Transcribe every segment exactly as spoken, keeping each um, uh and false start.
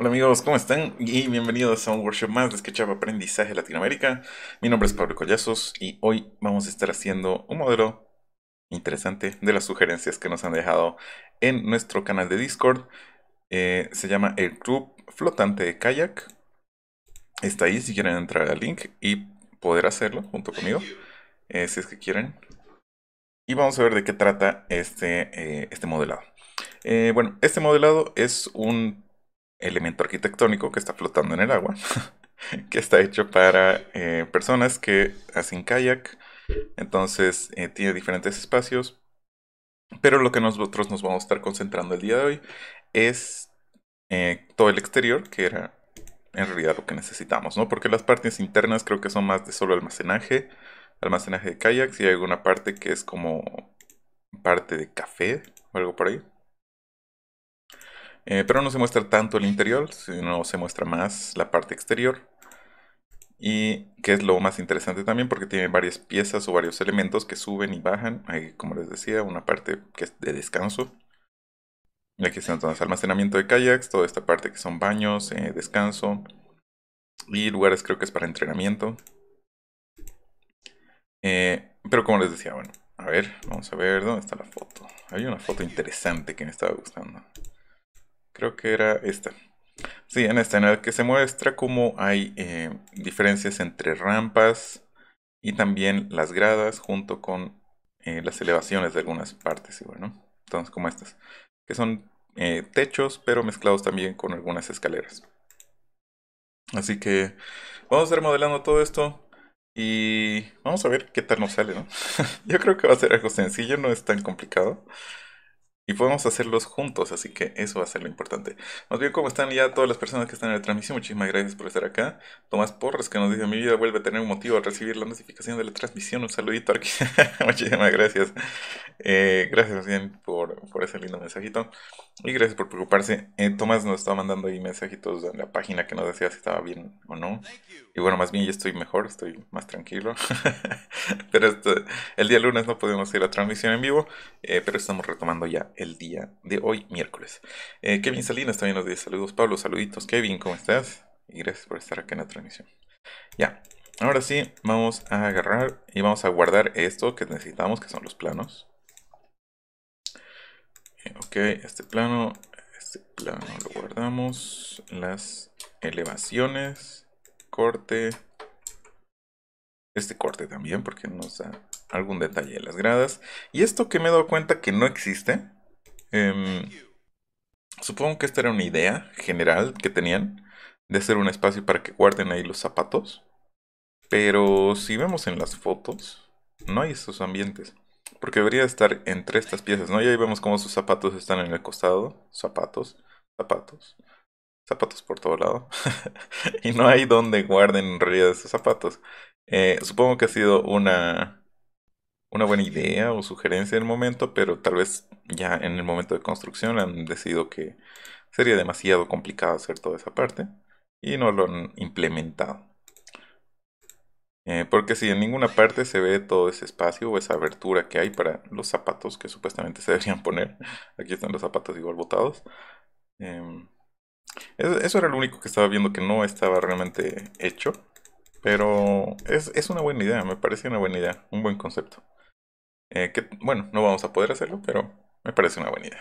Hola amigos, ¿cómo están? Y bienvenidos a un workshop más de SketchUp Aprendizaje Latinoamérica. Mi nombre es Pablo Collazos y hoy vamos a estar haciendo un modelo interesante de las sugerencias que nos han dejado en nuestro canal de Discord. Eh, se llama el Club Flotante de Kayak. Está ahí si quieren entrar al link y poder hacerlo junto conmigo, eh, si es que quieren. Y vamos a ver de qué trata este, eh, este modelado. Eh, bueno, este modelado es un elemento arquitectónico que está flotando en el agua, que está hecho para eh, personas que hacen kayak. Entonces eh, tiene diferentes espacios, pero lo que nosotros nos vamos a estar concentrando el día de hoy es eh, todo el exterior, que era en realidad lo que necesitamos, ¿no? Porque las partes internas creo que son más de solo almacenaje, almacenaje de kayaks, y hay alguna parte que es como parte de café o algo por ahí. Eh, pero no se muestra tanto el interior, sino se muestra más la parte exterior. Y que es lo más interesante también, porque tiene varias piezas o varios elementos que suben y bajan. Hay, como les decía, una parte que es de descanso. Y aquí está entonces almacenamiento de kayaks, toda esta parte que son baños, eh, descanso. Y lugares creo que es para entrenamiento. Eh, pero como les decía, bueno, a ver, vamos a ver dónde está la foto. Hay una foto interesante que me estaba gustando. Creo que era esta. Sí, en esta en la que se muestra cómo hay eh, diferencias entre rampas y también las gradas junto con eh, las elevaciones de algunas partes. Y bueno, entonces como estas, que son eh, techos pero mezclados también con algunas escaleras. Así que vamos a estar modelando todo esto y vamos a ver qué tal nos sale, ¿no? Yo creo que va a ser algo sencillo, no es tan complicado. Y podemos hacerlos juntos, así que eso va a ser lo importante. Más bien, ¿cómo están ya todas las personas que están en la transmisión? Muchísimas gracias por estar acá. Tomás Porres, que nos dice: mi vida vuelve a tener un motivo al recibir la notificación de la transmisión. Un saludito aquí. Muchísimas gracias. Eh, gracias bien por, por ese lindo mensajito. Y gracias por preocuparse. Eh, Tomás nos estaba mandando ahí mensajitos en la página que nos decía si estaba bien o no. Y bueno, más bien yo estoy mejor, estoy más tranquilo. Pero esto, el día lunes no podemos hacer la transmisión en vivo, eh, pero estamos retomando ya el día de hoy, miércoles. Eh, Kevin Salinas también nos dice saludos. Pablo, saluditos. Kevin, ¿cómo estás? Y gracias por estar acá en la transmisión. Ya, ahora sí, vamos a agarrar y vamos a guardar esto que necesitamos, que son los planos. Ok, este plano, este plano lo guardamos, las elevaciones, corte, este corte también porque nos da algún detalle de las gradas. Y esto que me he dado cuenta que no existe, eh, supongo que esta era una idea general que tenían de hacer un espacio para que guarden ahí los zapatos. Pero si vemos en las fotos, no hay esos ambientes. Porque debería estar entre estas piezas, ¿no? Y ahí vemos cómo sus zapatos están en el costado. Zapatos, zapatos, zapatos por todo lado. Y no hay donde guarden en realidad esos zapatos. Eh, supongo que ha sido una, una buena idea o sugerencia en el momento, pero tal vez ya en el momento de construcción han decidido que sería demasiado complicado hacer toda esa parte. Y no lo han implementado. Eh, porque si sí, en ninguna parte se ve todo ese espacio o esa abertura que hay para los zapatos que supuestamente se deberían poner. Aquí están los zapatos igual botados. Eh, eso era lo único que estaba viendo que no estaba realmente hecho. Pero es, es una buena idea, me parece una buena idea, un buen concepto. Eh, que, bueno, no vamos a poder hacerlo, pero me parece una buena idea.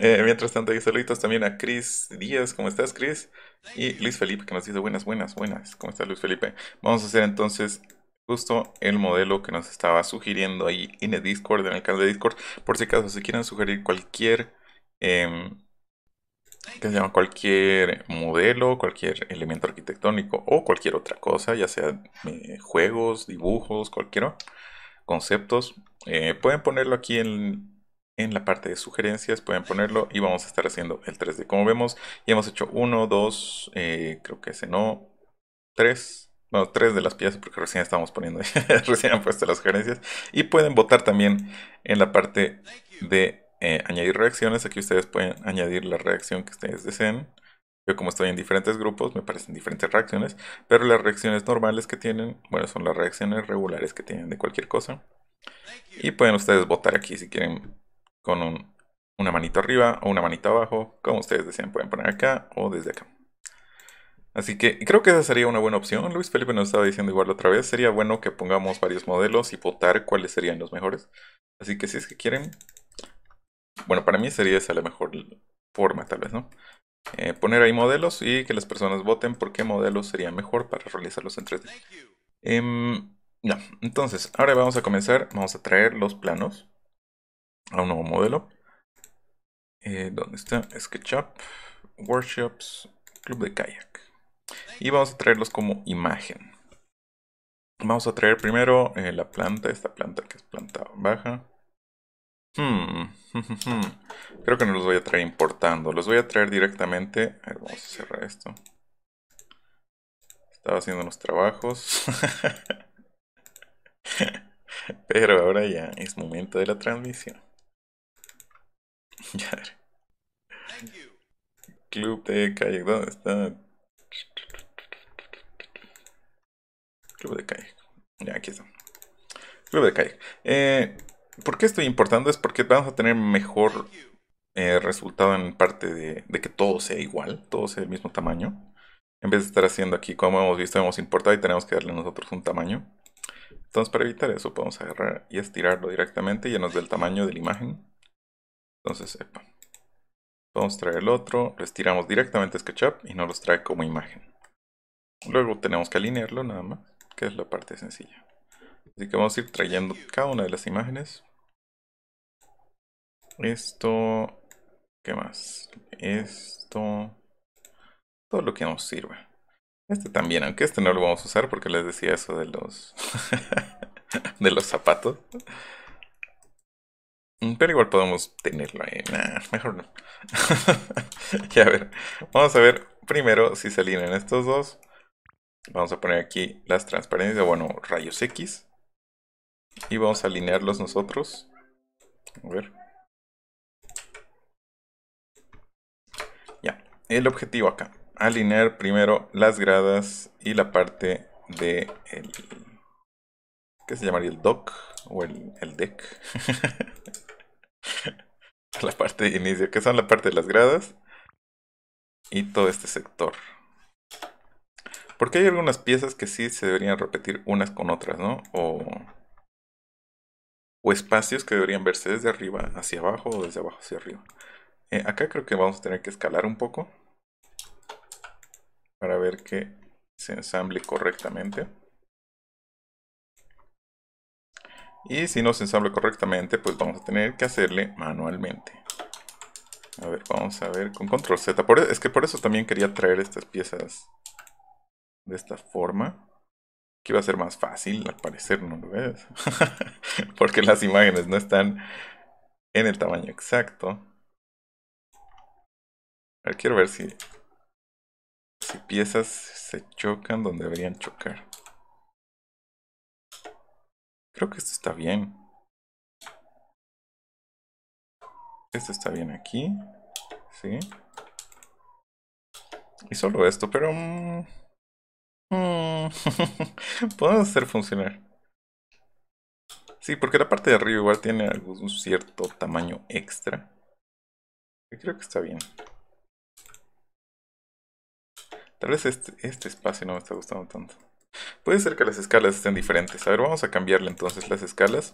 Eh, mientras tanto, hay saluditos también a Cris Díaz. ¿Cómo estás, Cris? Y Luis Felipe, que nos dice buenas, buenas, buenas. ¿Cómo estás, Luis Felipe? Vamos a hacer entonces justo el modelo que nos estaba sugiriendo ahí en el Discord, en el canal de Discord. Por si acaso, si quieren sugerir cualquier, eh, ¿qué se llama? Cualquier modelo, cualquier elemento arquitectónico o cualquier otra cosa, ya sea eh, juegos, dibujos, cualquiera, conceptos, eh, pueden ponerlo aquí en... En la parte de sugerencias pueden ponerlo y vamos a estar haciendo el tres D. Como vemos, ya hemos hecho uno, dos, eh, creo que ese no, tres. Bueno, tres de las piezas porque recién estamos poniendo, recién han puesto las sugerencias. Y pueden votar también en la parte de eh, añadir reacciones. Aquí ustedes pueden añadir la reacción que ustedes deseen. Yo como estoy en diferentes grupos, me parecen diferentes reacciones. Pero las reacciones normales que tienen, bueno, son las reacciones regulares que tienen de cualquier cosa. Y pueden ustedes votar aquí si quieren. Con un una manito arriba o una manita abajo, como ustedes deseen, pueden poner acá o desde acá. Así que creo que esa sería una buena opción. Luis Felipe nos estaba diciendo igual otra vez. Sería bueno que pongamos varios modelos y votar cuáles serían los mejores. Así que si es que quieren... Bueno, para mí sería esa la mejor forma tal vez, ¿no? Eh, poner ahí modelos y que las personas voten por qué modelos sería mejor para realizarlos en tres D. Eh, no. Entonces, ahora vamos a comenzar. Vamos a traer los planos a un nuevo modelo. Eh, ¿Dónde está? SketchUp, Workshops, Club de Kayak. Y vamos a traerlos como imagen. Vamos a traer primero eh, la planta, esta planta que es planta baja. Hmm. Creo que no los voy a traer importando, los voy a traer directamente. A ver, vamos a cerrar esto. Estaba haciendo unos trabajos. Pero ahora ya es momento de la transmisión. Ya ver. Club de Kayak, ¿dónde está? Club de Kayak. Ya, aquí está. Club de Kayak. Eh, ¿Por qué estoy importando? Es porque vamos a tener mejor eh, resultado en parte de, de que todo sea igual, todo sea del mismo tamaño. En vez de estar haciendo aquí, como hemos visto, hemos importado y tenemos que darle nosotros un tamaño. Entonces, para evitar eso, podemos agarrar y estirarlo directamente y ya nos da el tamaño de la imagen. Entonces, epa. Vamos a traer el otro, lo estiramos directamente a SketchUp y nos los trae como imagen. Luego tenemos que alinearlo nada más, que es la parte sencilla. Así que vamos a ir trayendo cada una de las imágenes. Esto, ¿qué más? Esto, todo lo que nos sirva. Este también, aunque este no lo vamos a usar porque les decía eso de los de los zapatos. Pero igual podemos tenerlo ahí. Nah, mejor no. Ya a ver. Vamos a ver primero si se alinean estos dos. Vamos a poner aquí las transparencias, bueno, rayos X. Y vamos a alinearlos nosotros. A ver. Ya. El objetivo acá. Alinear primero las gradas y la parte de el... ¿Qué se llamaría? El dock o el, el deck. La parte de inicio, que son la parte de las gradas y todo este sector, porque hay algunas piezas que sí se deberían repetir unas con otras, ¿no? o, o espacios que deberían verse desde arriba hacia abajo o desde abajo hacia arriba. Eh, acá creo que vamos a tener que escalar un poco para ver que se ensamble correctamente. Y si no se ensambla correctamente, pues vamos a tener que hacerle manualmente. A ver, vamos a ver con control Z. Por, es que por eso también quería traer estas piezas de esta forma. Que iba a ser más fácil, al parecer, ¿no lo ves? Porque las imágenes no están en el tamaño exacto. A ver, quiero ver si, si piezas se chocan donde deberían chocar. Creo que esto está bien. Esto está bien aquí. Sí. Y solo esto, pero... Mmm, mmm, podemos hacer funcionar. Sí, porque la parte de arriba igual tiene algún cierto tamaño extra. Yo creo que está bien. Tal vez este, este espacio no me está gustando tanto. Puede ser que las escalas estén diferentes. A ver, vamos a cambiarle entonces las escalas.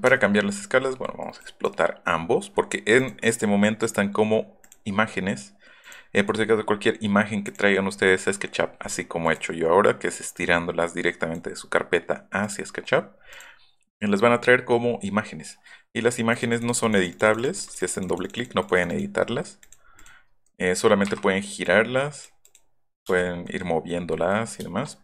Para cambiar las escalas, bueno, vamos a explotar ambos. Porque en este momento están como imágenes. Eh, por si acaso, cualquier imagen que traigan ustedes a SketchUp, así como he hecho yo ahora, que es estirándolas directamente de su carpeta hacia SketchUp, las van a traer como imágenes. Y las imágenes no son editables. Si hacen doble clic, no pueden editarlas. Eh, solamente pueden girarlas. Pueden ir moviéndolas y demás,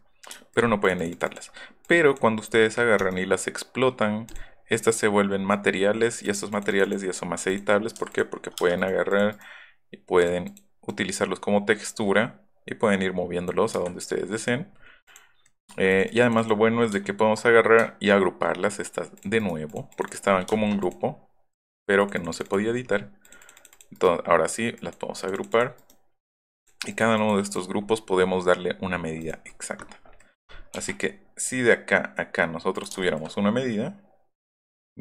pero no pueden editarlas. Pero cuando ustedes agarran y las explotan, estas se vuelven materiales y estos materiales ya son más editables. ¿Por qué? Porque pueden agarrar y pueden utilizarlos como textura y pueden ir moviéndolos a donde ustedes deseen. Eh, y además lo bueno es de que podemos agarrar y agruparlas estas de nuevo, porque estaban como un grupo, pero que no se podía editar. Entonces, ahora sí, las podemos agrupar. Y cada uno de estos grupos podemos darle una medida exacta. Así que si de acá a acá nosotros tuviéramos una medida,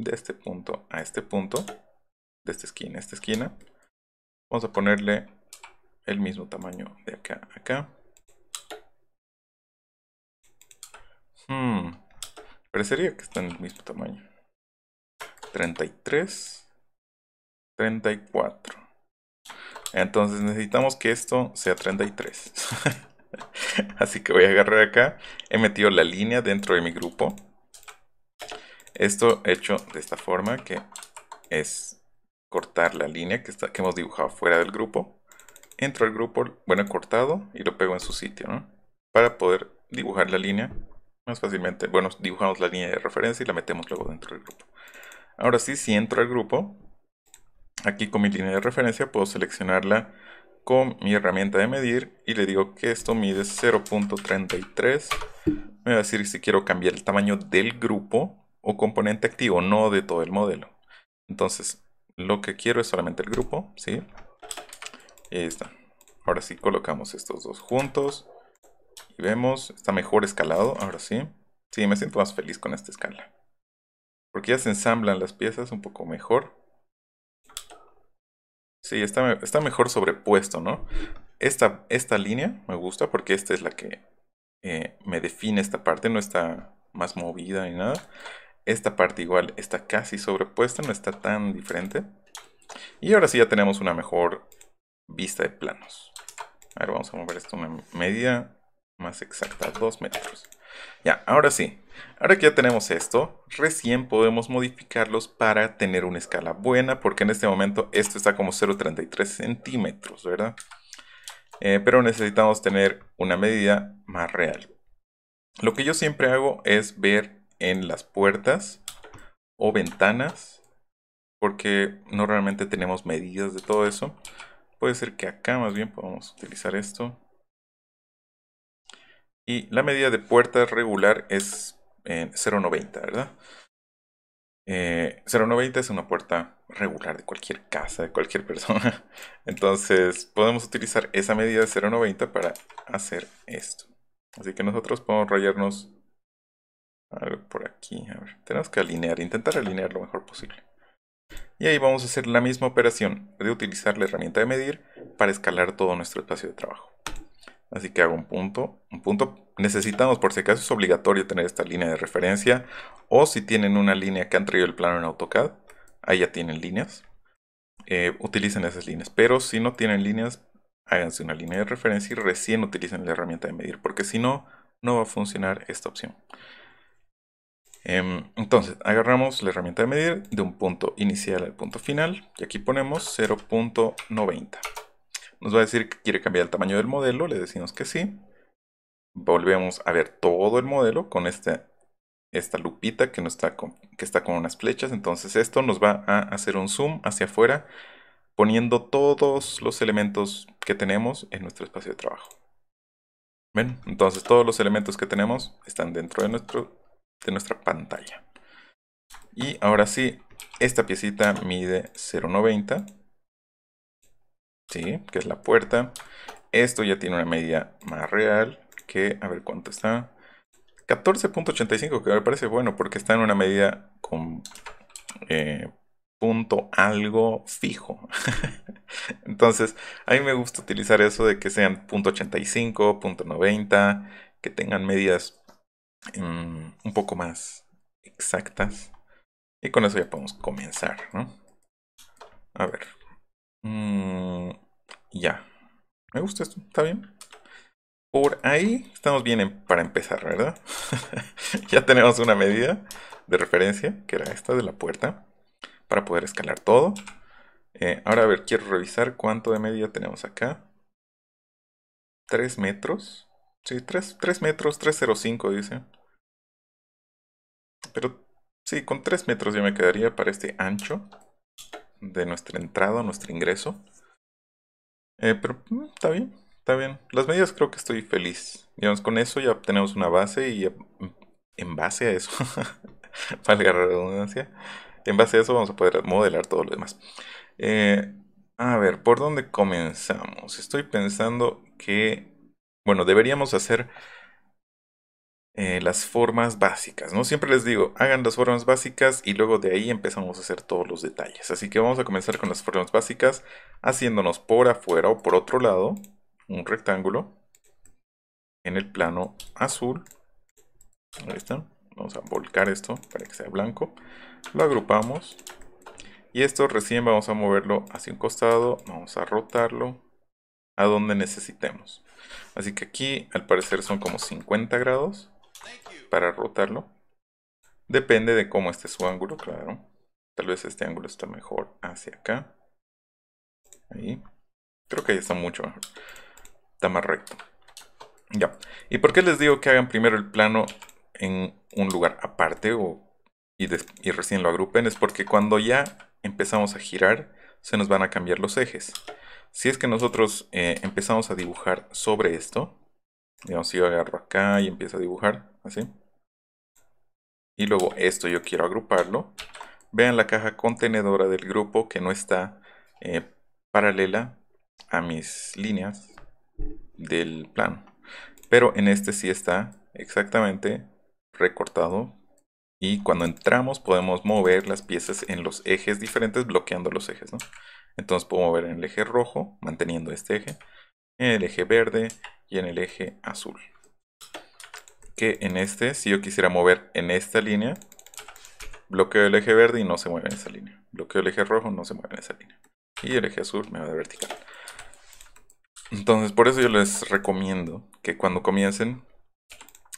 de este punto a este punto, de esta esquina a esta esquina. Vamos a ponerle el mismo tamaño de acá a acá. Hmm. Parecería que están del mismo tamaño. treinta y tres, treinta y cuatro. Entonces necesitamos que esto sea treinta y tres. Así que voy a agarrar acá. He metido la línea dentro de mi grupo. Esto hecho de esta forma, que es cortar la línea que, está, que hemos dibujado fuera del grupo. Entro al grupo, bueno, cortado, y lo pego en su sitio, ¿no? Para poder dibujar la línea más fácilmente. Bueno, dibujamos la línea de referencia y la metemos luego dentro del grupo. Ahora sí, si entro al grupo, aquí con mi línea de referencia puedo seleccionarla con mi herramienta de medir y le digo que esto mide cero punto treinta y tres. Me va a decir si quiero cambiar el tamaño del grupo o componente activo, no de todo el modelo. Entonces, lo que quiero es solamente el grupo, ¿sí? Y ahí está. Ahora sí colocamos estos dos juntos. Y vemos, está mejor escalado, ahora sí. Sí, me siento más feliz con esta escala, porque ya se ensamblan las piezas un poco mejor. Sí, está, está mejor sobrepuesto, ¿no? Esta, esta línea me gusta porque esta es la que eh, me define esta parte, no está más movida ni nada. Esta parte igual está casi sobrepuesta, no está tan diferente. Y ahora sí ya tenemos una mejor vista de planos. A ver, vamos a mover esto una medida más exacta, dos metros. Ya, ahora sí. Ahora que ya tenemos esto, recién podemos modificarlos para tener una escala buena, porque en este momento esto está como cero punto treinta y tres centímetros, ¿verdad? Eh, pero necesitamos tener una medida más real. Lo que yo siempre hago es ver en las puertas o ventanas, porque no realmente tenemos medidas de todo eso. Puede ser que acá más bien podamos utilizar esto. Y la medida de puerta regular es eh, cero punto noventa, ¿verdad? Eh, cero punto noventa es una puerta regular de cualquier casa, de cualquier persona. Entonces podemos utilizar esa medida de cero punto noventa para hacer esto. Así que nosotros podemos rayarnos algo por aquí. A ver, tenemos que alinear, intentar alinear lo mejor posible. Y ahí vamos a hacer la misma operación de utilizar la herramienta de medir para escalar todo nuestro espacio de trabajo. Así que hago un punto, un punto. Necesitamos, por si acaso es obligatorio tener esta línea de referencia, o si tienen una línea que han traído el plano en AutoCAD, ahí ya tienen líneas, eh, utilicen esas líneas. Pero si no tienen líneas, háganse una línea de referencia y recién utilicen la herramienta de medir, porque si no, no va a funcionar esta opción. Eh, entonces, agarramos la herramienta de medir de un punto inicial al punto final, y aquí ponemos cero punto noventa. Nos va a decir que quiere cambiar el tamaño del modelo. Le decimos que sí. Volvemos a ver todo el modelo con este, esta lupita que, no está con, que está con unas flechas. Entonces esto nos va a hacer un zoom hacia afuera, poniendo todos los elementos que tenemos en nuestro espacio de trabajo. ¿Ven? Entonces todos los elementos que tenemos están dentro de, nuestro, de nuestra pantalla. Y ahora sí, esta piecita mide cero punto noventa. Sí, que es la puerta. Esto ya tiene una medida más real que, a ver cuánto está, catorce punto ochenta y cinco, que me parece bueno porque está en una medida con eh, punto algo fijo. Entonces, a mí me gusta utilizar eso de que sean punto ochenta y cinco, punto noventa, que tengan medidas um, un poco más exactas. Y con eso ya podemos comenzar, ¿no? A ver. Mm, ya. Me gusta esto, está bien. Por ahí estamos bien en, para empezar, ¿verdad? Ya tenemos una medida de referencia, que era esta de la puerta, para poder escalar todo. Eh, ahora, a ver, quiero revisar cuánto de medida tenemos acá. tres metros. Sí, tres, tres metros, tres cero cinco dice. Pero sí, con tres metros yo me quedaría para este ancho de nuestra entrada, nuestro ingreso. Eh, pero mm, está bien, está bien. Las medidas creo que estoy feliz. Digamos, con eso ya tenemos una base y ya, en base a eso, valga la redundancia, en base a eso vamos a poder modelar todo lo demás. Eh, a ver, ¿por dónde comenzamos? Estoy pensando que, bueno, deberíamos hacer eh, las formas básicas, ¿no? Siempre les digo, hagan las formas básicas y luego de ahí empezamos a hacer todos los detalles. Así que vamos a comenzar con las formas básicas, haciéndonos por afuera o por otro lado un rectángulo en el plano azul. Ahí está. Vamos a volcar esto para que sea blanco. Lo agrupamos. Y esto recién vamos a moverlo hacia un costado. Vamos a rotarlo a donde necesitemos. Así que aquí al parecer son como cincuenta grados para rotarlo. Depende de cómo esté su ángulo, claro. Tal vez este ángulo está mejor hacia acá. Ahí. Creo que ya está mucho mejor. Está más recto. Ya. ¿Y por qué les digo que hagan primero el plano en un lugar aparte o, y, des, y recién lo agrupen? Es porque cuando ya empezamos a girar, se nos van a cambiar los ejes. Si es que nosotros eh, empezamos a dibujar sobre esto, digamos, si yo agarro acá y empiezo a dibujar, así, y luego esto yo quiero agruparlo, vean la caja contenedora del grupo que no está eh, paralela a mis líneas del plano. Pero en este sí está exactamente recortado. Y cuando entramos podemos mover las piezas en los ejes diferentes, bloqueando los ejes, ¿no? Entonces puedo mover en el eje rojo, manteniendo este eje, en el eje verde y en el eje azul. Que en este, si yo quisiera mover en esta línea, bloqueo el eje verde y no se mueve en esa línea. Bloqueo el eje rojo, no se mueve en esa línea. Y el eje azul me va de vertical. Entonces por eso yo les recomiendo que cuando comiencen,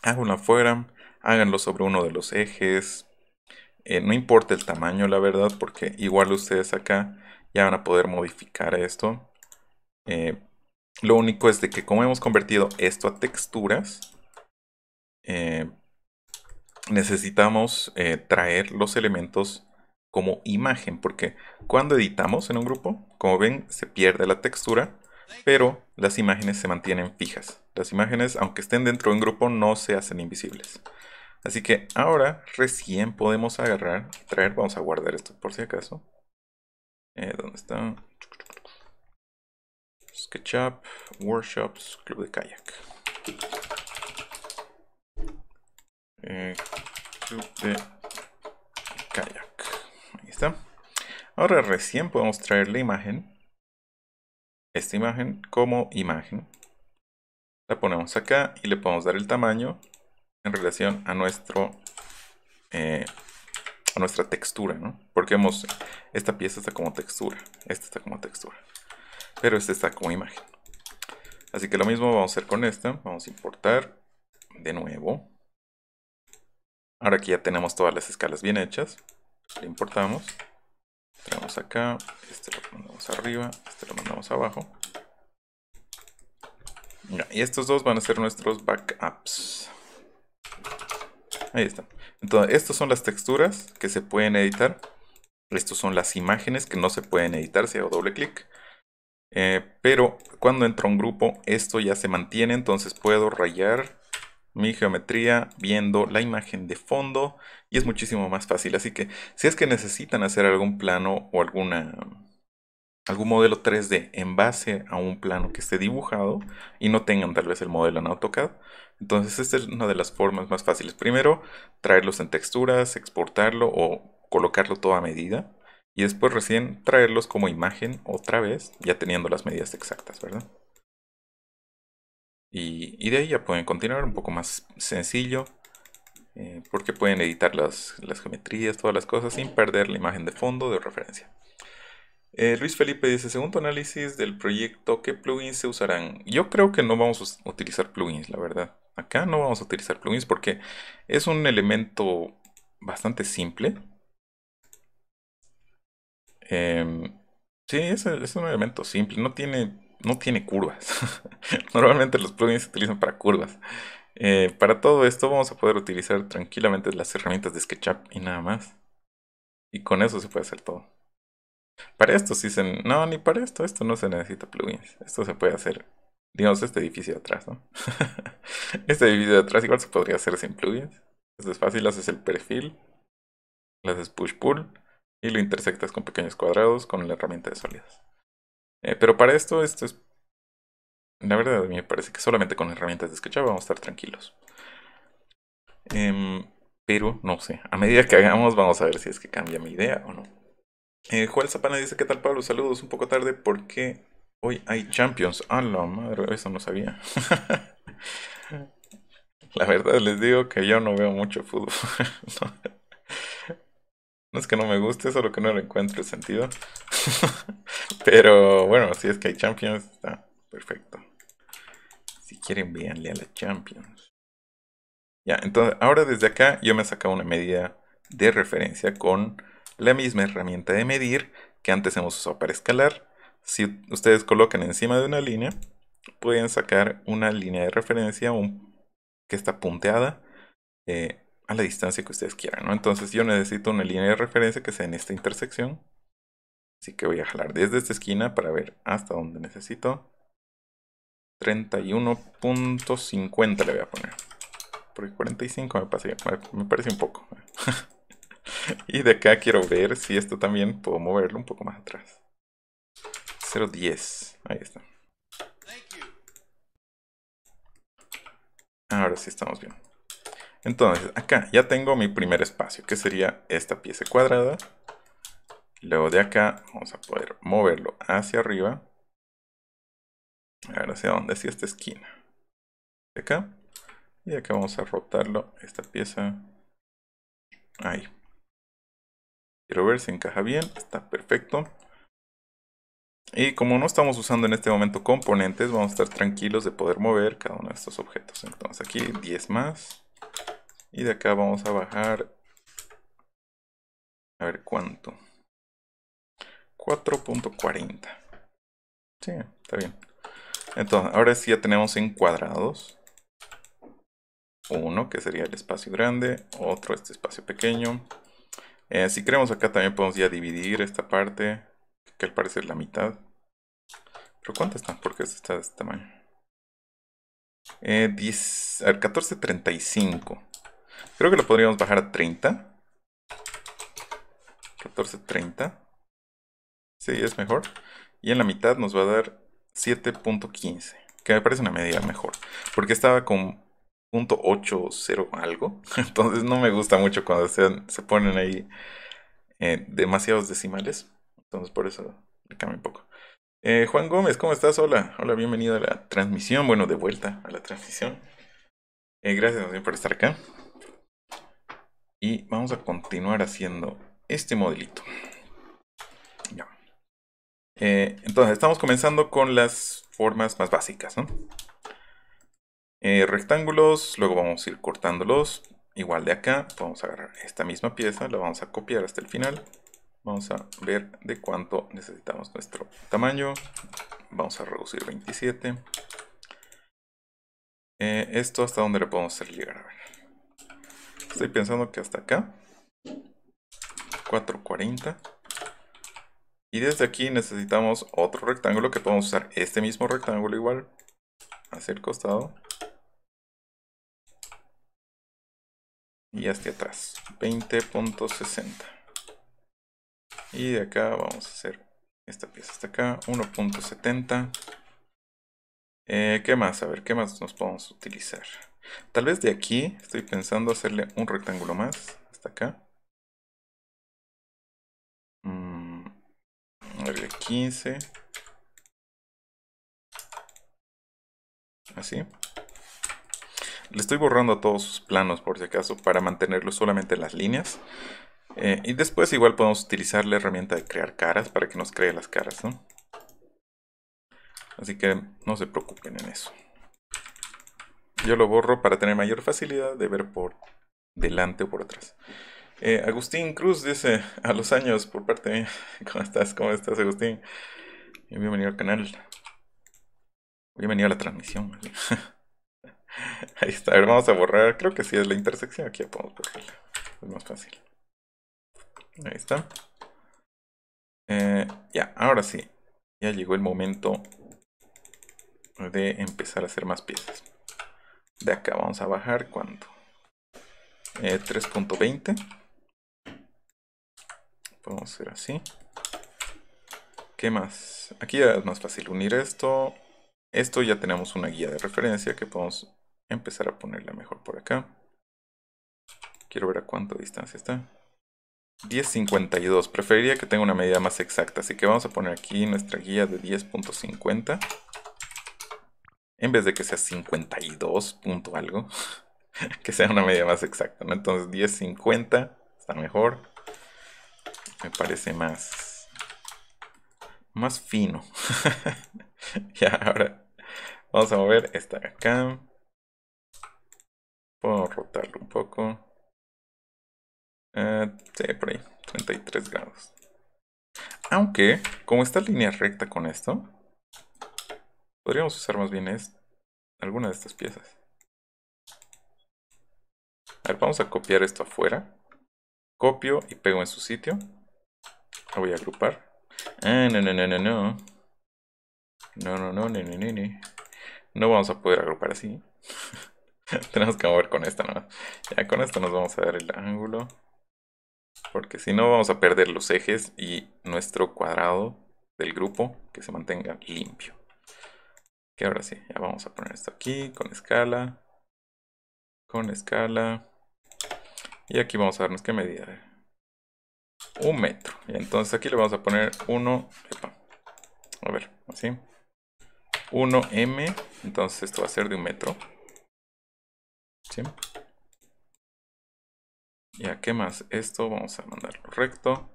háganlo afuera, háganlo sobre uno de los ejes, eh, no importa el tamaño la verdad, porque igual ustedes acá ya van a poder modificar esto. Eh, lo único es de que como hemos convertido esto a texturas, eh, necesitamos eh, traer los elementos como imagen, porque cuando editamos en un grupo, como ven, se pierde la textura. Pero las imágenes se mantienen fijas. Las imágenes, aunque estén dentro de un grupo, no se hacen invisibles. Así que ahora recién podemos agarrar, traer, vamos a guardar esto por si acaso. Eh, ¿Dónde está? SketchUp, Workshops, Club de Kayak. Eh, Club de Kayak. Ahí está. Ahora recién podemos traer la imagen. Esta imagen como imagen. La ponemos acá y le podemos dar el tamaño en relación a nuestro eh, a nuestra textura, ¿no? Porque hemos, esta pieza está como textura, esta está como textura, pero esta está como imagen. Así que lo mismo vamos a hacer con esta. Vamos a importar de nuevo. Ahora aquí ya tenemos todas las escalas bien hechas. Le importamos. Traemos acá, este lo mandamos arriba, este lo mandamos abajo. Y estos dos van a ser nuestros backups. Ahí está. Entonces, estas son las texturas que se pueden editar. Estas son las imágenes que no se pueden editar si hago doble clic. Eh, pero cuando entro a un grupo, esto ya se mantiene. Entonces puedo rayar mi geometría viendo la imagen de fondo y es muchísimo más fácil. Así que si es que necesitan hacer algún plano o alguna algún modelo tres D en base a un plano que esté dibujado y no tengan tal vez el modelo en AutoCAD, entonces esta es una de las formas más fáciles. Primero traerlos en texturas, exportarlo o colocarlo todo a medida y después recién traerlos como imagen otra vez ya teniendo las medidas exactas, ¿verdad? Y, y de ahí ya pueden continuar, un poco más sencillo, eh, porque pueden editar las, las geometrías, todas las cosas, sin perder la imagen de fondo de referencia. Eh, Luis Felipe dice, según tu análisis del proyecto, ¿qué plugins se usarán? Yo creo que no vamos a utilizar plugins, la verdad. Acá no vamos a utilizar plugins porque es un elemento bastante simple. Eh, sí, es, es un elemento simple, no tiene... No tiene curvas. Normalmente los plugins se utilizan para curvas. Eh, para todo esto vamos a poder utilizar tranquilamente las herramientas de SketchUp y nada más. Y con eso se puede hacer todo. Para esto sí se... No, ni para esto. Esto no se necesita plugins. Esto se puede hacer... Digamos, este edificio de atrás, ¿no? Este edificio de atrás igual se podría hacer sin plugins. Esto es fácil. Haces el perfil. Le haces push-pull. Y lo intersectas con pequeños cuadrados con la herramienta de sólidos. Eh, pero para esto, esto es... La verdad, a mí me parece que solamente con herramientas de SketchUp vamos a estar tranquilos. Eh, pero no sé, a medida que hagamos vamos a ver si es que cambia mi idea o no. Eh, Joel Zapana dice, ¿qué tal, Pablo? Saludos, un poco tarde porque hoy hay Champions. ¡Ah, la madre! Eso no sabía. La verdad les digo que yo no veo mucho fútbol. No. No es que no me guste, solo que no le encuentro el sentido. Pero bueno, si es que hay Champions, está perfecto. Si quieren, véanle a la Champions. Ya, entonces, ahora desde acá yo me saco una medida de referencia con la misma herramienta de medir que antes hemos usado para escalar. Si ustedes colocan encima de una línea, pueden sacar una línea de referencia un, que está punteada. Eh, a la distancia que ustedes quieran, ¿no? Entonces yo necesito una línea de referencia que sea en esta intersección, así que voy a jalar desde esta esquina para ver hasta dónde necesito. Treinta y uno punto cincuenta le voy a poner, porque cuarenta y cinco me, pasé, me parece un poco. Y de acá quiero ver si esto también puedo moverlo un poco más atrás. Cero punto diez, ahí está. Ahora sí estamos bien. Entonces, acá ya tengo mi primer espacio, que sería esta pieza cuadrada. Luego de acá vamos a poder moverlo hacia arriba. A ver hacia dónde, hacia esta esquina. De acá. Y de acá vamos a rotarlo, esta pieza. Ahí. Quiero ver si encaja bien, está perfecto. Y como no estamos usando en este momento componentes, vamos a estar tranquilos de poder mover cada uno de estos objetos. Entonces aquí diez más. Y de acá vamos a bajar, a ver cuánto, cuatro punto cuarenta. Sí, está bien. Entonces, ahora sí ya tenemos encuadrados. Uno, que sería el espacio grande, otro este espacio pequeño. Eh, si queremos acá también podemos ya dividir esta parte, que al parecer es la mitad. Pero ¿cuánto está? Porque este está de este tamaño. Eh, catorce punto treinta y cinco. Creo que lo podríamos bajar a treinta. catorce punto treinta. Sí, es mejor. Y en la mitad nos va a dar siete punto quince. Que me parece una medida mejor. Porque estaba con punto ochenta algo. Entonces no me gusta mucho cuando se, se ponen ahí eh, demasiados decimales. Entonces por eso le cambio un poco. Eh, Juan Gómez, ¿cómo estás? Hola. Hola, bienvenido a la transmisión. Bueno, de vuelta a la transmisión. Eh, gracias por estar acá. Y vamos a continuar haciendo este modelito. Ya. Eh, entonces, estamos comenzando con las formas más básicas, ¿no? Eh, rectángulos, luego vamos a ir cortándolos. Igual de acá, vamos a agarrar esta misma pieza, la vamos a copiar hasta el final. Vamos a ver de cuánto necesitamos nuestro tamaño. Vamos a reducir veintisiete. Eh, esto hasta dónde le podemos hacer llegar, a ver. Estoy pensando que hasta acá. cuatro punto cuarenta. Y desde aquí necesitamos otro rectángulo, que podemos usar este mismo rectángulo igual hacia el costado. Y hacia atrás. veinte punto sesenta. Y de acá vamos a hacer esta pieza hasta acá. uno punto setenta. Eh, ¿Qué más? A ver, ¿qué más nos podemos utilizar? Tal vez de aquí estoy pensando hacerle un rectángulo más hasta acá. Mm, a ver, quince. Así. Le estoy borrando todos sus planos por si acaso para mantenerlo solamente en las líneas. Eh, y después igual podemos utilizar la herramienta de crear caras para que nos cree las caras, ¿no? Así que no se preocupen en eso. Yo lo borro para tener mayor facilidad de ver por delante o por atrás. Eh, Agustín Cruz dice, a los años por parte de mí. ¿Cómo estás? ¿Cómo estás, Agustín? Bienvenido al canal. Bienvenido a la transmisión. Ahí está. A ver, vamos a borrar. Creo que sí es la intersección. Aquí ya podemos borrarla. Es más fácil. Ahí está. Eh, ya, ahora sí. Ya llegó el momento de empezar a hacer más piezas. De acá vamos a bajar, ¿cuánto? Eh, tres punto veinte. Podemos hacer así. ¿Qué más? Aquí ya es más fácil unir esto. Esto ya tenemos una guía de referencia que podemos empezar a ponerla mejor por acá. Quiero ver a cuánta distancia está. diez cincuenta y dos. Preferiría que tenga una medida más exacta. Así que vamos a poner aquí nuestra guía de diez punto cincuenta. En vez de que sea cincuenta y dos punto algo. Que sea una medida más exacta, ¿no? Entonces diez cincuenta está mejor. Me parece más... Más fino. Ya, ahora vamos a mover esta de acá. Puedo rotarlo un poco. Uh, sí, por ahí. treinta y tres grados. Aunque, como está en línea recta con esto, podríamos usar más bien es, alguna de estas piezas. A ver, vamos a copiar esto afuera. Copio y pego en su sitio. Lo voy a agrupar. Ah, no, no, no, no, no. No, no, no, no, no, no, no. No vamos a poder agrupar así. Tenemos que mover con esta nomás. Ya con esto nos vamos a dar el ángulo. Porque si no vamos a perder los ejes y nuestro cuadrado del grupo que se mantenga limpio. Que ahora sí, ya vamos a poner esto aquí con escala. Con escala. Y aquí vamos a darnos qué medida. Un metro. Y entonces aquí le vamos a poner uno. Epa, a ver, así. uno eme. Entonces esto va a ser de un metro. ¿Sí? Ya, ¿qué más? Esto vamos a mandarlo recto.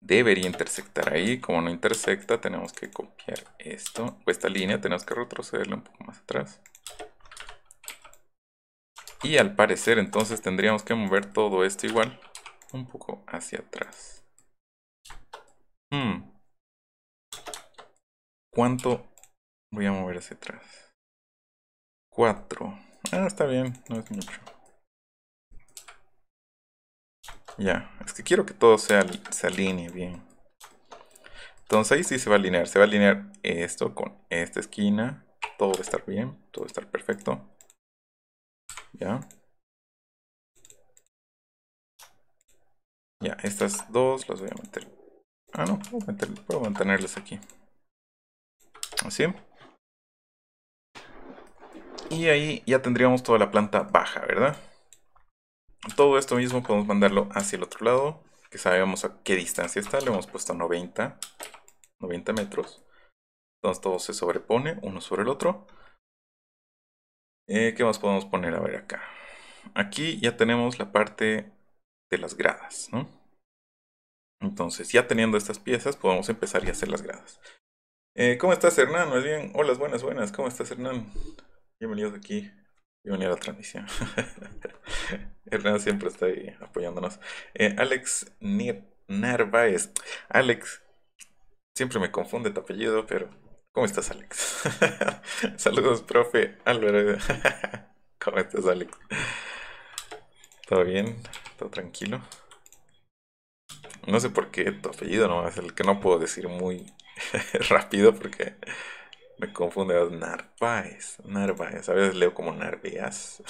Debería intersectar ahí. Como no intersecta, tenemos que copiar esto. Esta línea tenemos que retrocederla un poco más atrás. Y al parecer, entonces tendríamos que mover todo esto igual. Un poco hacia atrás. Hmm. ¿Cuánto voy a mover hacia atrás? cuatro. Ah, está bien, no es mucho. Ya, es que quiero que todo sea, se alinee bien. Entonces ahí sí se va a alinear. Se va a alinear esto con esta esquina. Todo va a estar bien, todo va a estar perfecto. Ya. Ya, estas dos las voy a meter. Ah, no, puedo, meter, puedo mantenerlas aquí. Así. Y ahí ya tendríamos toda la planta baja, ¿verdad? Todo esto mismo podemos mandarlo hacia el otro lado. Que sabemos a qué distancia está. Le hemos puesto noventa metros. Entonces todo se sobrepone uno sobre el otro. Eh, ¿Qué más podemos poner? A ver acá. Aquí ya tenemos la parte de las gradas, ¿no? Entonces ya teniendo estas piezas podemos empezar y hacer las gradas. Eh, ¿Cómo estás, Hernán? Más bien, hola, buenas, buenas. ¿Cómo estás, Hernán? Bienvenidos aquí, bienvenido a la transmisión. Hernán siempre está ahí apoyándonos. Eh, Alex Narváez. Alex, siempre me confunde tu apellido, pero ¿cómo estás, Alex? Saludos, profe Álvaro. ¿Cómo estás, Alex? ¿Todo bien? ¿Todo tranquilo? No sé por qué tu apellido no es el que no puedo decir muy rápido porque... Me confunde, Narváez, Narváez. A veces leo como Narváez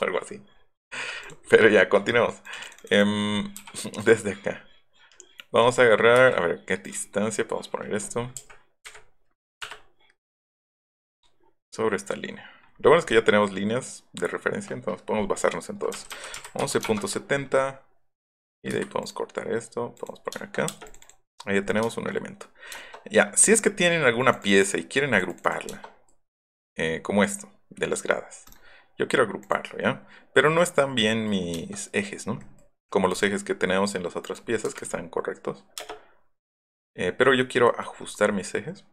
o algo así. Pero ya, continuamos. Um, desde acá. Vamos a agarrar, a ver, ¿qué distancia podemos poner esto? Sobre esta línea. Lo bueno es que ya tenemos líneas de referencia, entonces podemos basarnos en todas. once punto setenta. Y de ahí podemos cortar esto, podemos poner acá. Ahí ya tenemos un elemento. Ya, si es que tienen alguna pieza y quieren agruparla, eh, como esto, de las gradas. Yo quiero agruparlo, ¿ya? Pero no están bien mis ejes, ¿no? Como los ejes que tenemos en las otras piezas, que están correctos. Eh, pero yo quiero ajustar mis ejes.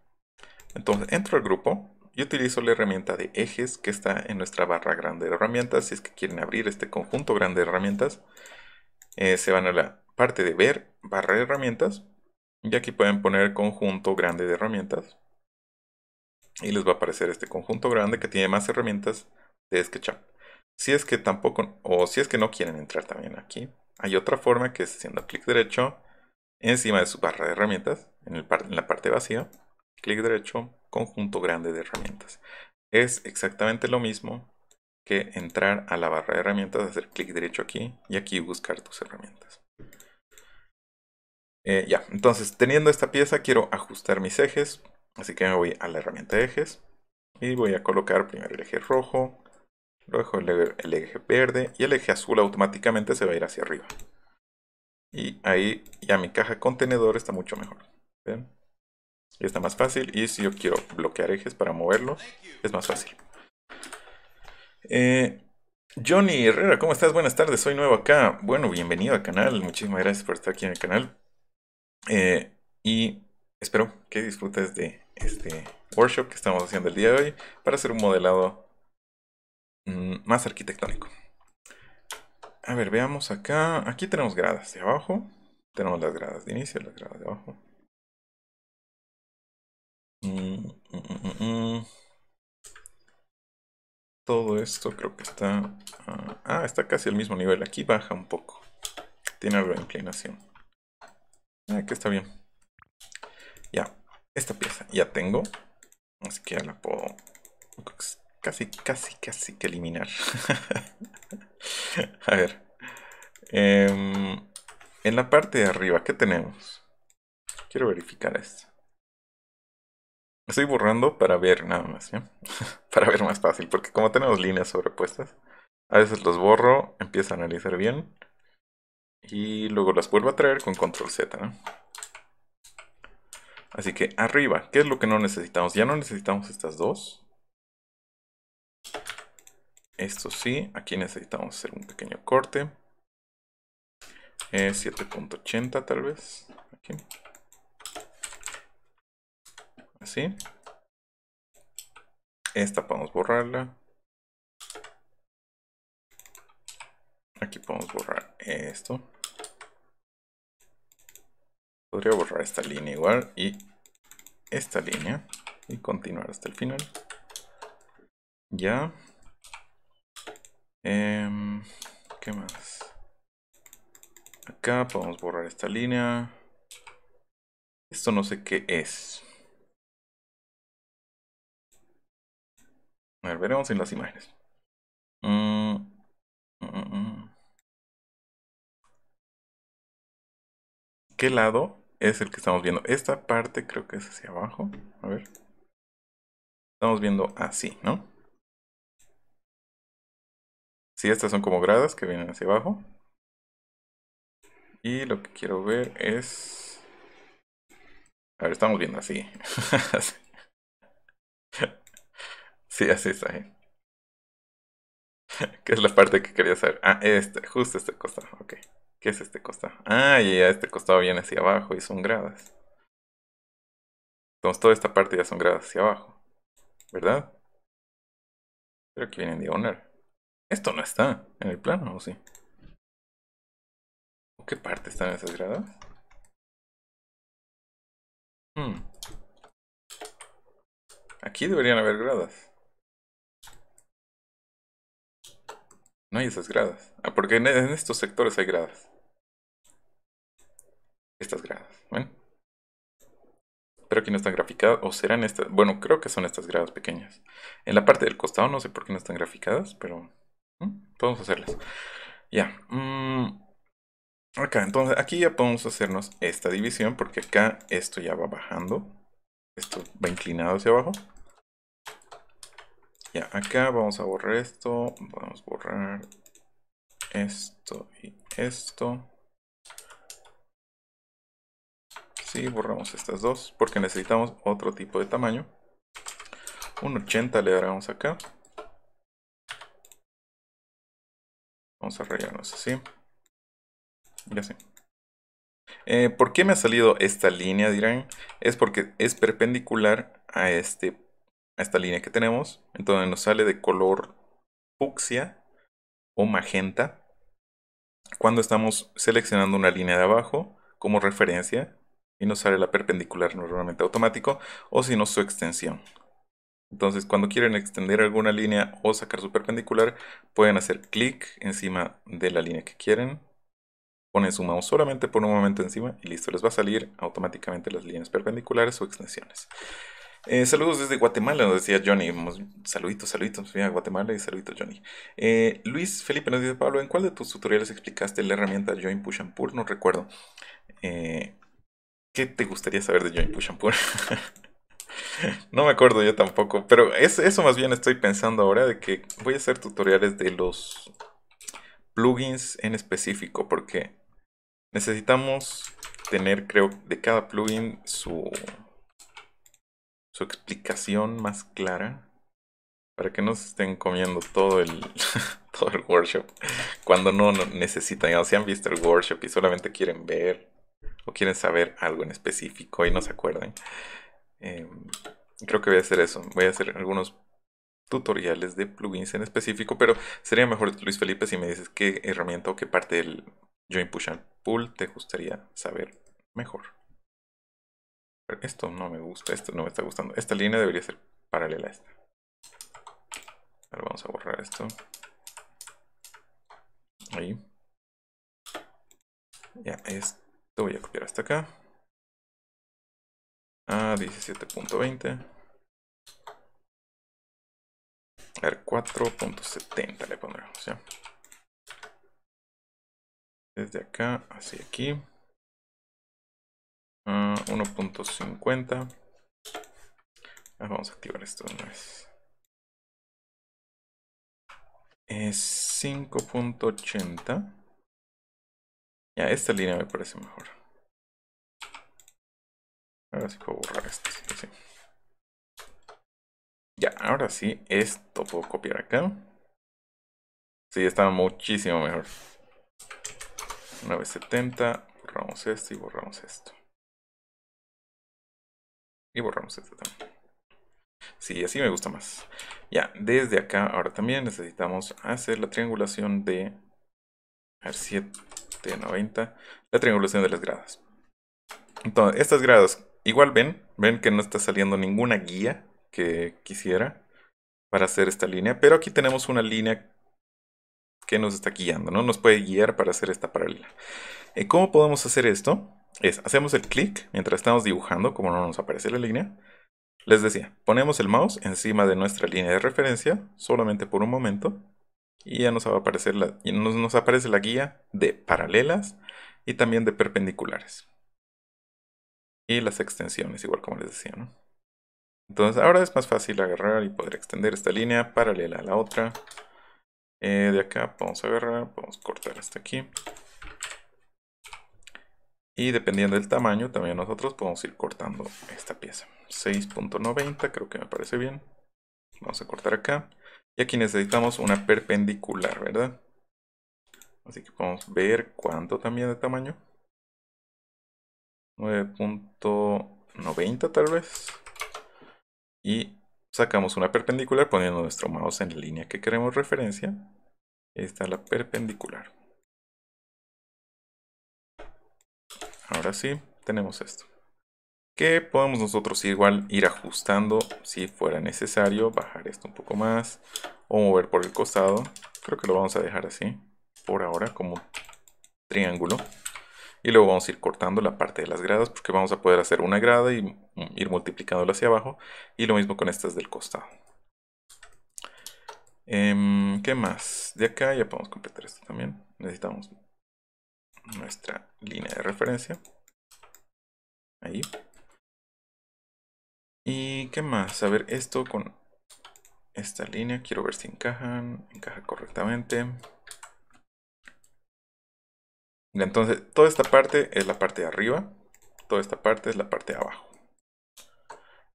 Entonces, entro al grupo y utilizo la herramienta de ejes que está en nuestra barra grande de herramientas. Si es que quieren abrir este conjunto grande de herramientas, eh, se van a la parte de ver, barra de herramientas. Y aquí pueden poner conjunto grande de herramientas. Y les va a aparecer este conjunto grande que tiene más herramientas de SketchUp. Si es que tampoco, o si es que no quieren entrar también aquí, hay otra forma que es haciendo clic derecho encima de su barra de herramientas, en, el par en la parte vacía. Clic derecho, conjunto grande de herramientas. Es exactamente lo mismo que entrar a la barra de herramientas, hacer clic derecho aquí y aquí buscar tus herramientas. Eh, ya, entonces teniendo esta pieza quiero ajustar mis ejes, así que me voy a la herramienta de ejes y voy a colocar primero el eje rojo, Lo dejo el, el eje verde y el eje azul automáticamente se va a ir hacia arriba. Y ahí ya mi caja contenedor está mucho mejor. ¿Ven? Y está más fácil. Y si yo quiero bloquear ejes para moverlos, es más fácil. Eh, Johnny Herrera, ¿cómo estás? Buenas tardes, soy nuevo acá. Bueno, bienvenido al canal. Muchísimas gracias por estar aquí en el canal. Eh, y espero que disfrutes de este workshop que estamos haciendo el día de hoy para hacer un modelado mm, más arquitectónico. A ver, veamos acá. Aquí tenemos gradas de abajo. Tenemos las gradas de inicio, las gradas de abajo. Mm, mm, mm, mm. Todo esto creo que está... Uh, ah, está casi al mismo nivel. Aquí baja un poco. Tiene algo de inclinación. Ah, aquí está bien. Ya, esta pieza ya tengo. Así que ya la puedo... Casi, casi, casi que eliminar. A ver. Eh, en la parte de arriba, ¿qué tenemos? Quiero verificar esto. Estoy borrando para ver nada más, ¿ya? Para ver más fácil, porque como tenemos líneas sobrepuestas, a veces los borro, empiezo a analizar bien, y luego las vuelvo a traer con control Z, ¿no? Así que arriba, ¿qué es lo que no necesitamos? Ya no necesitamos estas dos. Esto sí, aquí necesitamos hacer un pequeño corte. Eh, siete punto ochenta tal vez. Aquí. Así. Esta podemos borrarla. Aquí podemos borrar esto. Podría borrar esta línea igual y esta línea. Y continuar hasta el final. Ya. Eh, ¿Qué más? Acá podemos borrar esta línea. Esto no sé qué es. A ver, veremos en las imágenes. Mm, mm, mm. ¿Qué lado es el que estamos viendo? Esta parte creo que es hacia abajo. A ver. Estamos viendo así, ¿no? Sí, estas son como gradas que vienen hacia abajo. Y lo que quiero ver es... A ver, estamos viendo así. Sí, así está ahí. ¿Qué es la parte que quería saber? Ah, este, justo este costado. Ok. ¿Qué es este costado? Ah, y ya este costado viene hacia abajo y son gradas. Entonces toda esta parte ya son gradas hacia abajo. ¿Verdad? Creo que viene en diagonal. Esto no está en el plano, ¿o sí? ¿O qué parte están esas gradas? Hmm. Aquí deberían haber gradas. No hay esas gradas. Ah, porque en, en estos sectores hay gradas. Estas gradas, ¿ven? Pero aquí no están graficadas. O serán estas. Bueno, creo que son estas gradas pequeñas. En la parte del costado no sé por qué no están graficadas, pero... ¿eh? Podemos hacerlas. Ya. Mm. Acá, entonces, aquí ya podemos hacernos esta división. Porque acá esto ya va bajando. Esto va inclinado hacia abajo. Ya, acá vamos a borrar esto. Vamos a borrar esto y esto. Sí, borramos estas dos. Porque necesitamos otro tipo de tamaño. Un ochenta le daremos acá. Vamos a rayarnos así. Y así. Eh, ¿Por qué me ha salido esta línea, dirán? Es porque es perpendicular a, este, a esta línea que tenemos. Entonces nos sale de color fucsia o magenta cuando estamos seleccionando una línea de abajo como referencia y nos sale la perpendicular normalmente automático o si no su extensión. Entonces cuando quieren extender alguna línea o sacar su perpendicular pueden hacer clic encima de la línea que quieren. Ponen su mouse solamente por un momento encima y listo, les va a salir automáticamente las líneas perpendiculares o extensiones. Eh, saludos desde Guatemala, nos decía Johnny. Saluditos, saluditos, mira Guatemala y saluditos Johnny. Eh, Luis Felipe nos dice, Pablo, ¿en cuál de tus tutoriales explicaste la herramienta Join Push and Pull? No recuerdo. Eh, ¿Qué te gustaría saber de Join Push and Pull? No me acuerdo yo tampoco, pero es, eso más bien estoy pensando ahora, de que voy a hacer tutoriales de los plugins en específico, porque necesitamos tener, creo, de cada plugin su, su explicación más clara, para que no se estén comiendo todo el, todo el workshop, cuando no necesitan, o si han visto el workshop y solamente quieren ver o quieren saber algo en específico y no se acuerdan. Eh, creo que voy a hacer eso. Voy a hacer algunos tutoriales de plugins en específico, pero sería mejor, Luis Felipe, si me dices qué herramienta o qué parte del Join Push and Pull te gustaría saber mejor. Pero esto no me gusta, esto no me está gustando. Esta línea debería ser paralela a esta. Ahora vamos a borrar esto. Ahí. Ya, esto voy a copiar hasta acá. Ah, diecisiete punto veinte. A ver, cuatro punto setenta le pondremos, ¿ya? Desde acá hacia aquí. Ah, uno punto cincuenta. Ah, vamos a activar esto de una vez. Es cinco punto ochenta. Ya, esta línea me parece mejor. Ahora sí puedo borrar esto. Sí. Ya, ahora sí, esto puedo copiar acá. Sí, está muchísimo mejor. nueve setenta, borramos esto y borramos esto. Y borramos esto también. Sí, así me gusta más. Ya, desde acá ahora también necesitamos hacer la triangulación de... A ver, siete noventa. La triangulación de las gradas. Entonces, estas gradas... Igual ven, ven que no está saliendo ninguna guía que quisiera para hacer esta línea. Pero aquí tenemos una línea que nos está guiando, ¿no? Nos puede guiar para hacer esta paralela. ¿Cómo podemos hacer esto? Es, hacemos el clic mientras estamos dibujando, como no nos aparece la línea. Les decía, ponemos el mouse encima de nuestra línea de referencia, solamente por un momento. Y ya nos va a aparecer la, y nos, nos aparece la guía de paralelas y también de perpendiculares. Y las extensiones, igual como les decía, ¿no? Entonces ahora es más fácil agarrar y poder extender esta línea paralela a la otra. Eh, de acá vamos a agarrar, vamos a cortar hasta aquí. Y dependiendo del tamaño, también nosotros podemos ir cortando esta pieza. seis punto noventa, creo que me parece bien. Vamos a cortar acá. Y aquí necesitamos una perpendicular, ¿verdad? Así que podemos ver cuánto también de tamaño. nueve punto noventa tal vez. Y sacamos una perpendicular poniendo nuestro mouse en la línea que queremos referencia. Ahí está la perpendicular. Ahora sí, tenemos esto. Que podemos nosotros igual ir ajustando si fuera necesario. Bajar esto un poco más. O mover por el costado. Creo que lo vamos a dejar así. Por ahora como triángulo. Y luego vamos a ir cortando la parte de las gradas porque vamos a poder hacer una grada y ir multiplicándola hacia abajo. Y lo mismo con estas del costado. Eh, ¿Qué más? De acá ya podemos completar esto también. Necesitamos nuestra línea de referencia. Ahí. ¿Y qué más? A ver, esto con esta línea. Quiero ver si encajan. Encaja correctamente. Entonces, toda esta parte es la parte de arriba. Toda esta parte es la parte de abajo.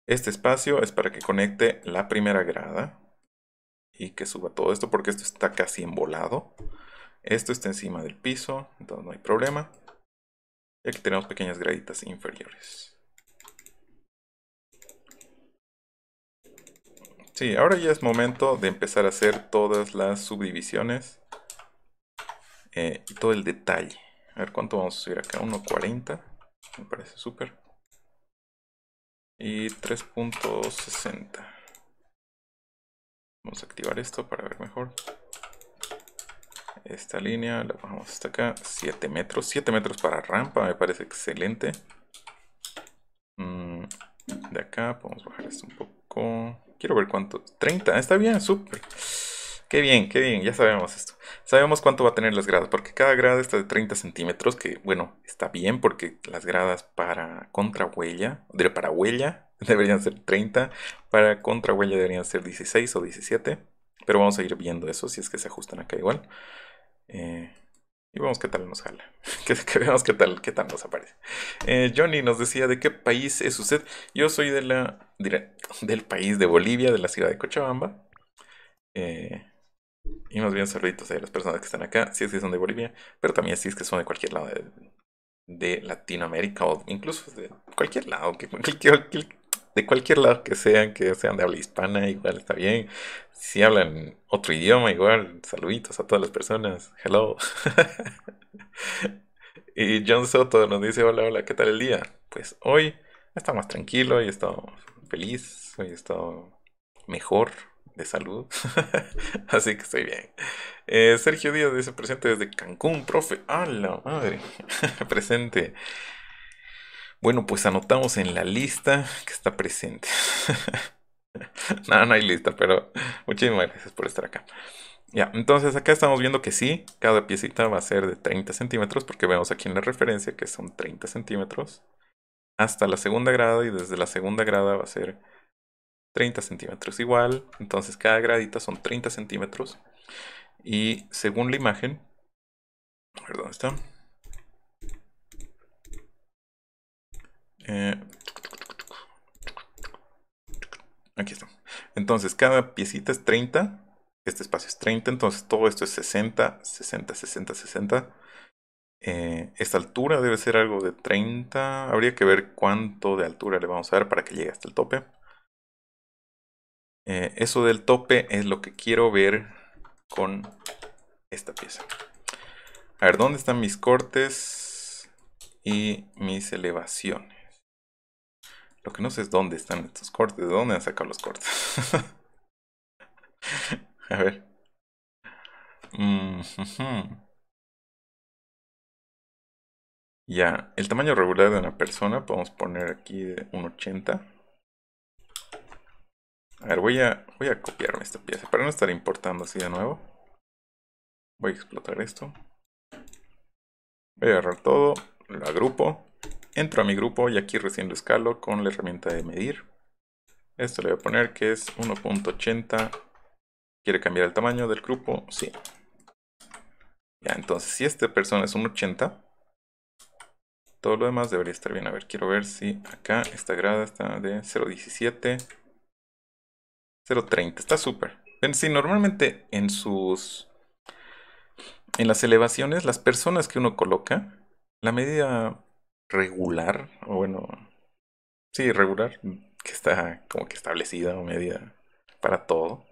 Este espacio es para que conecte la primera grada. Y que suba todo esto, porque esto está casi embolado. Esto está encima del piso, entonces no hay problema. Y aquí tenemos pequeñas graditas inferiores. Sí, ahora ya es momento de empezar a hacer todas las subdivisiones. Eh, y todo el detalle. A ver cuánto vamos a subir acá. uno cuarenta. Me parece súper. Y tres punto sesenta. Vamos a activar esto para ver mejor. Esta línea la bajamos hasta acá. siete metros. siete metros para rampa. Me parece excelente. Mm, de acá podemos bajar esto un poco. Quiero ver cuánto. treinta. Está bien, súper. Qué bien, qué bien, ya sabemos esto. Sabemos cuánto va a tener las gradas, porque cada grada está de treinta centímetros, que bueno, está bien, porque las gradas para contrahuella, para huella, deberían ser treinta, para contrahuella deberían ser dieciséis o diecisiete, pero vamos a ir viendo eso, si es que se ajustan acá igual. Eh, y vamos qué tal nos jala, que, que veamos qué tal, qué tal nos aparece. Eh, Johnny nos decía, ¿de qué país es usted? Yo soy de la, diré, del país de Bolivia, de la ciudad de Cochabamba. Eh... Y más bien saluditos a las personas que están acá, si es que son de Bolivia, pero también si es que son de cualquier lado de, de Latinoamérica o incluso de cualquier lado, que, que, de cualquier lado que sean, que sean de habla hispana, igual está bien. Si hablan otro idioma, igual, saluditos a todas las personas, hello. Y John Soto nos dice, hola, hola, ¿qué tal el día? Pues hoy he estado más tranquilo, hoy he estado feliz, hoy he estado mejor de salud, así que estoy bien. eh, Sergio Díaz dice presente desde Cancún, profe, a la madre. Presente. Bueno, pues anotamos en la lista que está presente. No, no hay lista, pero muchísimas gracias por estar acá. Ya, entonces acá estamos viendo que sí, cada piecita va a ser de treinta centímetros, porque vemos aquí en la referencia que son treinta centímetros hasta la segunda grada, y desde la segunda grada va a ser treinta centímetros igual. Entonces cada gradita son treinta centímetros. Y según la imagen, a ver dónde está. Eh, aquí está. Entonces cada piecita es treinta. Este espacio es treinta. Entonces todo esto es sesenta, sesenta, sesenta, sesenta. Eh, esta altura debe ser algo de treinta. Habría que ver cuánto de altura le vamos a dar para que llegue hasta el tope. Eh, eso del tope es lo que quiero ver con esta pieza. A ver, ¿dónde están mis cortes y mis elevaciones? Lo que no sé es dónde están estos cortes. ¿De dónde han sacado los cortes? A ver. Mm-hmm. Ya, el tamaño regular de una persona podemos poner aquí de un ochenta. A ver, voy a, voy a copiarme esta pieza para no estar importando así de nuevo. Voy a explotar esto. Voy a agarrar todo, lo agrupo. Entro a mi grupo y aquí recién lo escalo con la herramienta de medir. Esto le voy a poner que es uno punto ochenta. ¿Quiere cambiar el tamaño del grupo? Sí. Ya, entonces si esta persona es un ochenta, todo lo demás debería estar bien. A ver, quiero ver si acá esta grada está de cero punto diecisiete. cero punto treinta, está súper. Ven, sí, normalmente en sus. En las elevaciones, las personas que uno coloca, la medida regular, o bueno, sí, regular, que está como que establecida o medida para todo,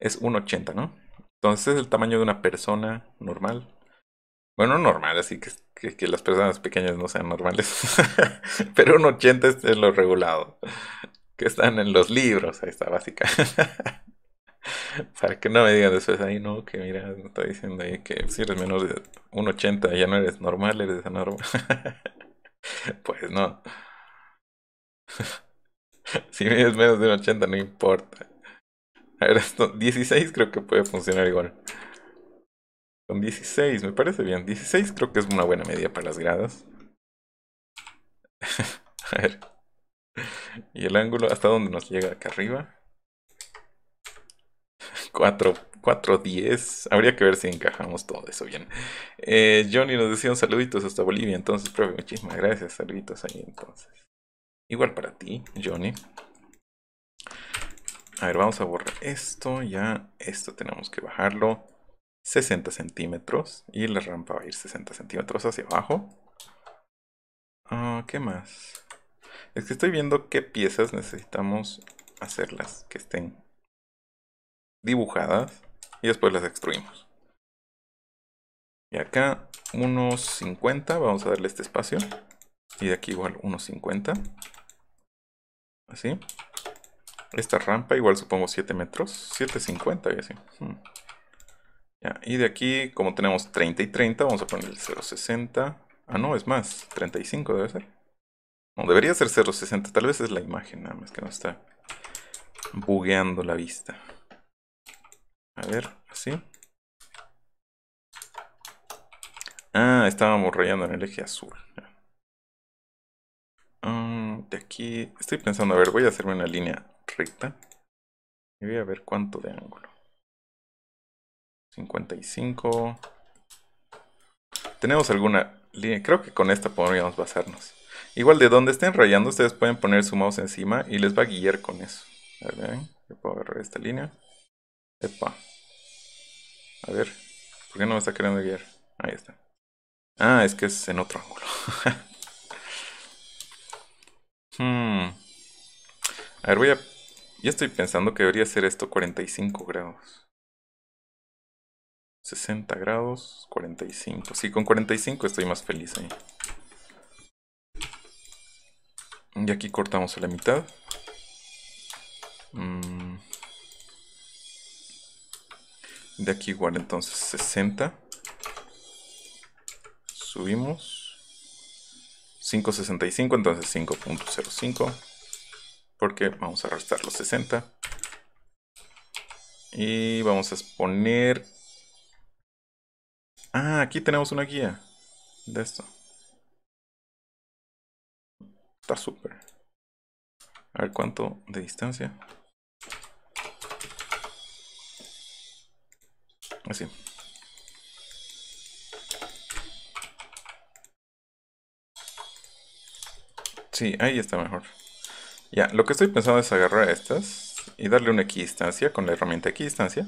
es un ochenta, ¿no? Entonces es el tamaño de una persona normal. Bueno, normal, así que, que, que las personas pequeñas no sean normales. Pero un ochenta es, es lo regulado. Que están en los libros, ahí está, básica. Para que no me digan después, ahí no, que mira, me está diciendo ahí que si eres menor de un ochenta ya no eres normal, eres anormal. Pues no. Si mides menos de un ochenta no importa. A ver, esto, dieciséis creo que puede funcionar igual. Con dieciséis, me parece bien. dieciséis creo que es una buena medida para las gradas. A ver. Y el ángulo, ¿hasta dónde nos llega? Acá arriba. cuatro, cuatro, diez. Habría que ver si encajamos todo eso bien. Eh, Johnny nos decía un saluditos hasta Bolivia. Entonces, profe, muchísimas gracias. Saluditos ahí entonces. Igual para ti, Johnny. A ver, vamos a borrar esto. Ya, esto tenemos que bajarlo sesenta centímetros. Y la rampa va a ir sesenta centímetros hacia abajo. Ah, ¿qué más? Es que estoy viendo qué piezas necesitamos hacerlas que estén dibujadas y después las extruimos. Y acá unos cincuenta, vamos a darle este espacio. Y de aquí igual unos cincuenta. Así. Esta rampa igual supongo siete metros, siete cincuenta y así. Hmm. Ya, y de aquí como tenemos treinta y treinta, vamos a poner el cero punto sesenta. Ah no, es más, treinta y cinco debe ser. No, debería ser cero punto sesenta, tal vez es la imagen, nada más que nos está bugueando la vista. A ver, así. Ah, estábamos rayando en el eje azul. Um, de aquí, estoy pensando, a ver, voy a hacerme una línea recta. Y voy a ver cuánto de ángulo. cincuenta y cinco. Tenemos alguna línea, creo que con esta podríamos basarnos. Igual de donde estén rayando, ustedes pueden poner su mouse encima y les va a guiar con eso. A ver, ¿ven? Yo puedo agarrar esta línea. Epa. A ver, ¿por qué no me está queriendo guiar? Ahí está. Ah, es que es en otro ángulo. hmm. A ver, voy a... Ya estoy pensando que debería ser esto cuarenta y cinco grados. sesenta grados, cuarenta y cinco. Sí, con cuarenta y cinco estoy más feliz ahí. Y aquí cortamos a la mitad. Mm. De aquí igual entonces sesenta. Subimos. cinco punto sesenta y cinco, entonces cinco punto cero cinco. Porque vamos a restar los sesenta. Y vamos a poner... Ah, aquí tenemos una guía de esto. Está súper. A ver cuánto de distancia. Así. Sí, ahí está mejor. Ya, lo que estoy pensando es agarrar estas y darle una equidistancia con la herramienta equidistancia.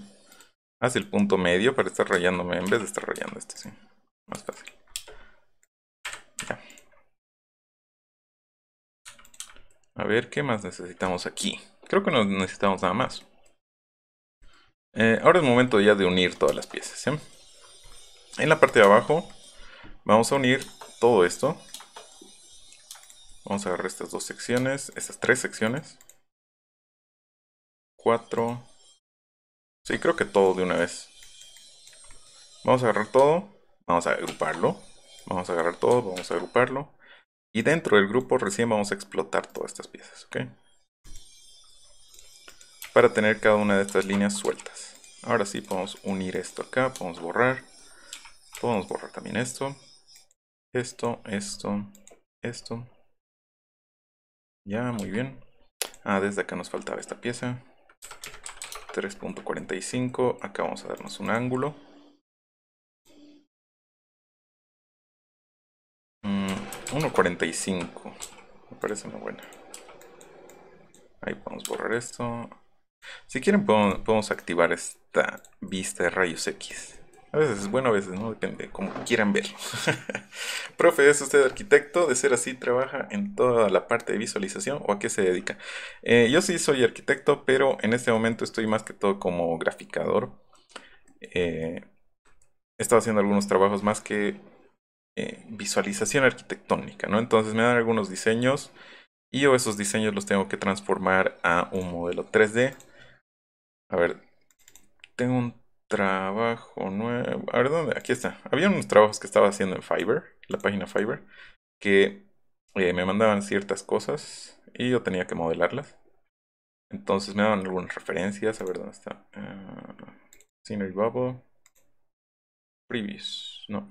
Haz el punto medio para estar rayándome en vez de estar rayando esto, sí. Más fácil. Ya. A ver, ¿qué más necesitamos aquí? Creo que no necesitamos nada más. Eh, ahora es momento ya de unir todas las piezas, ¿sí? En la parte de abajo vamos a unir todo esto. Vamos a agarrar estas dos secciones, estas tres secciones. Cuatro. Sí, creo que todo de una vez. Vamos a agarrar todo. Vamos a agruparlo. Vamos a agarrar todo, vamos a agruparlo. Y dentro del grupo recién vamos a explotar todas estas piezas, ¿ok? Para tener cada una de estas líneas sueltas. Ahora sí podemos unir esto acá, podemos borrar. Podemos borrar también esto. Esto, esto, esto. Ya, muy bien. Ah, desde acá nos faltaba esta pieza. tres punto cuarenta y cinco. Acá vamos a darnos un ángulo. uno punto cuarenta y cinco. Me parece muy buena. Ahí podemos borrar esto. Si quieren podemos, podemos activar esta vista de rayos X. A veces es bueno, a veces no, depende, como quieran verlo. Profe, ¿es usted arquitecto? De ser así, ¿trabaja en toda la parte de visualización o a qué se dedica? Eh, yo sí soy arquitecto, pero en este momento estoy más que todo como graficador. Eh, he estado haciendo algunos trabajos más que eh, visualización arquitectónica, ¿no? Entonces me dan algunos diseños y yo esos diseños los tengo que transformar a un modelo tres D. A ver, tengo un... trabajo nuevo. A ver, ¿dónde? Aquí está. Había unos trabajos que estaba haciendo en Fiverr, la página Fiverr, que eh, me mandaban ciertas cosas y yo tenía que modelarlas. Entonces me daban algunas referencias. A ver, ¿dónde está? Uh, Scenery Bubble. Previews. No.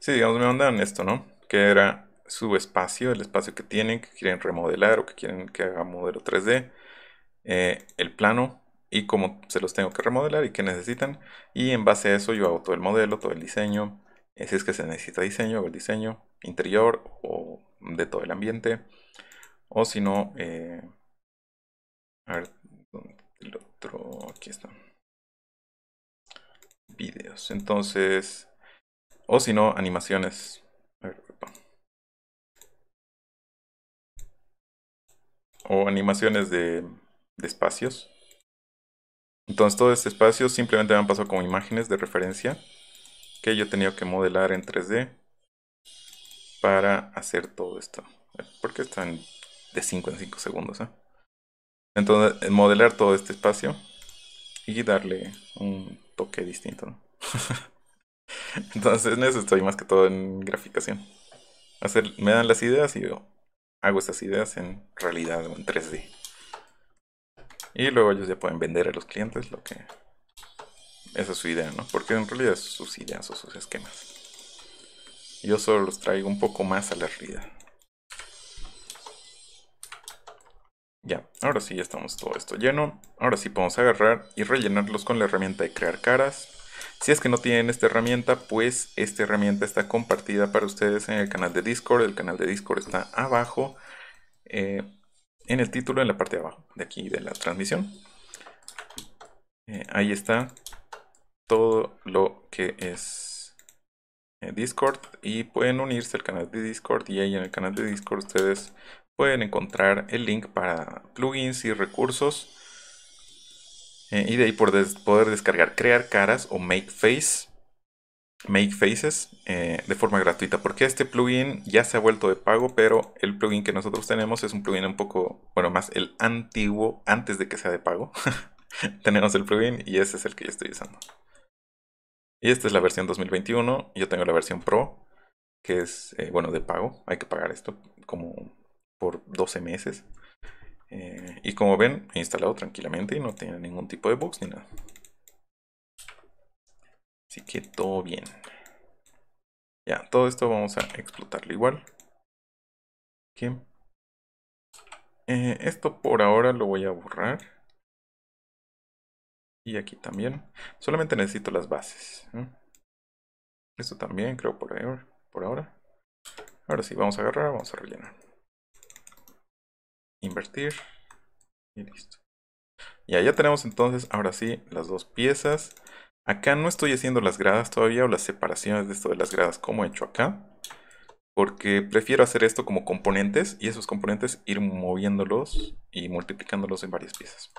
Sí, digamos, me mandaban esto, ¿no? Que era su espacio, el espacio que tienen, que quieren remodelar o que quieren que haga modelo tres D. Eh, el plano. Y cómo se los tengo que remodelar y qué necesitan. Y en base a eso yo hago todo el modelo, todo el diseño. Si es que se necesita diseño, hago el diseño interior o de todo el ambiente. O si no, eh, a ver, el otro, aquí está. Videos, entonces. O si no, animaciones. A ver, opa. O animaciones de, de espacios. Entonces todo este espacio simplemente me han pasado como imágenes de referencia que yo he tenido que modelar en tres D para hacer todo esto. ¿Por qué están de cinco en cinco segundos? ¿eh? Entonces modelar todo este espacio y darle un toque distinto, ¿no? Entonces en eso estoy más que todo en graficación. Hacer, me dan las ideas y yo hago esas ideas en realidad o en tres D. Y luego ellos ya pueden vender a los clientes lo que... Esa es su idea, ¿no? Porque en realidad es sus ideas o sus esquemas. Yo solo los traigo un poco más a la realidad. Ya, ahora sí ya estamos todo esto lleno. Ahora sí podemos agarrar y rellenarlos con la herramienta de crear caras. Si es que no tienen esta herramienta, pues esta herramienta está compartida para ustedes en el canal de Discord. El canal de Discord está abajo, eh, en el título, en la parte de abajo, de aquí de la transmisión. Eh, ahí está todo lo que es eh, Discord, y pueden unirse al canal de Discord, y ahí en el canal de Discord ustedes pueden encontrar el link para plugins y recursos. Eh, y de ahí por des poder descargar Crear Caras o Make Face, Make Faces eh, de forma gratuita, porque este plugin ya se ha vuelto de pago, pero el plugin que nosotros tenemos es un plugin un poco, bueno, más el antiguo, antes de que sea de pago. Tenemos el plugin y ese es el que yo estoy usando. Y esta es la versión dos mil veintiuno, yo tengo la versión Pro, que es, eh, bueno, de pago, hay que pagar esto como por doce meses. Eh, y como ven, he instalado tranquilamente y no tiene ningún tipo de bugs ni nada. Así que todo bien. Ya, todo esto vamos a explotarlo igual. Aquí. Eh, esto por ahora lo voy a borrar. Y aquí también. Solamente necesito las bases. ¿Eh? Esto también creo por ahora, por ahora. Ahora sí, vamos a agarrar, vamos a rellenar. Invertir y listo. Ya, ya tenemos entonces ahora sí las dos piezas. Acá no estoy haciendo las gradas todavía o las separaciones de esto de las gradas como he hecho acá, porque prefiero hacer esto como componentes y esos componentes ir moviéndolos y multiplicándolos en varias piezas.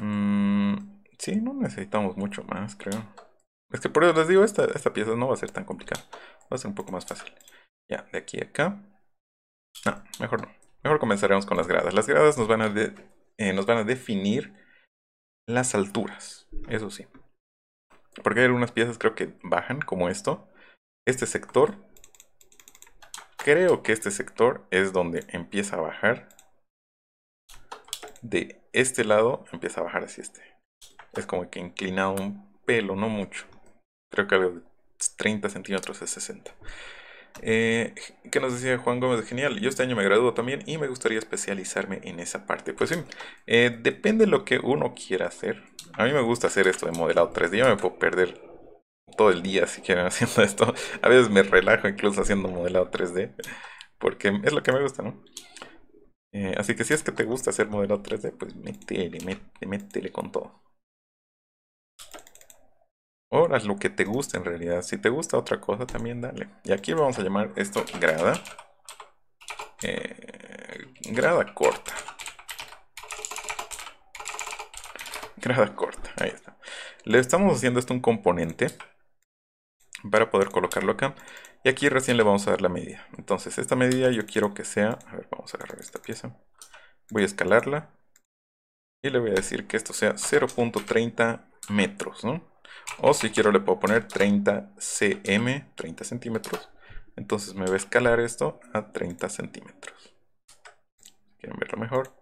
Mm, sí, no necesitamos mucho más, creo. Es que por eso les digo, esta, esta pieza no va a ser tan complicada, va a ser un poco más fácil. Ya, de aquí a acá. No, mejor no. Mejor comenzaremos con las gradas. Las gradas nos van a, de, eh, nos van a definir las alturas. Eso sí. Porque hay algunas piezas creo que bajan, como esto. Este sector. Creo que este sector es donde empieza a bajar. De este lado empieza a bajar hacia este. Es como que inclinado un pelo, no mucho. Creo que algo de treinta centímetros a sesenta. Eh, ¿Qué nos decía Juan Gómez? Genial, yo este año me gradúo también y me gustaría especializarme en esa parte. Pues sí, eh, depende de lo que uno quiera hacer. A mí me gusta hacer esto de modelado tres D. Yo me puedo perder todo el día si quieren haciendo esto. A veces me relajo incluso haciendo modelado tres D, porque es lo que me gusta, ¿no? Eh, así que si es que te gusta hacer modelado tres D, pues métele, métele, métele con todo. O haz lo que te guste en realidad. Si te gusta otra cosa también dale. Y aquí vamos a llamar esto grada. Eh, grada corta. Grada corta. Ahí está. Le estamos haciendo esto un componente. Para poder colocarlo acá. Y aquí recién le vamos a dar la medida. Entonces esta medida yo quiero que sea. A ver, vamos a agarrar esta pieza. Voy a escalarla. Y le voy a decir que esto sea cero punto treinta metros, ¿no? O si quiero le puedo poner treinta centímetros, treinta centímetros. Entonces me va a escalar esto a treinta centímetros. ¿Quieren verlo mejor?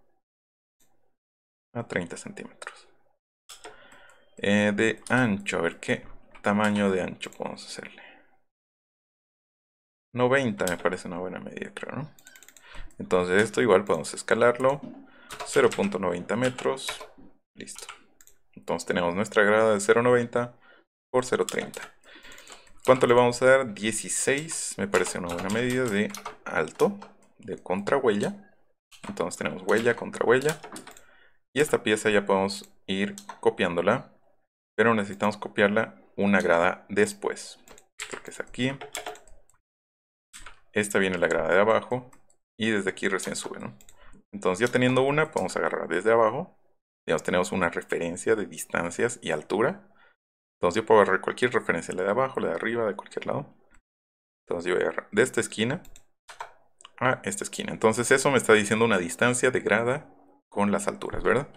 A treinta centímetros. Eh, de ancho, a ver qué tamaño de ancho podemos hacerle. noventa me parece una buena medida, creo, ¿no? Entonces esto igual podemos escalarlo. cero punto noventa metros. Listo. Entonces tenemos nuestra grada de cero punto noventa por cero punto treinta. ¿Cuánto le vamos a dar? dieciséis, me parece una buena medida de alto, de contrahuella. Entonces tenemos huella, contrahuella. Y esta pieza ya podemos ir copiándola, pero necesitamos copiarla una grada después. Porque es aquí. Esta viene la grada de abajo y desde aquí recién sube, ¿no? Entonces ya teniendo una, podemos agarrar desde abajo. Digamos, tenemos una referencia de distancias y altura. Entonces yo puedo agarrar cualquier referencia, la de abajo, la de arriba, de cualquier lado. Entonces yo voy a agarrar de esta esquina a esta esquina. Entonces eso me está diciendo una distancia de grada con las alturas, ¿verdad?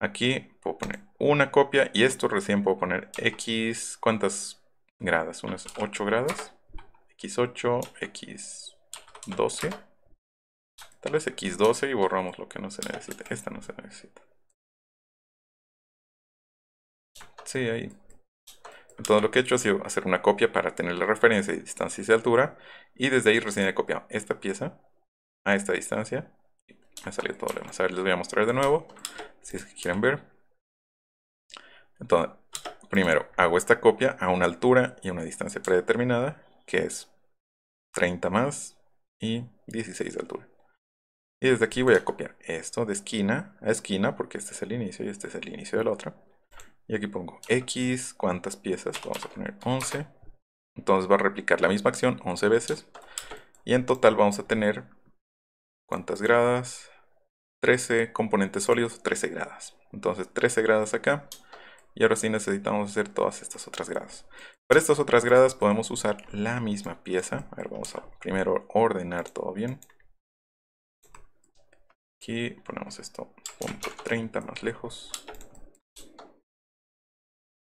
Aquí puedo poner una copia y esto recién puedo poner X... ¿Cuántas gradas? Unas ocho gradas. equis ocho, equis doce. Tal vez equis doce y borramos lo que no se necesita. Esta no se necesita. Sí, ahí. Entonces lo que he hecho ha sido hacer una copia para tener la referencia de distancias y altura. Y desde ahí recién he copiado esta pieza a esta distancia. Me salió todo lo demás. A ver, les voy a mostrar de nuevo, si es que quieren ver. Entonces, primero hago esta copia a una altura y una distancia predeterminada, que es treinta más y dieciséis de altura. Y desde aquí voy a copiar esto de esquina a esquina, porque este es el inicio y este es el inicio de la otra. Y aquí pongo X, ¿cuántas piezas? Vamos a poner once. Entonces va a replicar la misma acción once veces. Y en total vamos a tener, ¿cuántas gradas? trece componentes sólidos, trece gradas. Entonces trece gradas acá. Y ahora sí necesitamos hacer todas estas otras gradas. Para estas otras gradas podemos usar la misma pieza. A ver, vamos a primero ordenar todo bien. Aquí ponemos esto, punto treinta más lejos.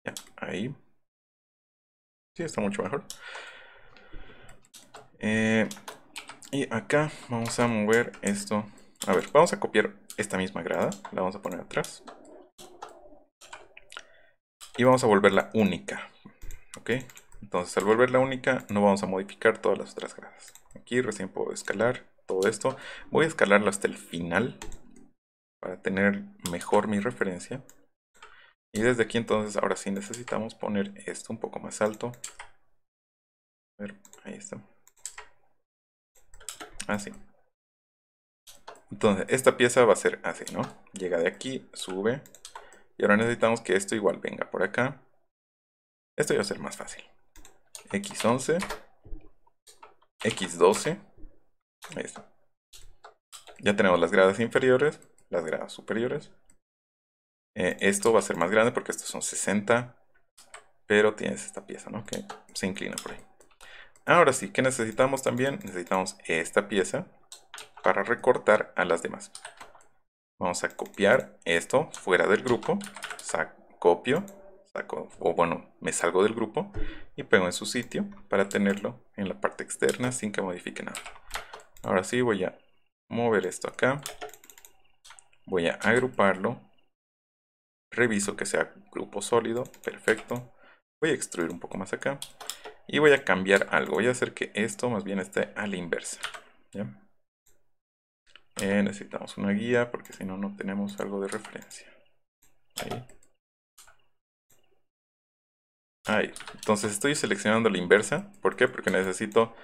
Ya, ahí. Sí, está mucho mejor. Eh, y acá vamos a mover esto. A ver, vamos a copiar esta misma grada. La vamos a poner atrás. Y vamos a volverla única. Ok, entonces al volverla única no vamos a modificar todas las otras gradas. Aquí recién puedo escalar todo esto. Voy a escalarlo hasta el final para tener mejor mi referencia. Y desde aquí entonces ahora sí necesitamos poner esto un poco más alto. A ver, ahí está. Así. Entonces esta pieza va a ser así, ¿no? Llega de aquí, sube. Y ahora necesitamos que esto igual venga por acá. Esto va a ser más fácil. equis once. equis doce. Ahí está. Ya tenemos las gradas inferiores. Las gradas superiores. Eh, esto va a ser más grande porque estos son sesenta. Pero tienes esta pieza, ¿no? Que se inclina por ahí. Ahora sí, ¿qué necesitamos también? Necesitamos esta pieza para recortar a las demás. Vamos a copiar esto fuera del grupo. Saco, copio, saco, o bueno, me salgo del grupo y pego en su sitio para tenerlo en la parte externa sin que modifique nada. Ahora sí voy a mover esto acá. Voy a agruparlo. Reviso que sea grupo sólido. Perfecto. Voy a extruir un poco más acá. Y voy a cambiar algo. Voy a hacer que esto más bien esté a la inversa. ¿Ya? Eh, necesitamos una guía porque si no, no tenemos algo de referencia. Ahí. Ahí. Entonces estoy seleccionando la inversa. ¿Por qué? Porque necesito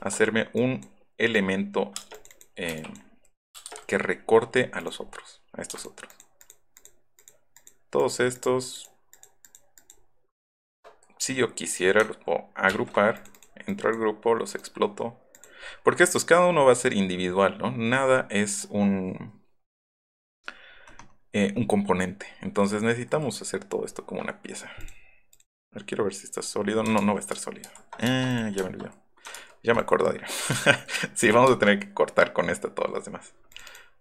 hacerme un elemento eh, que recorte a los otros. A estos otros. Todos estos. Si yo quisiera, los puedo agrupar. Entro al grupo, los exploto. Porque estos, cada uno va a ser individual, ¿no? Nada es un, eh, un componente. Entonces necesitamos hacer todo esto como una pieza. A ver, quiero ver si está sólido. No, no va a estar sólido. Ah, ya me olvidé. Ya me acuerdo, diré. Sí, vamos a tener que cortar con esta todas las demás.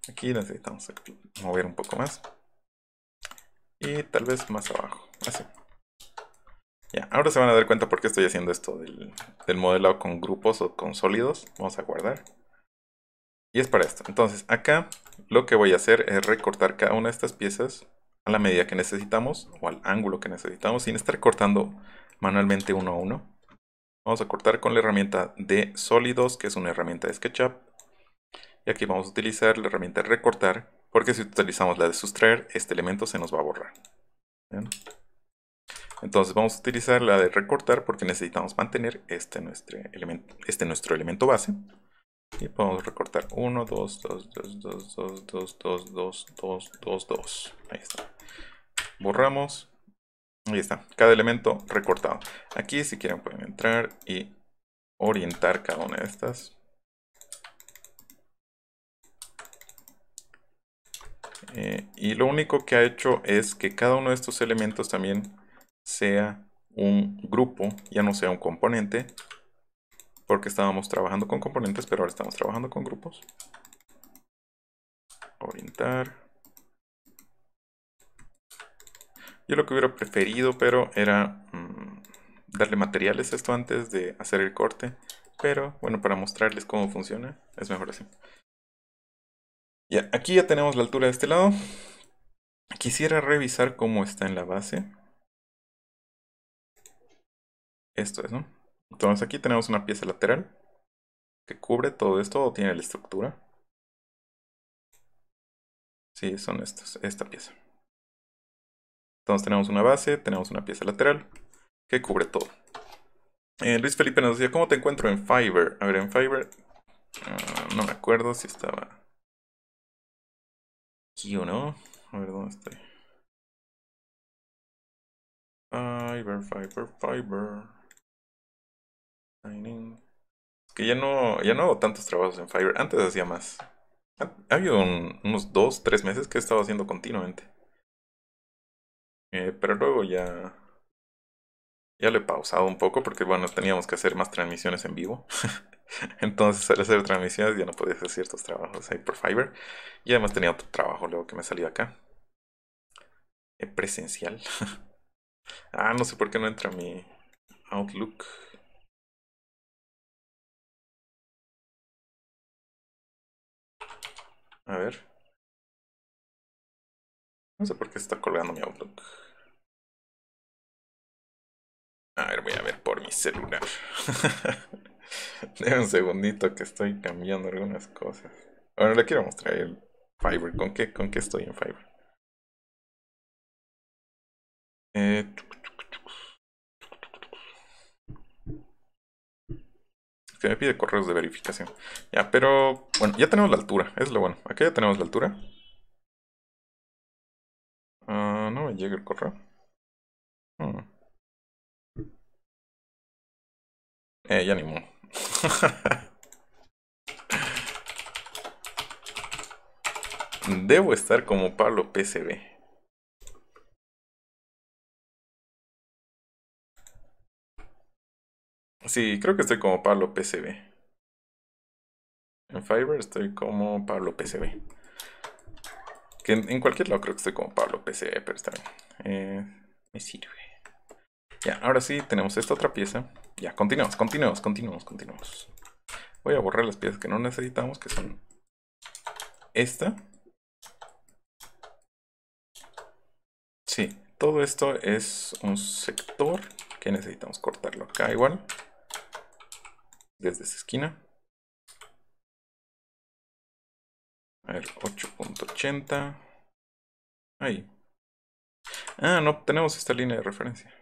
Aquí necesitamos mover un poco más. Y tal vez más abajo. Así. Ya, ahora se van a dar cuenta por qué estoy haciendo esto del, del modelado con grupos o con sólidos. Vamos a guardar. Y es para esto. Entonces acá lo que voy a hacer es recortar cada una de estas piezas a la medida que necesitamos o al ángulo que necesitamos sin estar cortando manualmente uno a uno. Vamos a cortar con la herramienta de sólidos, que es una herramienta de SketchUp. Y aquí vamos a utilizar la herramienta de recortar, porque si utilizamos la de sustraer, este elemento se nos va a borrar. ¿Bien? Entonces vamos a utilizar la de recortar porque necesitamos mantener este nuestro elemento, este nuestro elemento base. Y podemos recortar uno, dos, dos, dos, dos, dos, dos, dos, dos, dos, dos. Ahí está. Borramos. Ahí está. Cada elemento recortado. Aquí si quieren pueden entrar y orientar cada una de estas. Eh, y lo único que ha hecho es que cada uno de estos elementos también sea un grupo, ya no sea un componente, porque estábamos trabajando con componentes, pero ahora estamos trabajando con grupos. Orientar. Yo lo que hubiera preferido, pero era mmm, darle materiales a esto antes de hacer el corte, pero bueno, para mostrarles cómo funciona es mejor así. Ya, aquí ya tenemos la altura de este lado. Quisiera revisar cómo está en la base. Esto es, ¿no? Entonces aquí tenemos una pieza lateral que cubre todo esto o tiene la estructura. Sí, son estos, esta pieza. Entonces tenemos una base, tenemos una pieza lateral que cubre todo. Eh, Luis Felipe nos decía, ¿cómo te encuentro en Fiverr? A ver, en Fiverr, uh, no me acuerdo si estaba aquí o no. A ver, ¿dónde estoy? Fiverr, Fiverr, Fiverr. Es que ya no, ya no hago tantos trabajos en Fiverr. Antes hacía más. Ha, ha habido un, unos dos, tres meses que he estado haciendo continuamente. Eh, pero luego ya... Ya lo he pausado un poco porque, bueno, teníamos que hacer más transmisiones en vivo. Entonces, al hacer transmisiones ya no podía hacer ciertos trabajos ahí por Fiverr. Y además tenía otro trabajo luego que me salió acá. Eh, presencial. Ah, no sé por qué no entra mi Outlook. A ver. No sé por qué está colgando mi Outlook. A ver, voy a ver por mi celular. Deme un segundito que estoy cambiando algunas cosas. Bueno, le quiero mostrar el Fiverr. ¿Con qué, con qué estoy en Fiverr? Eh, es que me pide correos de verificación. Ya, pero... Bueno, ya tenemos la altura. Es lo bueno. Acá ya tenemos la altura. Uh, no me llega el correo. Hmm. Eh, ya ni modo. Debo estar como Pablo P C B. Sí, creo que estoy como Pablo P C B. En Fiverr estoy como Pablo P C B. Que en, en cualquier lado creo que estoy como Pablo P C B, pero está bien. Eh, me sirve. Ya, ahora sí tenemos esta otra pieza. Ya, continuamos, continuamos, continuamos, continuamos. Voy a borrar las piezas que no necesitamos, que son esta. Sí, todo esto es un sector que necesitamos cortarlo acá igual. Desde esta esquina. A ver, ocho punto ochenta. Ahí. Ah, no, tenemos esta línea de referencia.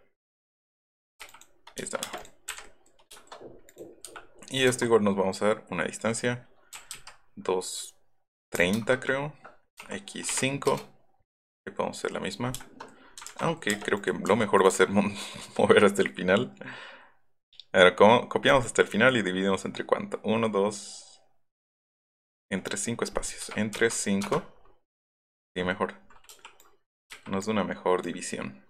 Ahí está. Y esto igual nos vamos a dar una distancia dos treinta, creo, equis cinco, que podemos hacer la misma, aunque creo que lo mejor va a ser mover hasta el final. A ver, ¿cómo? Copiamos hasta el final y dividimos entre cuánto, uno, dos, entre cinco espacios, entre cinco y mejor, nos da una mejor división.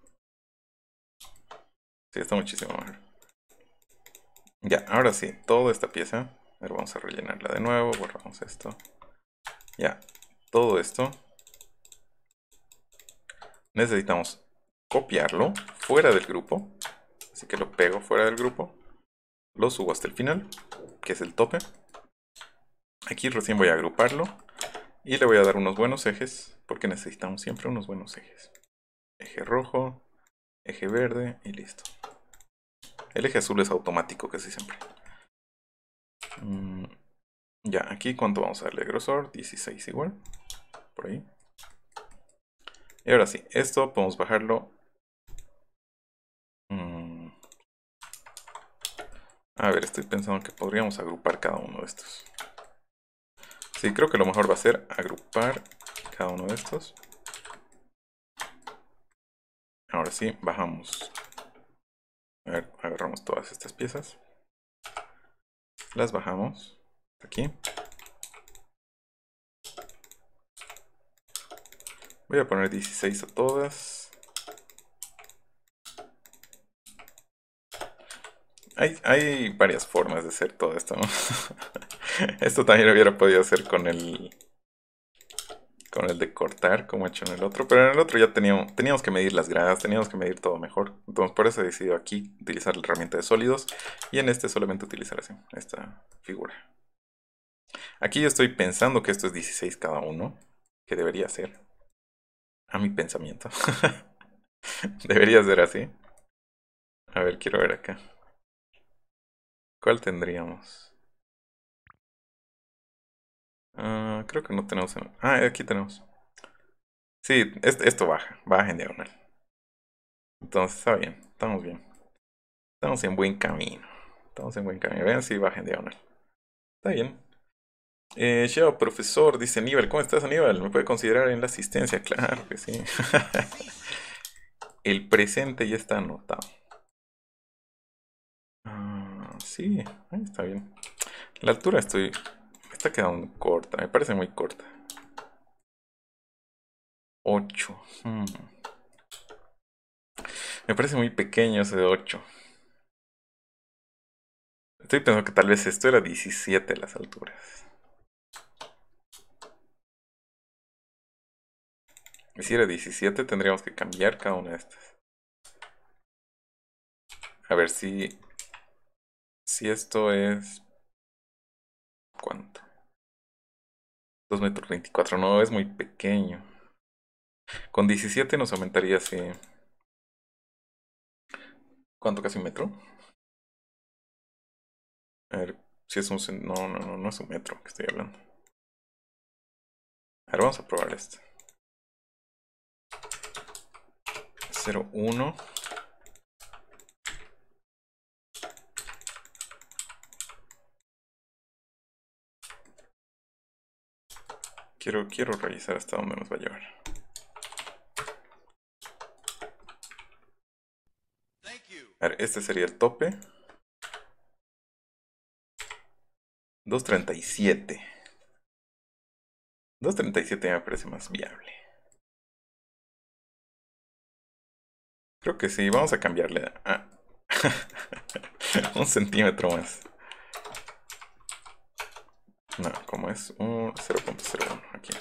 Sí, está muchísimo mejor. Ya, ahora sí, toda esta pieza. A ver, vamos a rellenarla de nuevo. Borramos esto. Ya, todo esto. Necesitamos copiarlo fuera del grupo. Así que lo pego fuera del grupo. Lo subo hasta el final, que es el tope. Aquí recién voy a agruparlo. Y le voy a dar unos buenos ejes, porque necesitamos siempre unos buenos ejes. Eje rojo, eje verde y listo. El eje azul es automático casi siempre. Mm, ya, aquí cuánto vamos a darle de grosor. dieciséis igual. Por ahí. Y ahora sí, esto podemos bajarlo. Mm, a ver, estoy pensando que podríamos agrupar cada uno de estos. Sí, creo que lo mejor va a ser agrupar cada uno de estos. Ahora sí, bajamos. A ver, agarramos todas estas piezas. Las bajamos. Aquí. Voy a poner dieciséis a todas. Hay, hay varias formas de hacer todo esto, ¿no? Esto también lo hubiera podido hacer con el... Con el de cortar, como he hecho en el otro. Pero en el otro ya teníamos, teníamos que medir las gradas. Teníamos que medir todo mejor. Entonces por eso he decidido aquí utilizar la herramienta de sólidos. Y en este solamente utilizar así, esta figura. Aquí yo estoy pensando que esto es dieciséis cada uno, que debería ser, a mi pensamiento. Debería ser así. A ver, quiero ver acá. ¿Cuál tendríamos? Uh, creo que no tenemos... En... Ah, aquí tenemos. Sí, esto, esto baja, baja en diagonal. Entonces está bien, estamos bien. Estamos en buen camino. Estamos en buen camino. Vean si baja en diagonal. Está bien. Eh, yo, profesor, dice Aníbal. ¿Cómo estás, Aníbal? ¿Me puede considerar en la asistencia? Claro que sí. El presente ya está anotado. Ah, sí, ahí está bien. La altura estoy... Me está quedando corta. Me parece muy corta. ocho. Hmm. Me parece muy pequeño ese de ocho. Estoy pensando que tal vez esto era diecisiete las alturas. Y si era diecisiete tendríamos que cambiar cada una de estas. A ver si... Si esto es... ¿Cuánto? dos metros veinticuatro. No, es muy pequeño. Con diecisiete nos aumentaría así... ¿Cuánto? ¿Casi un metro? A ver, si es un... No, no, no, no es un metro que estoy hablando. A ver, vamos a probar esto. cero uno. Quiero, quiero revisar hasta dónde nos va a llevar. A ver, este sería el tope. dos treinta y siete. dos treinta y siete me parece más viable. Creo que sí, vamos a cambiarle. Ah. Un centímetro más. No, como es un cero punto cero uno aquí.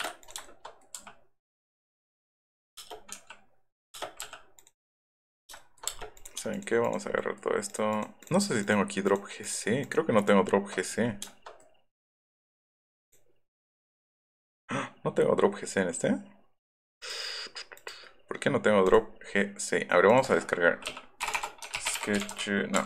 ¿Saben qué? Vamos a agarrar todo esto. No sé si tengo aquí drop G C. Creo que no tengo drop G C. No tengo drop G C en este. ¿Por qué no tengo drop G C? A ver, vamos a descargar. Sketch... No.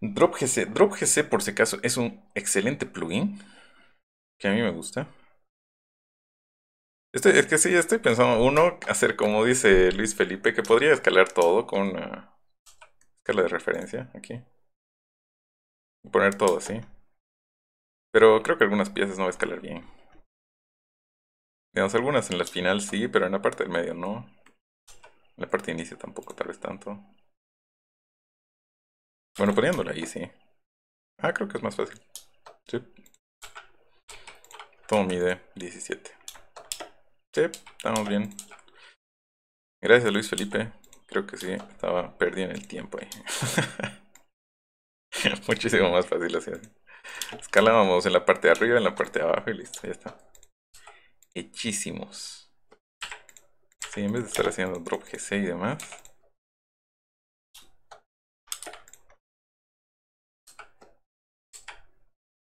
Drop G C. Drop G C, por si acaso, es un excelente plugin. Que a mí me gusta. Estoy, es que sí, estoy pensando, uno, hacer como dice Luis Felipe, que podría escalar todo con una escala de referencia aquí. Y poner todo así. Pero creo que algunas piezas no va a escalar bien. Digamos, algunas en la final sí, pero en la parte del medio no. En la parte de inicio tampoco, tal vez tanto. Bueno, poniéndola ahí sí. Ah, creo que es más fácil. Sí. Todo mide diecisiete. Sí, estamos bien. Gracias, Luis Felipe. Creo que sí, estaba perdiendo el tiempo ahí. Muchísimo más fácil así. Escalábamos en la parte de arriba, en la parte de abajo y listo, ya está. Hechísimos. Sí, en vez de estar haciendo drop G C y demás.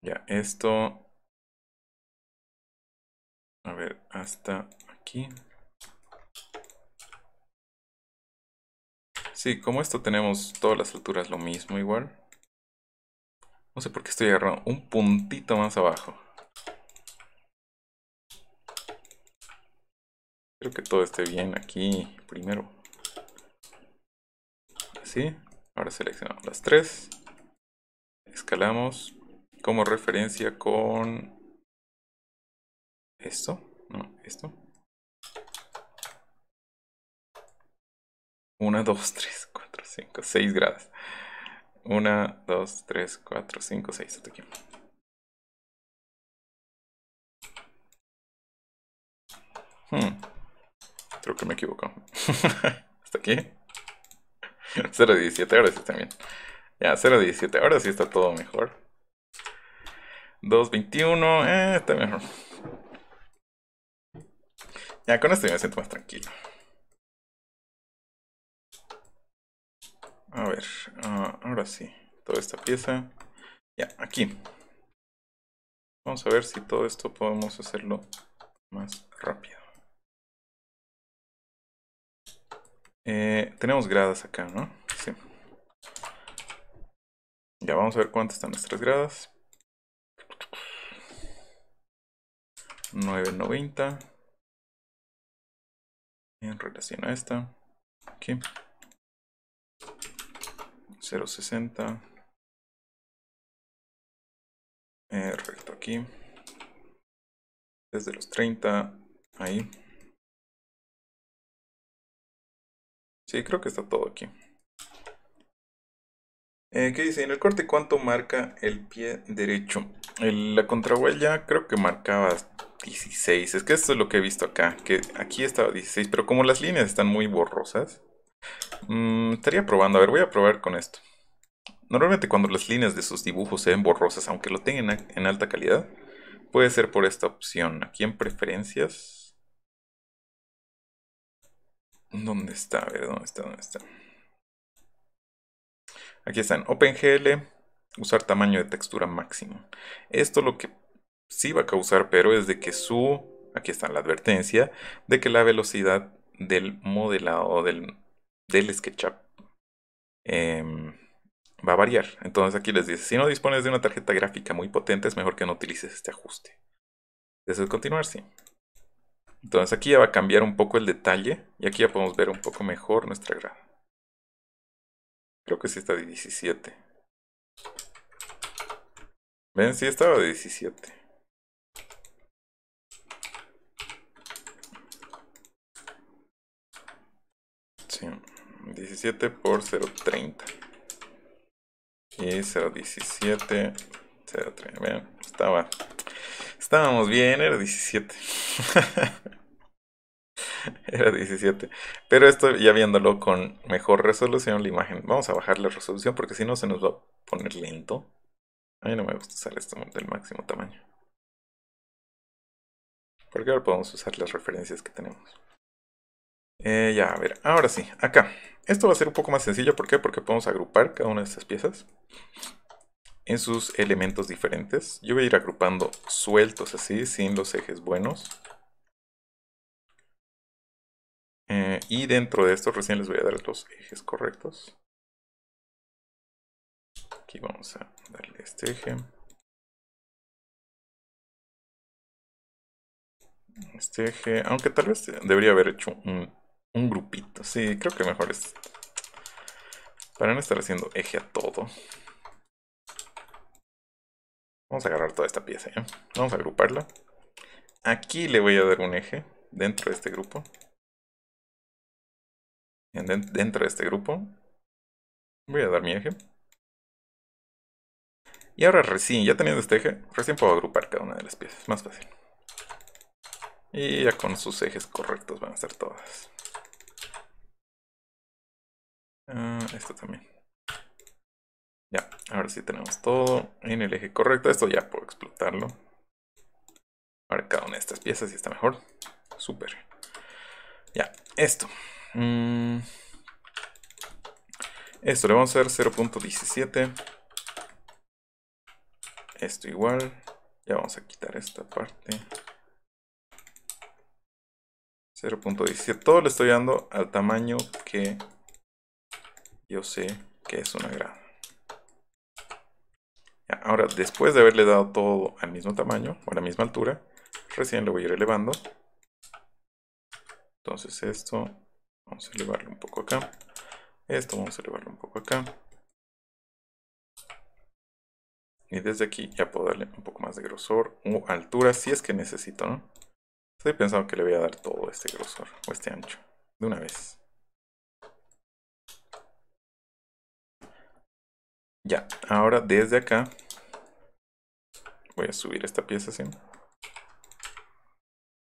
Ya, esto... A ver, hasta aquí. Sí, como esto tenemos todas las alturas lo mismo igual. No sé por qué estoy agarrando un puntito más abajo. Espero que todo esté bien aquí primero. Así. Ahora seleccionamos las tres. Escalamos como referencia con... Esto, no, esto. uno, dos, tres, cuatro, cinco, seis grados. uno, dos, tres, cuatro, cinco, seis. Hasta aquí. Hmm. Creo que me equivoco. Hasta aquí. cero punto diecisiete, ahora sí está bien. Ya, cero punto diecisiete, ahora sí está todo mejor. dos punto veintiuno, eh, está mejor. Ya, con esto me siento más tranquilo. A ver, uh, ahora sí, toda esta pieza. Ya, aquí. Vamos a ver si todo esto podemos hacerlo más rápido. Eh, tenemos gradas acá, ¿no? Sí. Ya, vamos a ver cuántas están nuestras gradas. nueve noventa. En relación a esta. Aquí. cero sesenta. Eh, recto aquí. Desde los treinta. Ahí. Sí, creo que está todo aquí. Eh, ¿Qué dice? En el corte, ¿cuánto marca el pie derecho? El, la contrahuella creo que marcaba dieciséis. Es que esto es lo que he visto acá. Que aquí estaba dieciséis, pero como las líneas están muy borrosas. Mmm, estaría probando. A ver, voy a probar con esto. Normalmente cuando las líneas de sus dibujos se ven borrosas, aunque lo tengan en alta calidad, puede ser por esta opción. Aquí en preferencias. ¿Dónde está? A ver, ¿dónde está? ¿Dónde está? Aquí están. OpenGL, usar tamaño de textura máximo. Esto lo que sí va a causar, pero es de que su... Aquí está la advertencia de que la velocidad del modelado del, del SketchUp eh, va a variar. Entonces aquí les dice, si no dispones de una tarjeta gráfica muy potente, es mejor que no utilices este ajuste. ¿Deseas continuar? Sí. Entonces aquí ya va a cambiar un poco el detalle. Y aquí ya podemos ver un poco mejor nuestra grada. Creo que sí está de diecisiete. ¿Ven? Sí estaba de diecisiete. Sí. diecisiete por cero punto treinta. Y cero punto diecisiete. cero punto treinta. Vean, estaba... Estábamos bien, era diecisiete. Era diecisiete. Pero esto ya viéndolo con mejor resolución, la imagen. Vamos a bajar la resolución porque si no se nos va a poner lento. A mí no me gusta usar esto del máximo tamaño. Porque ahora podemos usar las referencias que tenemos. Eh, ya, a ver, ahora sí, acá. Esto va a ser un poco más sencillo. ¿Por qué? Porque podemos agrupar cada una de estas piezas en sus elementos diferentes. Yo voy a ir agrupando sueltos así, sin los ejes buenos. Eh, y dentro de esto recién les voy a dar los ejes correctos. Aquí vamos a darle este eje. Este eje, aunque tal vez debería haber hecho un, un grupito. Sí, creo que mejor es para no estar haciendo eje a todo. Vamos a agarrar toda esta pieza, ¿eh? Vamos a agruparla. Aquí le voy a dar un eje dentro de este grupo. Dentro de este grupo. Voy a dar mi eje. Y ahora recién, ya teniendo este eje, recién puedo agrupar cada una de las piezas. Más fácil. Y ya con sus ejes correctos van a estar todas. Ah, esto también. Ya, ahora sí tenemos todo en el eje correcto. Esto ya puedo explotarlo. Ahora cada una de estas piezas ya está mejor. Súper. Ya, esto. Mm. Esto le vamos a dar cero punto diecisiete. Esto igual. Ya vamos a quitar esta parte. cero punto diecisiete. Todo le estoy dando al tamaño que yo sé que es una grada. Ahora, después de haberle dado todo al mismo tamaño, o a la misma altura, recién lo voy a ir elevando. Entonces esto, vamos a elevarlo un poco acá. Esto vamos a elevarlo un poco acá. Y desde aquí ya puedo darle un poco más de grosor, o altura, si es que necesito, ¿no? Estoy pensando que le voy a dar todo este grosor, o este ancho, de una vez. Ya, ahora desde acá voy a subir esta pieza así.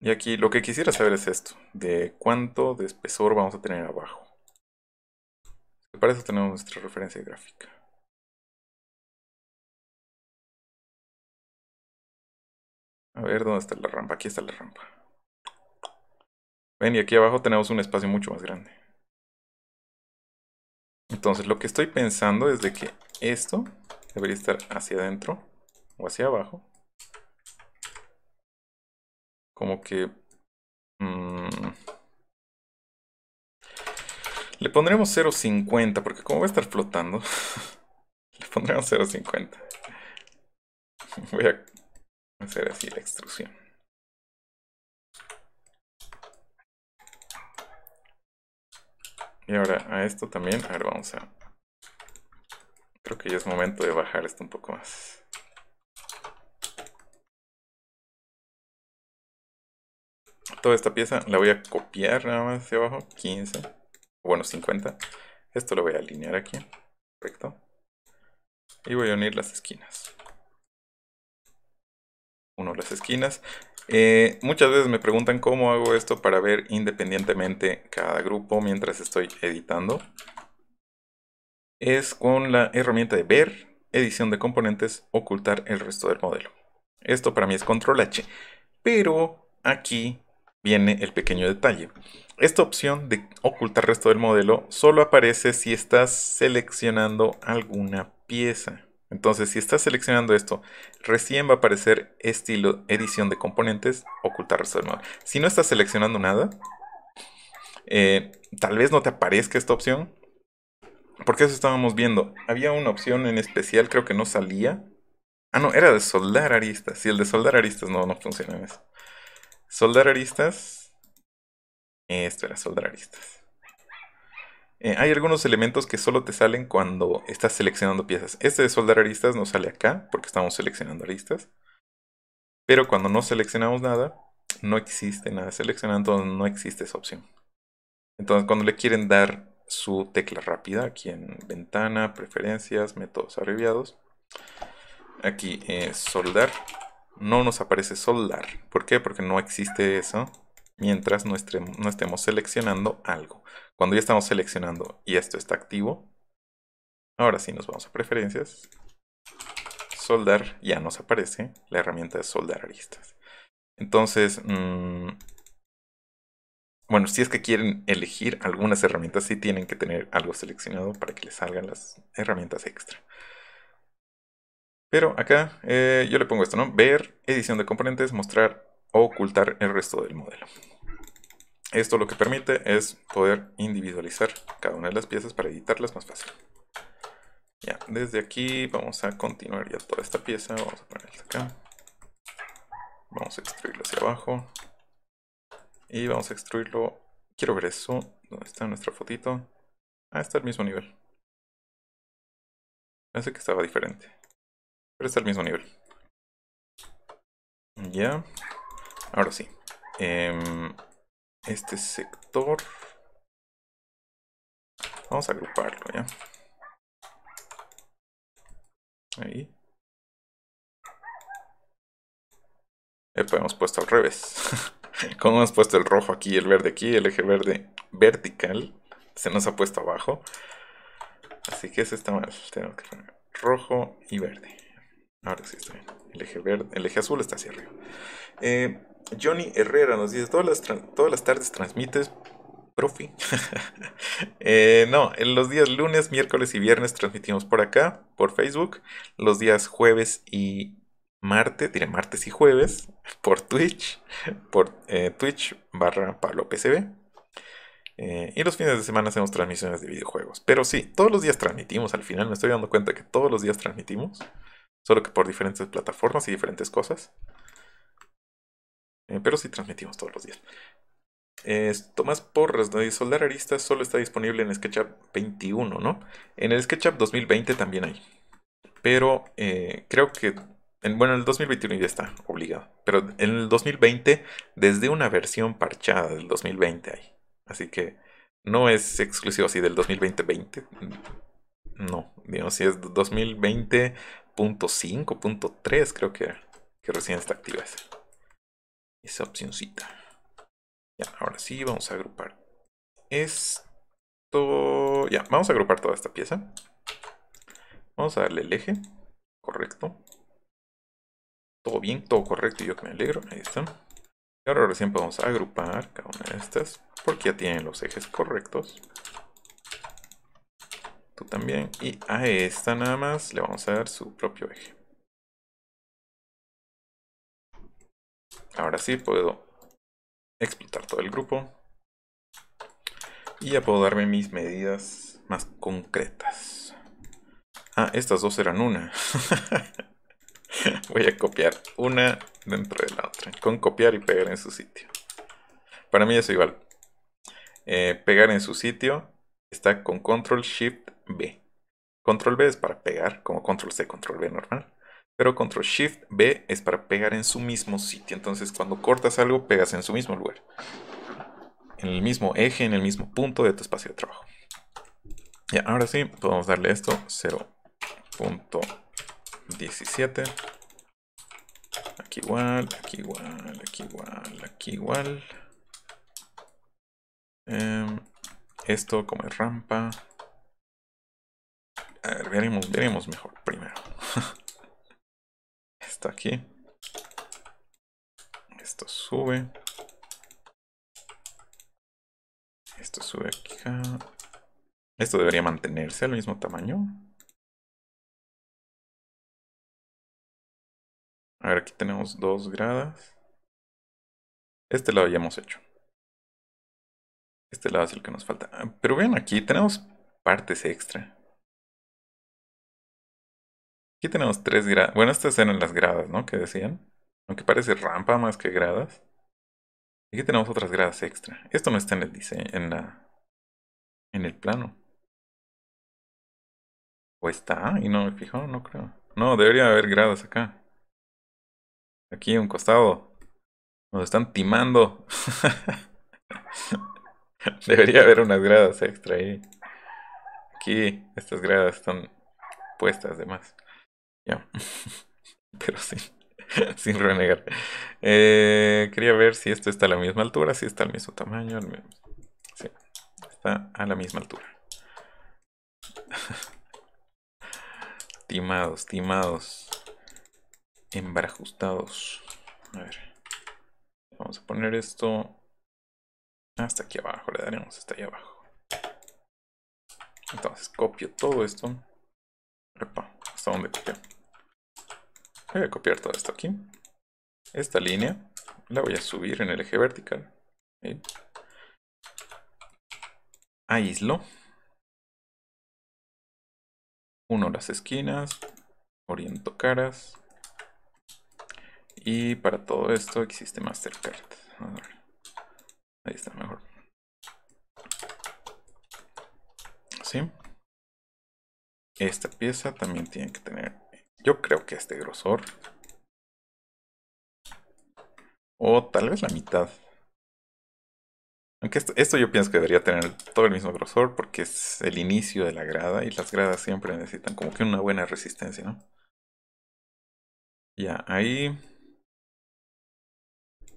Y aquí lo que quisiera saber es esto, de cuánto de espesor vamos a tener abajo. Para eso tenemos nuestra referencia gráfica. A ver, ¿dónde está la rampa? Aquí está la rampa. Ven, y aquí abajo tenemos un espacio mucho más grande. Entonces lo que estoy pensando es de que esto debería estar hacia adentro o hacia abajo. Como que... Mmm, le pondremos cero punto cincuenta porque como va a estar flotando, le pondremos cero punto cincuenta. Voy a hacer así la extrusión. Y ahora a esto también, a ver, vamos a... Creo que ya es momento de bajar esto un poco más. Toda esta pieza la voy a copiar nada más hacia abajo, quince, bueno, cincuenta. Esto lo voy a alinear aquí, perfecto. Y voy a unir las esquinas. Uno las esquinas. Eh, muchas veces me preguntan cómo hago esto para ver independientemente cada grupo mientras estoy editando. Es con la herramienta de ver, edición de componentes, ocultar el resto del modelo. Esto para mí es control H. Pero aquí viene el pequeño detalle. Esta opción de ocultar el resto del modelo solo aparece si estás seleccionando alguna pieza. Entonces, si estás seleccionando esto, recién va a aparecer estilo edición de componentes, ocultar resto del modelo. Si no estás seleccionando nada, eh, tal vez no te aparezca esta opción. Porque eso estábamos viendo. Había una opción en especial, creo que no salía. Ah, no, era de soldar aristas. Sí, el de soldar aristas no, no funciona en eso. Soldar aristas. Esto era soldar aristas. Eh, hay algunos elementos que solo te salen cuando estás seleccionando piezas. Este de soldar aristas nos sale acá porque estamos seleccionando aristas. Pero cuando no seleccionamos nada, no existe nada seleccionado, entonces no existe esa opción. Entonces cuando le quieren dar su tecla rápida, aquí en ventana, preferencias, métodos abreviados. Aquí eh, soldar, no nos aparece soldar. ¿Por qué? Porque no existe eso. Mientras no estemos, no estemos seleccionando algo. Cuando ya estamos seleccionando y esto está activo. Ahora sí nos vamos a preferencias. Soldar, ya nos aparece la herramienta de soldar aristas. Entonces, mmm, bueno, si es que quieren elegir algunas herramientas, sí tienen que tener algo seleccionado para que les salgan las herramientas extra. Pero acá eh, yo le pongo esto, ¿no? Ver, edición de componentes, mostrar... o ocultar el resto del modelo. Esto lo que permite es poder individualizar cada una de las piezas para editarlas más fácil. Ya, desde aquí vamos a continuar ya toda esta pieza. Vamos a ponerla acá. Vamos a extruirlo hacia abajo. Y vamos a extruirlo. Quiero ver eso. ¿Dónde está nuestra fotito? Ah, está al mismo nivel. Parece que estaba diferente. Pero está al mismo nivel. Ya. Ahora sí, eh, este sector, vamos a agruparlo ya. Ahí. Epa, hemos puesto al revés. Como hemos puesto el rojo aquí, el verde aquí, el eje verde vertical, se nos ha puesto abajo. Así que ese está mal, tengo que poner rojo y verde. Ahora sí está bien, el eje, verde, el eje azul está hacia arriba. Eh... Johnny Herrera nos dice, todas las, todas las tardes transmites, profi. eh, no, en los días lunes, miércoles y viernes transmitimos por acá, por Facebook. Los días jueves y martes, diré martes y jueves, por Twitch, por eh, Twitch barra Pablo P C B. Eh, y los fines de semana hacemos transmisiones de videojuegos. Pero sí, todos los días transmitimos, al final me estoy dando cuenta que todos los días transmitimos. Solo que por diferentes plataformas y diferentes cosas. Pero sí transmitimos todos los días. Eh, Tomás Porras, de soldar aristas solo está disponible en SketchUp veintiuno, ¿no? En el SketchUp dos mil veinte también hay. Pero eh, creo que... En, bueno, en el dos mil veintiuno ya está obligado. Pero en el dos mil veinte, desde una versión parchada del dos mil veinte hay. Así que no es exclusivo así del dos mil veinte veinte. No, digamos si es dos mil veinte punto cinco punto tres creo que, que recién está activa esa. Esa opcióncita. Ya, ahora sí, vamos a agrupar esto. Ya, vamos a agrupar toda esta pieza. Vamos a darle el eje. Correcto. Todo bien, todo correcto y yo que me alegro. Ahí está. Y ahora recién podemos agrupar cada una de estas. Porque ya tienen los ejes correctos. también, y a esta nada más le vamos a dar su propio eje. Ahora sí puedo explotar todo el grupo y ya puedo darme mis medidas más concretas. Ah, estas dos eran una. Voy a copiar una dentro de la otra, con copiar y pegar en su sitio. Para mí es igual. Eh, pegar en su sitio está con Control Shift B. Control B es para pegar, como Control C, Control B normal. Pero Control Shift B es para pegar en su mismo sitio. Entonces cuando cortas algo, pegas en su mismo lugar. En el mismo eje, en el mismo punto de tu espacio de trabajo. Ya, ahora sí, podemos darle esto cero punto diecisiete. Aquí igual, aquí igual, aquí igual, aquí igual. Eh, esto como es rampa. A ver, veremos, veremos mejor primero. Esto aquí. Esto sube. Esto sube acá. Esto debería mantenerse al mismo tamaño. A ver, aquí tenemos dos gradas. Este lado ya hemos hecho. Este lado es el que nos falta. Pero vean, aquí tenemos partes extra. Aquí tenemos tres gradas. Bueno, estas eran las gradas, ¿no? Que decían. Aunque parece rampa más que gradas. Aquí tenemos otras gradas extra. Esto no está en el diseño, en la, en el plano. O está, y no me fijo, no creo. No, debería haber gradas acá. Aquí a un costado. Nos están timando. Debería haber unas gradas extra ahí. Aquí estas gradas están puestas de más. Ya. Pero sí. Sin renegar. Eh, quería ver si esto está a la misma altura, si está al mismo tamaño. Al mismo... Sí, está a la misma altura. Timados, timados. Embarajustados. A ver. Vamos a poner esto hasta aquí abajo. Le daremos hasta ahí abajo. Entonces copio todo esto. Epa, ¿hasta dónde copio? Voy a copiar todo esto aquí. Esta línea la voy a subir en el eje vertical. ¿Sí? Aíslo. Uno las esquinas. Oriento caras. Y para todo esto existe Mastercard. Ahí está mejor. ¿Sí? Esta pieza también tiene que tener... Yo creo que este grosor. O tal vez la mitad. Aunque esto, esto yo pienso que debería tener todo el mismo grosor. Porque es el inicio de la grada. Y las gradas siempre necesitan como que una buena resistencia, ¿no? Ya, ahí.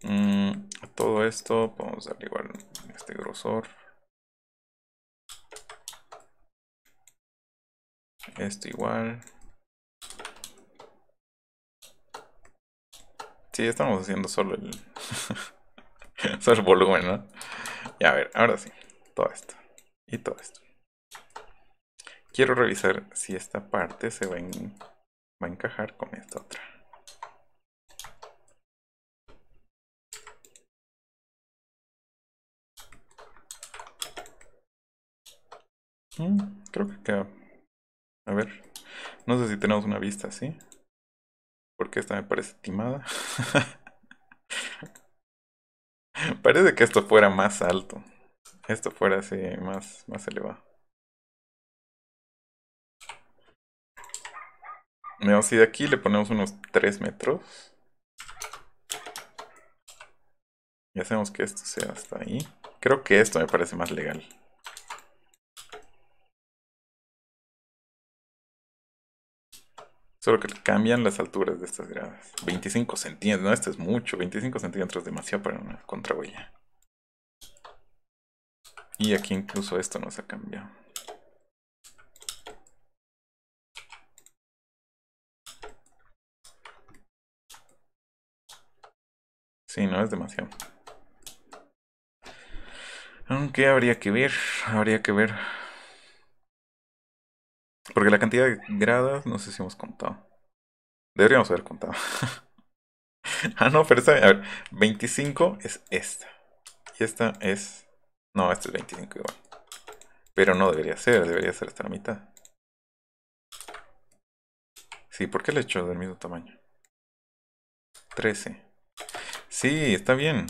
Mm, a todo esto podemos darle igual este grosor. Esto igual. Sí, estamos haciendo solo el, solo el volumen, ¿no? Ya, a ver, ahora sí. Todo esto. Y todo esto. Quiero revisar si esta parte se va, en, va a encajar con esta otra. Mm, creo que acá. A ver. No sé si tenemos una vista así. Porque esta me parece timada. Parece que esto fuera más alto. Esto fuera así más, más elevado. Veamos si de aquí le ponemos unos tres metros. Y hacemos que esto sea hasta ahí. Creo que esto me parece más legal. Solo que cambian las alturas de estas gradas. veinticinco centímetros. No, esto es mucho. veinticinco centímetros es demasiado para una contrahuella. Y aquí incluso esto nos ha cambiado. Sí, no es demasiado. Aunque habría que ver. Habría que ver. Porque la cantidad de gradas, no sé si hemos contado. Deberíamos haber contado. Ah, no, pero esta, a ver, veinticinco es esta. Y esta es... No, esta es veinticinco igual. Pero no debería ser, debería ser hasta la mitad. Sí, ¿por qué le he hecho del mismo tamaño? trece. Sí, está bien.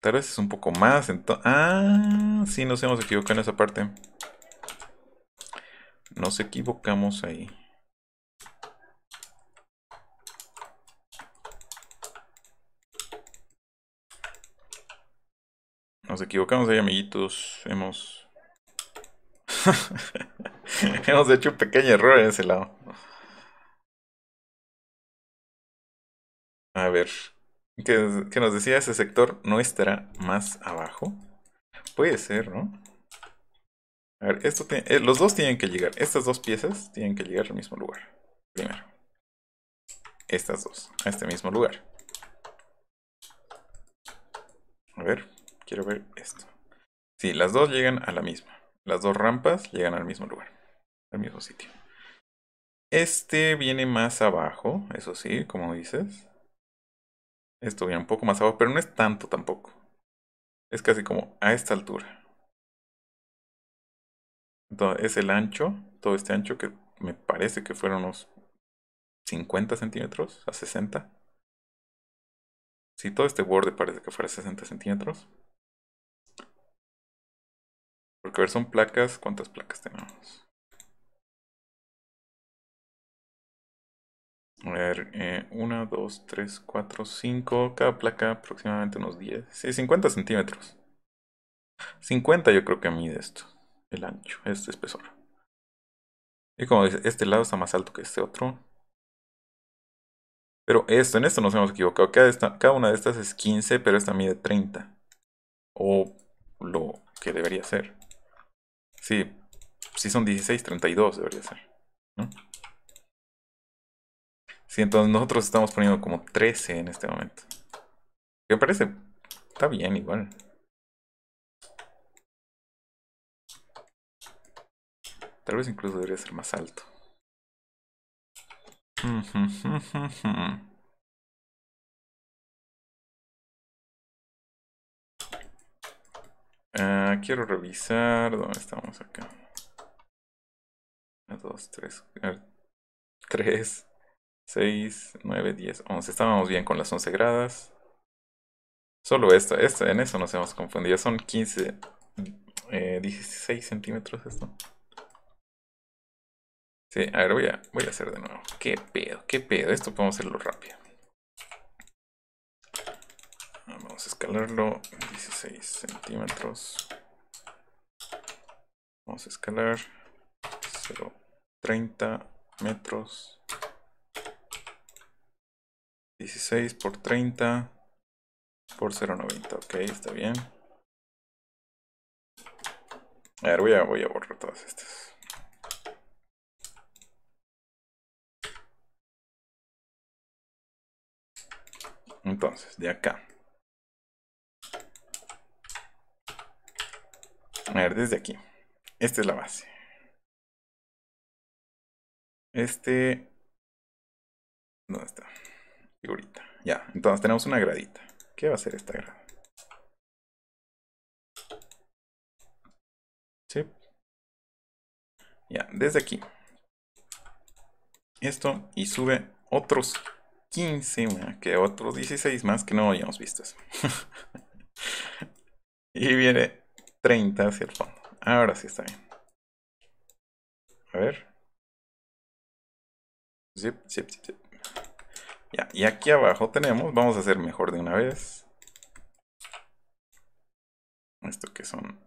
Tal vez es un poco más, entonces... Ah, sí, nos hemos equivocado en esa parte. Nos equivocamos ahí. Nos equivocamos ahí, amiguitos. Hemos... Hemos hecho un pequeño error en ese lado. A ver... Que, que nos decía ese sector no estará más abajo. Puede ser, ¿no? A ver, esto te, eh, los dos tienen que llegar. Estas dos piezas tienen que llegar al mismo lugar. Primero. Estas dos. A este mismo lugar. A ver, quiero ver esto. Sí, las dos llegan a la misma. Las dos rampas llegan al mismo lugar. Al mismo sitio. Este viene más abajo. Eso sí, como dices. Esto viene un poco más abajo, pero no es tanto tampoco. Es casi como a esta altura. Entonces, es el ancho, todo este ancho que me parece que fueron unos cincuenta centímetros a sesenta. Sí, todo este borde parece que fuera sesenta centímetros. Porque a ver, son placas. ¿Cuántas placas tenemos? A ver, una, dos, tres, cuatro, cinco. Cada placa aproximadamente unos diez. Sí, cincuenta centímetros. cincuenta yo creo que mide esto. El ancho, este espesor. Y como dice, este lado está más alto que este otro. Pero esto, en esto nos hemos equivocado. Cada, esta, cada una de estas es quince, pero esta mide treinta. O lo que debería ser. Sí, si son dieciséis, treinta y dos debería ser, ¿no? Sí, entonces nosotros estamos poniendo como trece en este momento. Me parece... Está bien igual. Tal vez incluso debería ser más alto. Uh, quiero revisar... ¿Dónde estamos acá? uno, dos, tres... tres... seis, nueve, diez, once. Estábamos bien con las once gradas. Solo esto, esto en eso nos hemos confundido. Son quince, eh, dieciséis centímetros esto. Sí, a ver, voy a, voy a hacer de nuevo. ¿Qué pedo? ¿Qué pedo? Esto podemos hacerlo rápido. Vamos a escalarlo. dieciséis centímetros. Vamos a escalar. cero punto treinta metros. dieciséis por treinta por cero punto noventa. Ok, está bien. A ver, voy a, voy a borrar todas estas. Entonces, de acá. A ver, desde aquí. Esta es la base. Este... ¿Dónde está? Figurita. Ya, entonces tenemos una gradita. ¿Qué va a ser esta grada? Sí. Ya, desde aquí. Esto y sube otros quince, bueno, que otros dieciséis más que no habíamos visto. Y viene treinta hacia el fondo. Ahora sí está bien. A ver. Zip, zip, zip, zip. Ya, y aquí abajo tenemos, vamos a hacer mejor de una vez. Esto que son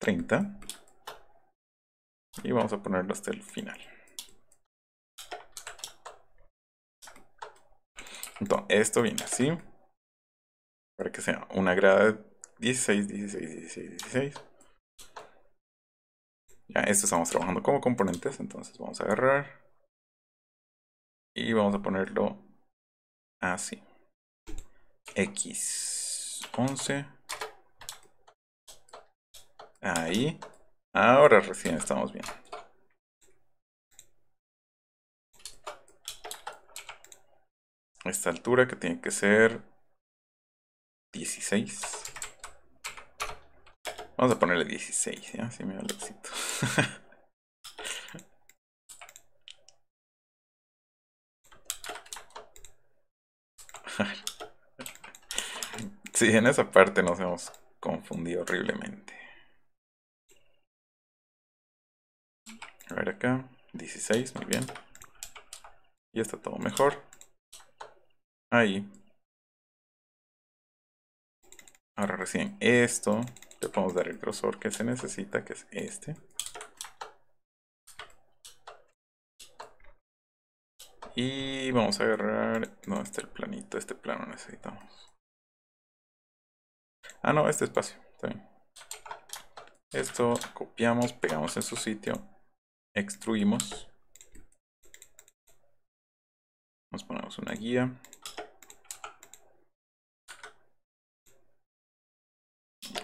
treinta. Y vamos a ponerlo hasta el final. Entonces, esto viene así. Para que sea una grada de dieciséis, dieciséis, dieciséis, dieciséis. Ya, esto estamos trabajando como componentes. Entonces vamos a agarrar. Y vamos a ponerlo... Así. X once. Ahí. Ahora recién estamos bien. Esta altura que tiene que ser dieciséis. Vamos a ponerle dieciséis, ¿ya? Así me da el éxito. Sí, en esa parte nos hemos confundido horriblemente. A ver acá, dieciséis, muy bien. Y está todo mejor. Ahí. Ahora recién esto, le podemos dar el grosor que se necesita, que es este. Y vamos a agarrar... No, este el planito, este plano necesitamos. Ah, no, este espacio, está bien. Esto copiamos, pegamos en su sitio, extruimos. Nos ponemos una guía.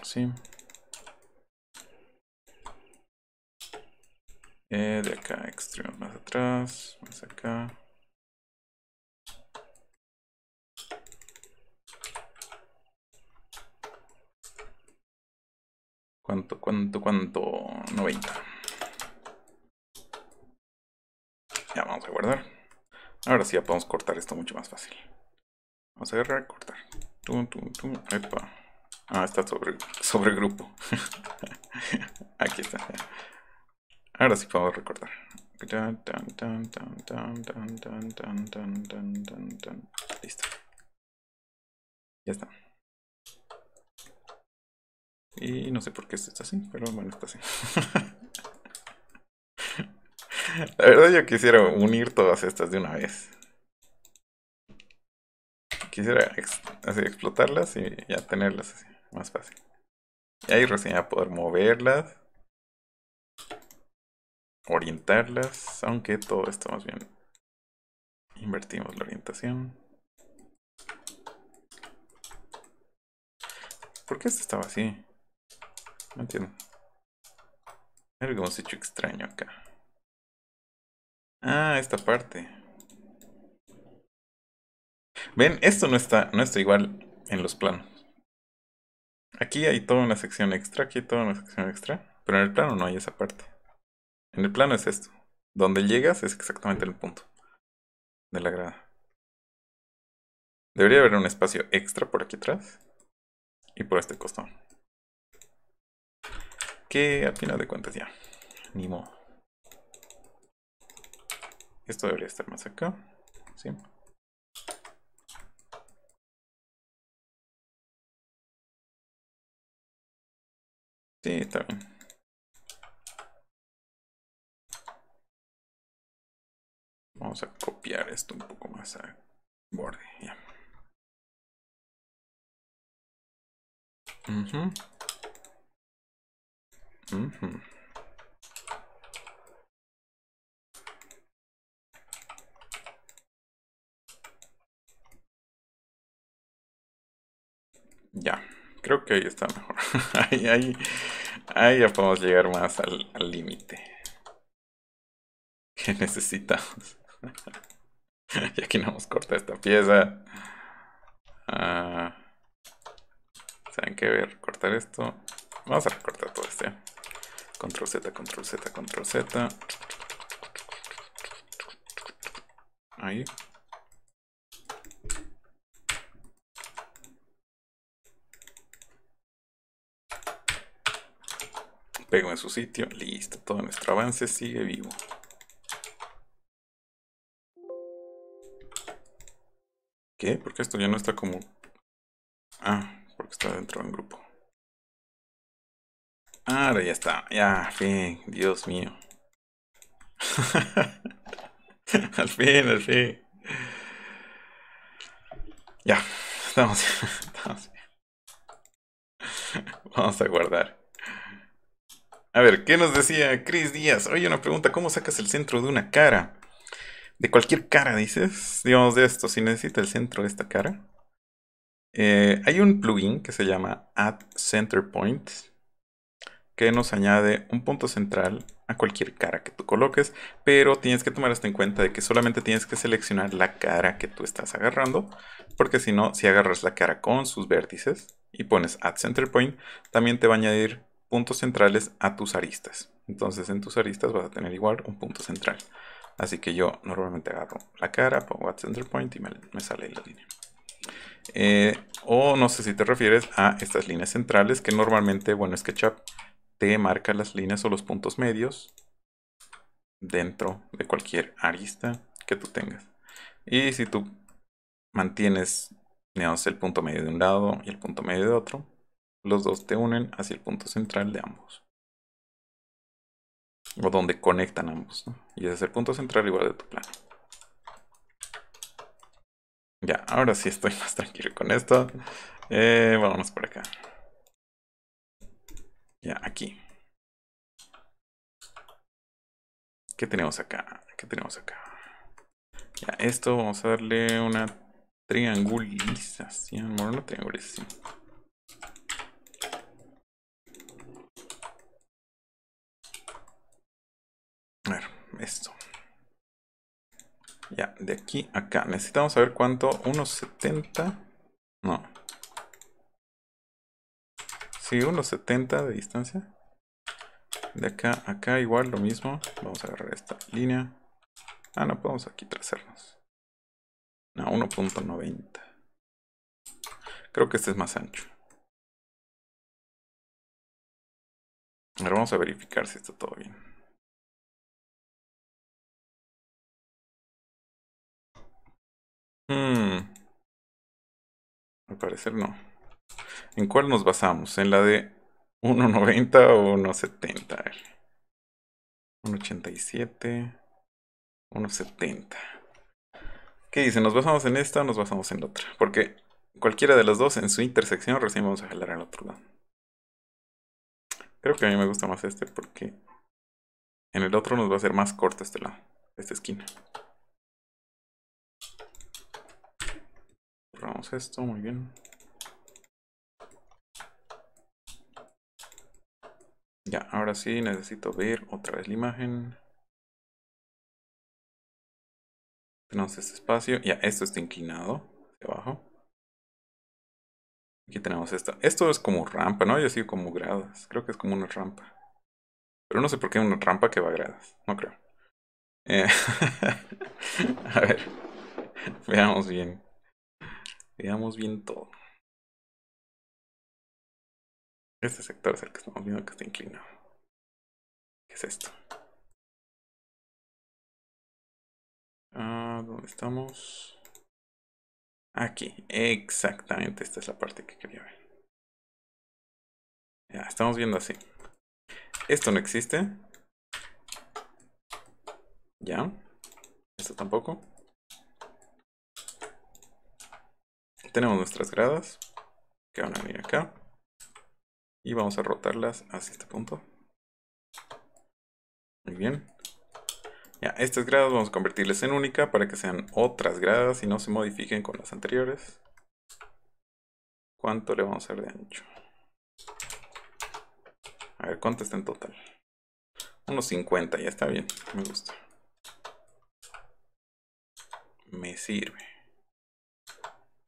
Así. Eh, de acá extruimos más atrás, más acá. ¿Cuánto, cuánto, cuánto? noventa. Ya vamos a guardar. Ahora sí ya podemos cortar esto mucho más fácil. Vamos a agarrar, cortar. Tum, tum, tum. Epa. Ah, está sobre, sobre el grupo. Aquí está. Ahora sí podemos recortar. Listo. Ya está. Y no sé por qué esto está así, pero bueno, está así. La verdad yo quisiera unir todas estas de una vez. Quisiera ex así, explotarlas y ya tenerlas así, más fácil. Y ahí recién a poder moverlas. Orientarlas, aunque todo esto más bien. Invertimos la orientación. ¿Por qué esto estaba así? No entiendo. Algo que hemos hecho extraño acá. Ah, esta parte. Ven, esto no está, no está igual en los planos. Aquí hay toda una sección extra, aquí hay toda una sección extra. Pero en el plano no hay esa parte. En el plano es esto. Donde llegas es exactamente el punto de la grada. Debería haber un espacio extra por aquí atrás. Y por este costado. Que al final de cuentas ya. Ni modo. Esto debería estar más acá. Sí. Sí, está bien. Vamos a copiar esto un poco más al borde. Ya. Uh-huh. Uh-huh. Ya, creo que ahí está mejor. ahí, ahí, ahí ya podemos llegar más al límite que necesitamos. Y aquí no nos corta esta pieza. Ah, ¿saben qué? Voy a recortar esto. Vamos a recortar todo este. Control Z, Control Z, Control Z. Ahí. Pego en su sitio. Listo. Todo nuestro avance sigue vivo. ¿Qué? Porque esto ya no está como... Ah, porque está dentro de un grupo. Ahora ya está. Ya, fin. Dios mío. Al fin, al fin. Ya. Estamos bien. Estamos bien. Vamos a guardar. A ver, ¿qué nos decía Chris Díaz? Oye, una pregunta. ¿Cómo sacas el centro de una cara? De cualquier cara, dices, digamos de esto, si necesita el centro de esta cara. Eh, hay un plugin que se llama Add Center Points, que nos añade un punto central a cualquier cara que tú coloques, pero tienes que tomar esto en cuenta de que solamente tienes que seleccionar la cara que tú estás agarrando, porque si no, si agarras la cara con sus vértices y pones Add Center Point, también te va a añadir puntos centrales a tus aristas. Entonces en tus aristas vas a tener igual un punto central. Así que yo normalmente agarro la cara, pongo Add Center Point y me, me sale la línea. Eh, o no sé si te refieres a estas líneas centrales que normalmente, bueno, SketchUp te marca las líneas o los puntos medios dentro de cualquier arista que tú tengas. Y si tú mantienes, digamos, el punto medio de un lado y el punto medio de otro, los dos te unen hacia el punto central de ambos. O donde conectan ambos, ¿no? Y ese es el punto central igual de tu plano. Ya, ahora sí estoy más tranquilo con esto. Eh, vámonos por acá. Ya, aquí. ¿Qué tenemos acá? ¿Qué tenemos acá? Ya, esto vamos a darle una triangulización. Bueno, una triangulización. A ver, esto. Ya, de aquí a acá. Necesitamos saber cuánto. uno setenta. No. Sí, uno setenta de distancia. De acá a acá igual lo mismo. Vamos a agarrar esta línea. Ah, no, podemos aquí trazarnos. No, uno punto noventa. Creo que este es más ancho. Ahora vamos a verificar si está todo bien. Hmm. Al parecer no. ¿En cuál nos basamos? ¿En la de uno noventa o uno setenta? A ver. uno ochenta y siete. uno setenta. ¿Qué dice? ¿Nos basamos en esta o nos basamos en la otra? Porque cualquiera de las dos en su intersección recién vamos a jalar al otro lado. Creo que a mí me gusta más este porque en el otro nos va a ser más corto este lado, esta esquina. Probamos esto, muy bien. Ya, ahora sí necesito ver otra vez la imagen. Tenemos este espacio. Ya, esto está inclinado hacia abajo. Aquí tenemos esto. Esto es como rampa, ¿no? Yo sigo como gradas. Creo que es como una rampa. Pero no sé por qué una rampa que va a gradas. No creo. Eh, a ver. Veamos bien. Veamos bien todo. Este sector es el que estamos viendo que está inclinado. ¿Qué es esto? Ah, ¿dónde estamos? Aquí, exactamente. Esta es la parte que quería ver. Ya, estamos viendo así. Esto no existe. Ya. Esto tampoco. Tenemos nuestras gradas que van a venir acá. Y vamos a rotarlas hacia este punto. Muy bien. Ya, estas gradas vamos a convertirles en única para que sean otras gradas y no se modifiquen con las anteriores. ¿Cuánto le vamos a dar de ancho? A ver, ¿cuánto está en total? Unos cincuenta, ya está bien, me gusta. Me sirve.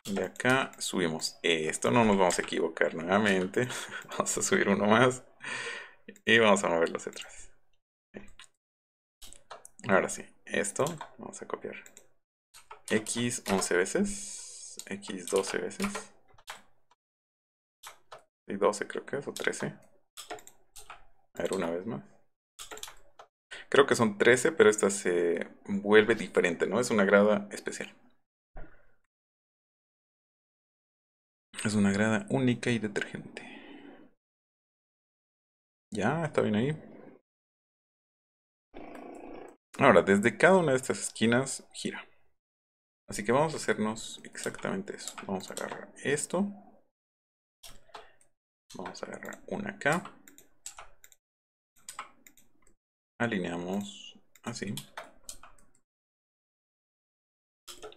De acá subimos esto, no nos vamos a equivocar nuevamente. Vamos a subir uno más. Y vamos a moverlo hacia atrás. Ahora sí, esto vamos a copiar. X once veces. X doce veces. Y doce creo que es, o trece. A ver, una vez más. Creo que son trece, pero esta se vuelve diferente, ¿no? Es una grada especial. Es una grada única y detergente. Ya, está bien ahí. Ahora, desde cada una de estas esquinas gira. Así que vamos a hacernos exactamente eso. Vamos a agarrar esto. Vamos a agarrar una acá. Alineamos así.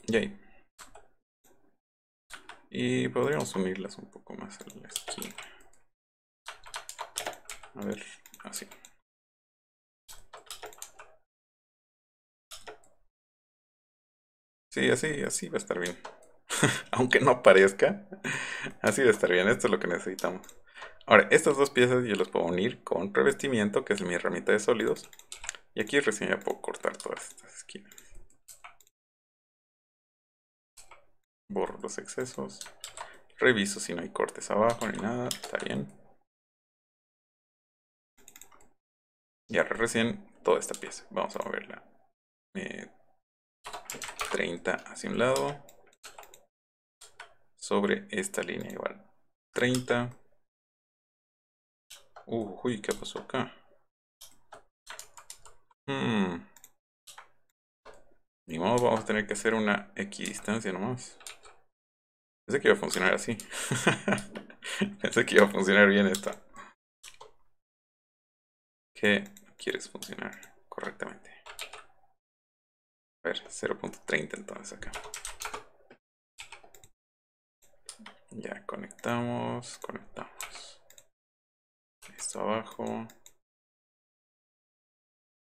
Y ahí. Y podríamos unirlas un poco más a la esquina. A ver, así. Sí, así, así va a estar bien. Aunque no parezca, así va a estar bien. Esto es lo que necesitamos. Ahora, estas dos piezas yo las puedo unir con revestimiento, que es mi herramienta de sólidos. Y aquí recién ya puedo cortar todas estas esquinas. Borro los excesos. Reviso si no hay cortes abajo ni nada. Está bien. Y ahora recién toda esta pieza. Vamos a moverla. Eh, treinta hacia un lado. Sobre esta línea igual. treinta. Uh, uy, ¿qué pasó acá? Hmm. Ni modo, vamos a tener que hacer una equidistancia nomás. Pensé que iba a funcionar así. Pensé que iba a funcionar bien esta. ¿Qué quieres funcionar correctamente? A ver, cero punto treinta entonces acá. Ya, conectamos, conectamos. Esto abajo.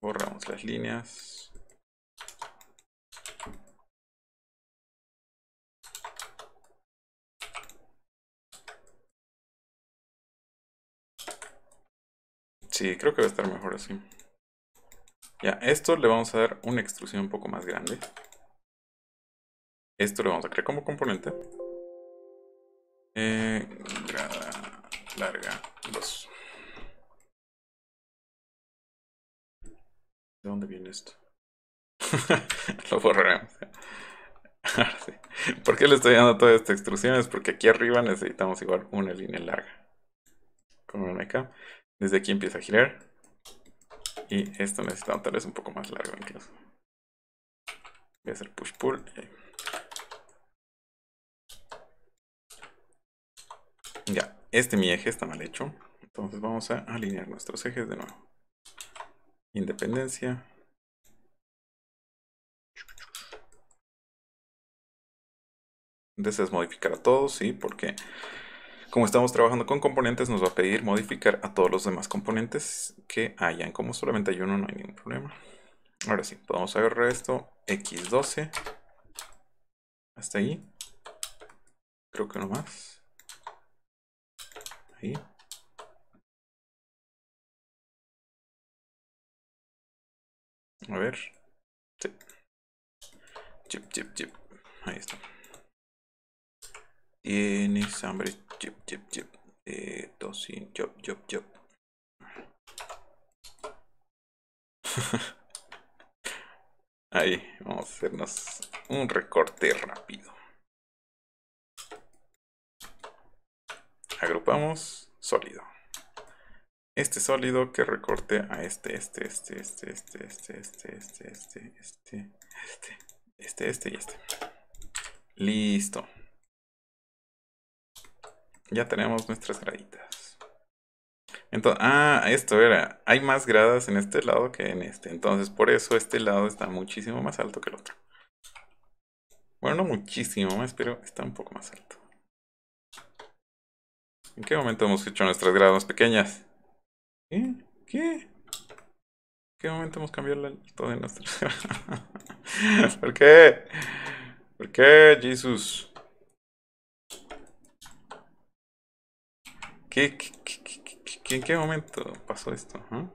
Borramos las líneas. Sí, creo que va a estar mejor así. Ya, esto le vamos a dar una extrusión un poco más grande. Esto lo vamos a crear como componente. Eh, grada larga dos. ¿De dónde viene esto? Lo borraremos. Ahora sí. ¿Por qué le estoy dando toda esta extrusión? Es porque aquí arriba necesitamos igual una línea larga. Como acá. Desde aquí empieza a girar. Y esto necesitamos tal vez un poco más largo incluso. Voy a hacer push-pull. Ya, este mi eje está mal hecho. Entonces vamos a alinear nuestros ejes de nuevo. Independencia. ¿Deseas modificar a todos? Sí, porque como estamos trabajando con componentes, nos va a pedir modificar a todos los demás componentes que hayan. Como solamente hay uno, no hay ningún problema. Ahora sí, podemos agarrar esto. equis doce. Hasta ahí. Creo que no más. Ahí. A ver. Sí. Chip, chip, chip. Ahí está. Tienes hambre. Chip, chip, chip. Eh, tosin, chop, chop, chop. Ahí. Vamos a hacernos un recorte rápido. Agrupamos. Sólido. Este sólido que recorte a este, este, este, este, este, este, este, este, este, este, este, este, este y este. Listo. Ya tenemos nuestras graditas. Entonces, ah, esto era. Hay más gradas en este lado que en este. Entonces, por eso este lado está muchísimo más alto que el otro. Bueno, no muchísimo más, pero está un poco más alto. ¿En qué momento hemos hecho nuestras gradas más pequeñas? ¿Qué? ¿Qué? ¿Qué momento hemos cambiado el todo de nuestro? ¿Por qué? ¿Por qué, Jesús? ¿Qué, qué, qué, qué, qué, qué, ¿En qué momento pasó esto? ¿Eh?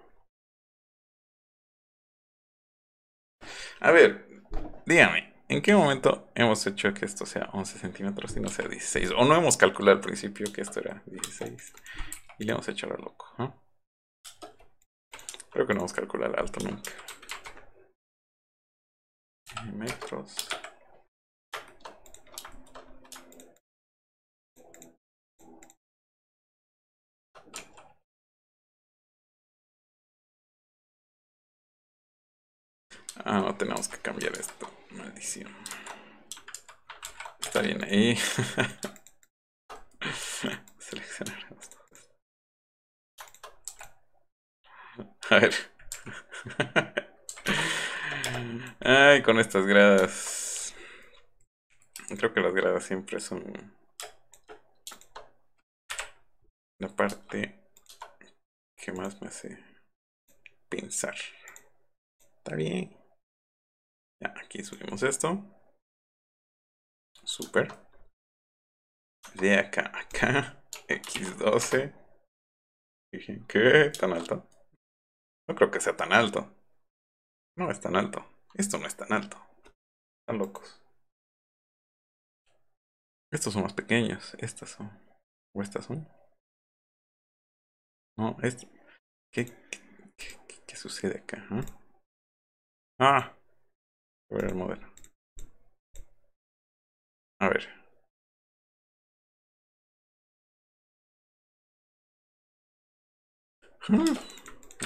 A ver, dígame, ¿en qué momento hemos hecho que esto sea once centímetros y no sea dieciséis? O no hemos calculado al principio que esto era dieciséis y le hemos hecho lo loco, ¿eh? Creo que no vamos a calcular alto nunca. Metros. Ah, no tenemos que cambiar esto. Maldición. Está bien ahí. Seleccionar esto. A ver. Ay, con estas gradas. Creo que las gradas siempre son la parte ¿Qué más me hace pensar? Está bien. Ya, aquí subimos esto. Súper. De acá a acá. equis doce. Dije, ¿qué? ¿Tan alto? No creo que sea tan alto. No es tan alto. Esto no es tan alto. Están locos. Estos son más pequeños. Estas son. ¿O estas son? No, esto. ¿Qué, qué, qué, qué, qué sucede acá? ¿Eh? Ah. A ver el modelo. A ver.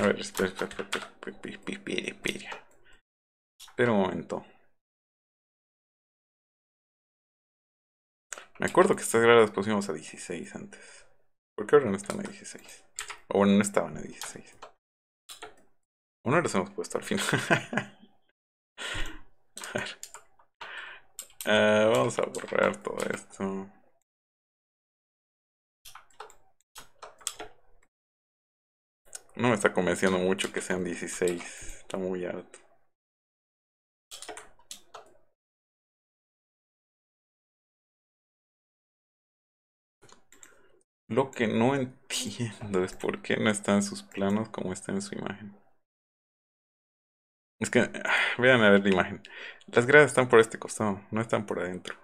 A ver, espera, espera, espera, espera, espera. Espera un momento. Me acuerdo que estas gradas pusimos a dieciséis antes. ¿Por qué ahora no están a dieciséis? O bueno, no estaban a dieciséis. Uno las hemos puesto al final. A ver. Uh, vamos a borrar todo esto. No me está convenciendo mucho que sean dieciséis. Está muy alto. Lo que no entiendo es por qué no está en sus planos como está en su imagen. Es que, vean a ver la imagen. Las gradas están por este costado, no están por adentro.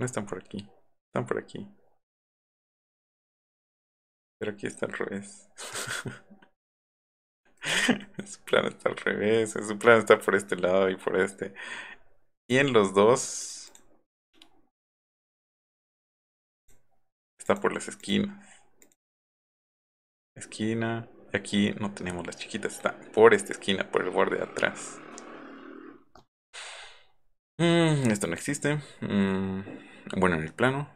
No están por aquí, están por aquí. Pero aquí está al revés. Su plano está al revés, su plano está por este lado y por este. Y en los dos... por las esquinas. Esquina. Y aquí no tenemos las chiquitas. Está por esta esquina, por el borde de atrás. Mm, esto no existe. Mm, bueno, en el plano.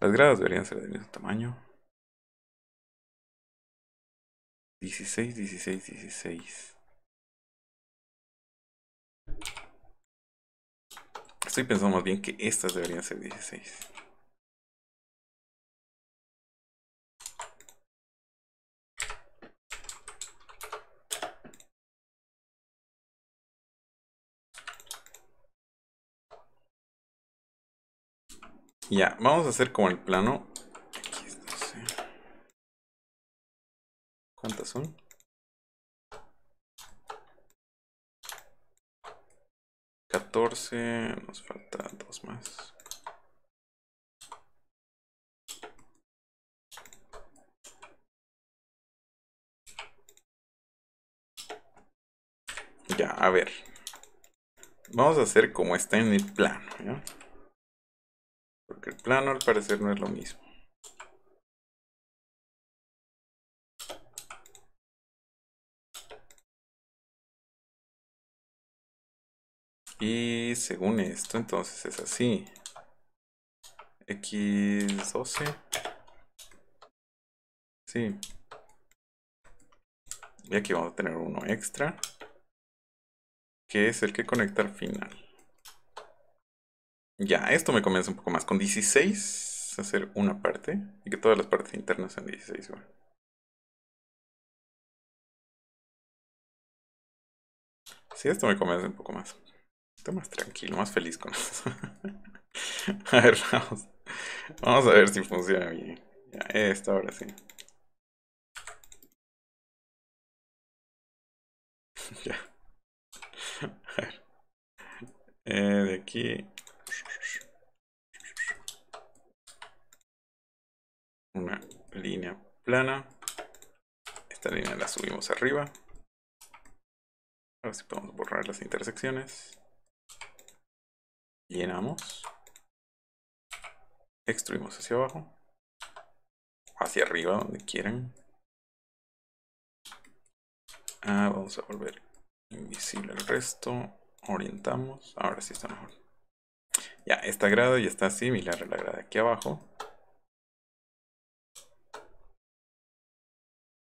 Las gradas deberían ser del mismo tamaño. dieciséis, dieciséis, dieciséis. Estoy pensando más bien que estas deberían ser dieciséis. Ya, vamos a hacer como el plano. ¿Cuántas son? catorce, nos falta dos más. Ya, a ver. Vamos a hacer como está en el plano, ¿ya? Porque el plano al parecer no es lo mismo. Y según esto, entonces es así. equis doce. Sí. Y aquí vamos a tener uno extra, que es el que conecta al final. Ya, esto me convence un poco más. Con dieciséis, hacer una parte. Y que todas las partes internas sean dieciséis igual. Sí, esto me convence un poco más. Estoy más tranquilo, más feliz con eso. A ver, vamos. Vamos a ver si funciona bien. Ya, esto ahora sí. Ya. A ver. Eh, de aquí. Una línea plana. Esta línea la subimos arriba. A ver si podemos borrar las intersecciones. Llenamos. Extruimos hacia abajo. Hacia arriba, donde quieran. Ah, vamos a volver invisible el resto. Orientamos. Ahora sí está mejor. Ya, esta grada ya está similar a la grada de aquí abajo.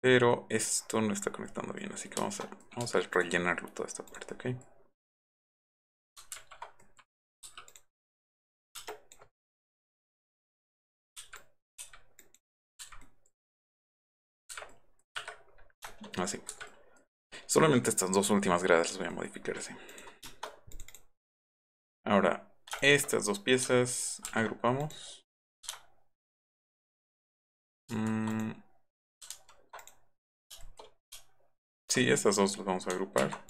Pero esto no está conectando bien, así que vamos a, vamos a rellenarlo toda esta parte, ¿ok? así. Solamente estas dos últimas gradas las voy a modificar así. Ahora, estas dos piezas agrupamos. Mm. Sí, estas dos las vamos a agrupar.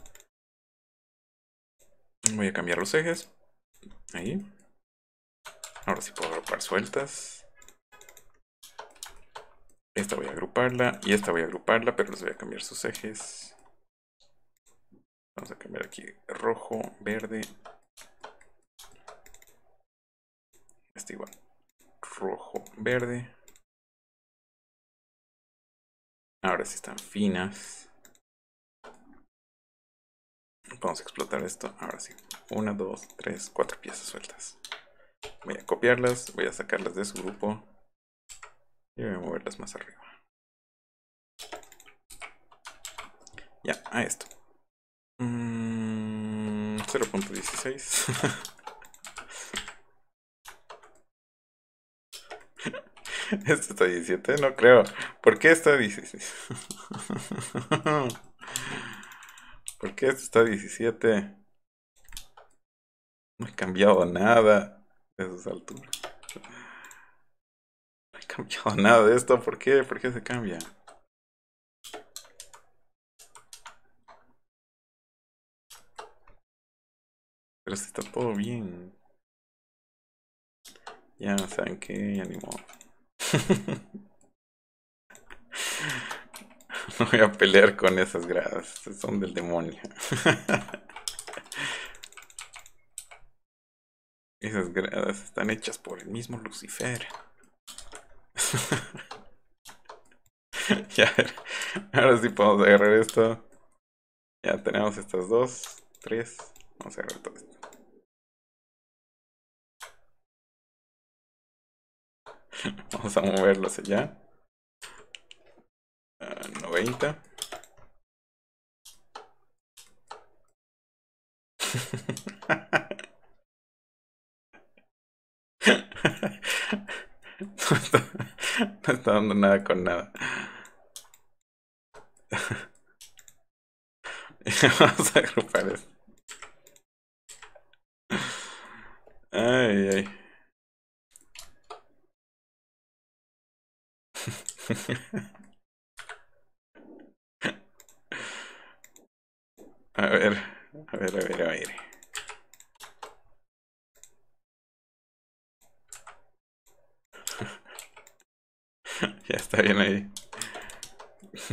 Voy a cambiar los ejes. Ahí. Ahora sí puedo agrupar sueltas. Esta voy a agruparla y esta voy a agruparla, pero les voy a cambiar sus ejes. Vamos a cambiar aquí rojo, verde. Este igual. Rojo, verde. Ahora sí están finas. Vamos a explotar esto. Ahora sí. Una, dos, tres, cuatro piezas sueltas. Voy a copiarlas. Voy a sacarlas de su grupo. Y voy a moverlas más arriba. Ya, a esto. Mm, cero punto dieciséis. Esto está diecisiete, no creo. ¿Por qué está dieciséis? ¿Por qué esto está diecisiete? No he cambiado nada de sus alturas. No he cambiado nada de esto. ¿Por qué? ¿Por qué se cambia? Pero si está todo bien. Ya saben que ya ni modo. No voy a pelear con esas gradas. Son del demonio. Esas gradas están hechas por el mismo Lucifer. Ya, ahora sí podemos agarrar esto. Ya tenemos estas dos, tres. Vamos a agarrar todo esto. Vamos a moverlo hacia allá. Uh, noventa. No está, no está dando nada con nada. Vamos a agrupar esto. Ay, ay. A ver, a ver, a ver, a ver. Ya está bien ahí.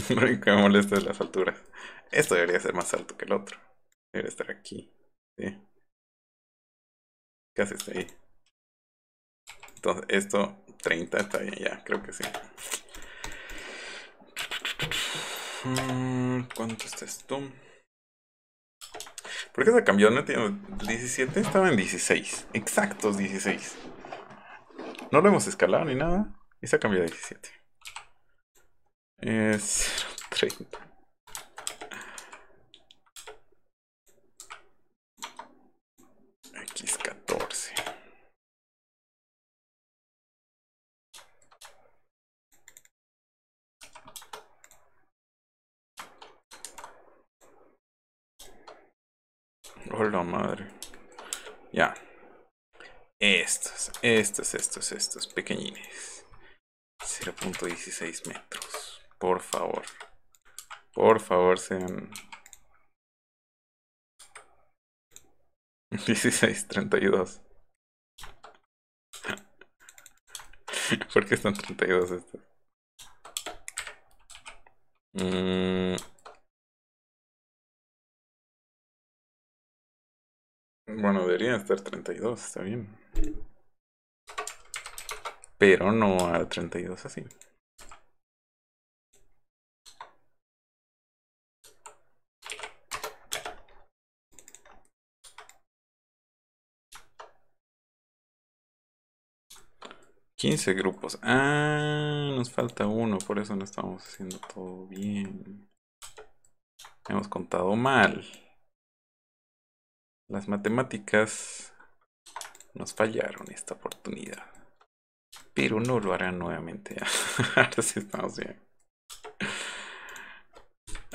Lo único que me molesta es las alturas. Esto debería ser más alto que el otro. Debería estar aquí. Sí. Casi está ahí. Entonces, esto treinta está bien, ya, creo que sí. ¿Cuánto está esto? ¿Por qué se cambió? No tiene diecisiete, estaba en dieciséis. Exactos dieciséis. No lo hemos escalado ni nada. Y se ha cambiado a diecisiete. Es treinta. Aquí es catorce. Hola madre. Ya. Estos, estos, estos, estos pequeñines. cero punto dieciséis metros. Por favor. Por favor sean... dieciséis, treinta y dos. ¿Por qué están treinta y dos estos? Mmm... Bueno, debería estar treinta y dos, está bien. Pero no a treinta y dos así. quince grupos. Ah, nos falta uno, por eso no estamos haciendo todo bien. Hemos contado mal. Las matemáticas nos fallaron esta oportunidad. Pero no lo harán nuevamente. Ahora sí estamos bien.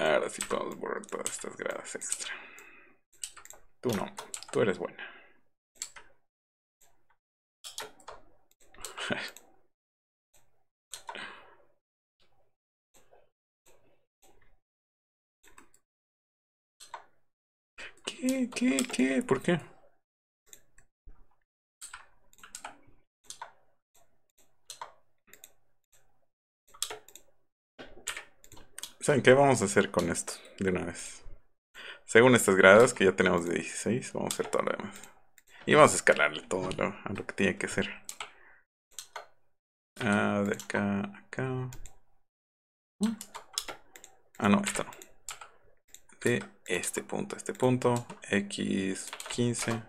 Ahora sí podemos borrar todas estas gradas extra. Tú no, tú eres buena. ¿Qué, qué, qué? ¿Por qué? ¿Saben qué vamos a hacer con esto de una vez? Según estas gradas que ya tenemos de dieciséis, vamos a hacer todo lo demás. Y vamos a escalarle todo lo, a lo que tiene que ser. Ah, de acá, acá. Ah, no, esta no. De este punto a este punto. equis quince.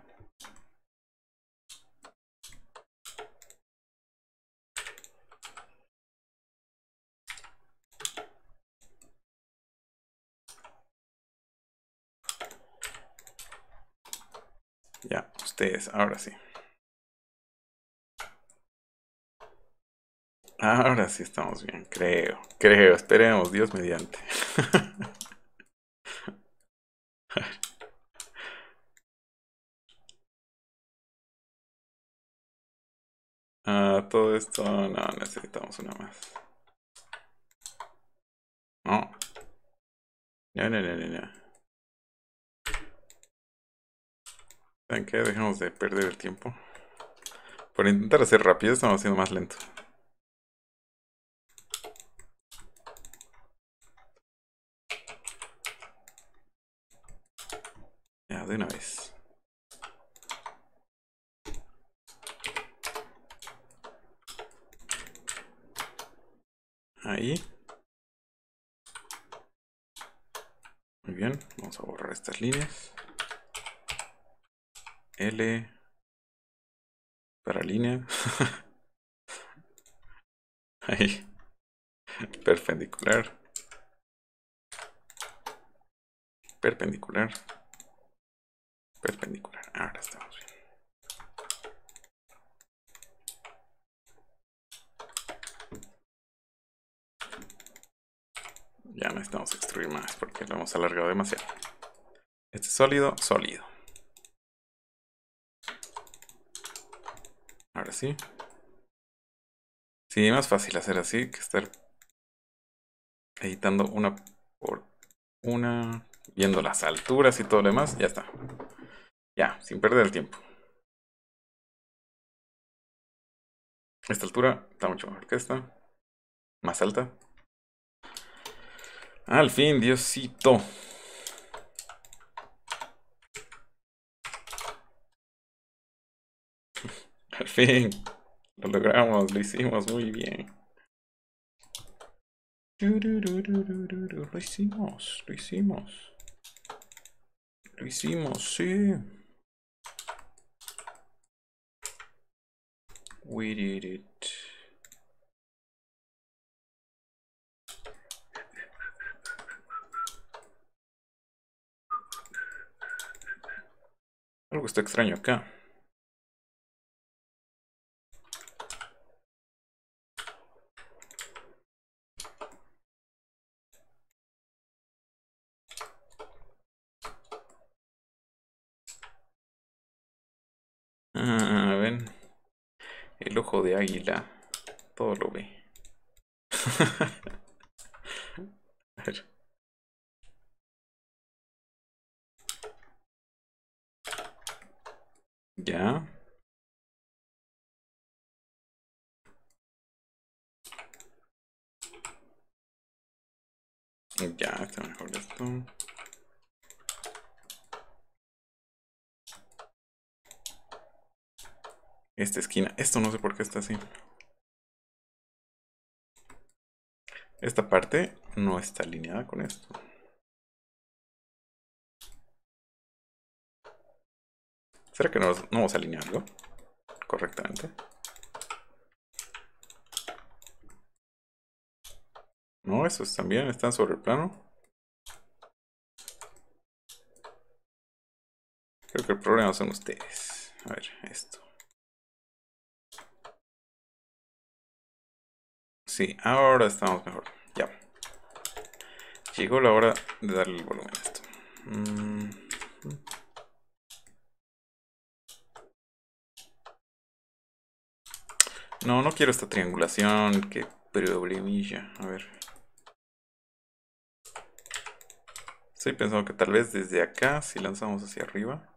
Ya, ustedes, ahora sí. Ahora sí estamos bien, creo. Creo, esperemos, Dios mediante. Ah, todo esto, no, necesitamos una más. No. No, no, no, no, no. ¿Saben qué? Dejemos de perder el tiempo. Por intentar hacer rápido, estamos haciendo más lento. Ya, de una vez. Ahí. Muy bien, vamos a borrar estas líneas. L para línea. Ahí. Perpendicular. Perpendicular. Perpendicular. Ahora estamos bien. Ya no estamos a extruir más porque lo hemos alargado demasiado. Este sólido, sólido. Ahora sí. Sí, es más fácil hacer así que estar editando una por una, viendo las alturas y todo lo demás. Ya está. Ya, sin perder el tiempo. Esta altura está mucho mejor que esta. Más alta. Al fin, Diosito. Al fin, lo logramos, lo hicimos muy bien. Lo hicimos, lo hicimos. Lo hicimos, sí. We did it. Algo está extraño acá. Ah, ven. El ojo de águila. Todo lo ve. A ver. Ya. Ya, está mejor esto. Esta esquina, esto no sé por qué está así. Esta parte no está alineada con esto. ¿Será que no, no vamos a alinearlo correctamente? No, esos también están sobre el plano. Creo que el problema son ustedes. A ver, esto. Sí, ahora estamos mejor. Ya. Llegó la hora de darle el volumen a esto. Mm. No, no quiero esta triangulación. Qué problemilla. A ver. Estoy pensando que tal vez desde acá, si lanzamos hacia arriba.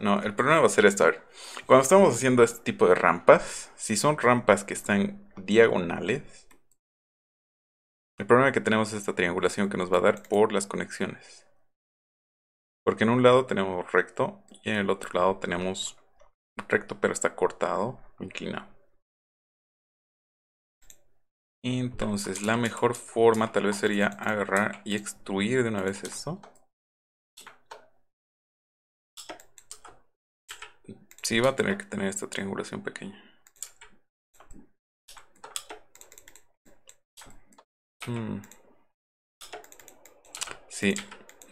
No, el problema va a ser esto. A ver. Cuando estamos haciendo este tipo de rampas, si son rampas que están diagonales, el problema que tenemos es esta triangulación que nos va a dar por las conexiones. Porque en un lado tenemos recto y en el otro lado tenemos recto pero está cortado, inclinado. Entonces la mejor forma tal vez sería agarrar y extruir de una vez esto. Sí, va a tener que tener esta triangulación pequeña. Hmm. Sí,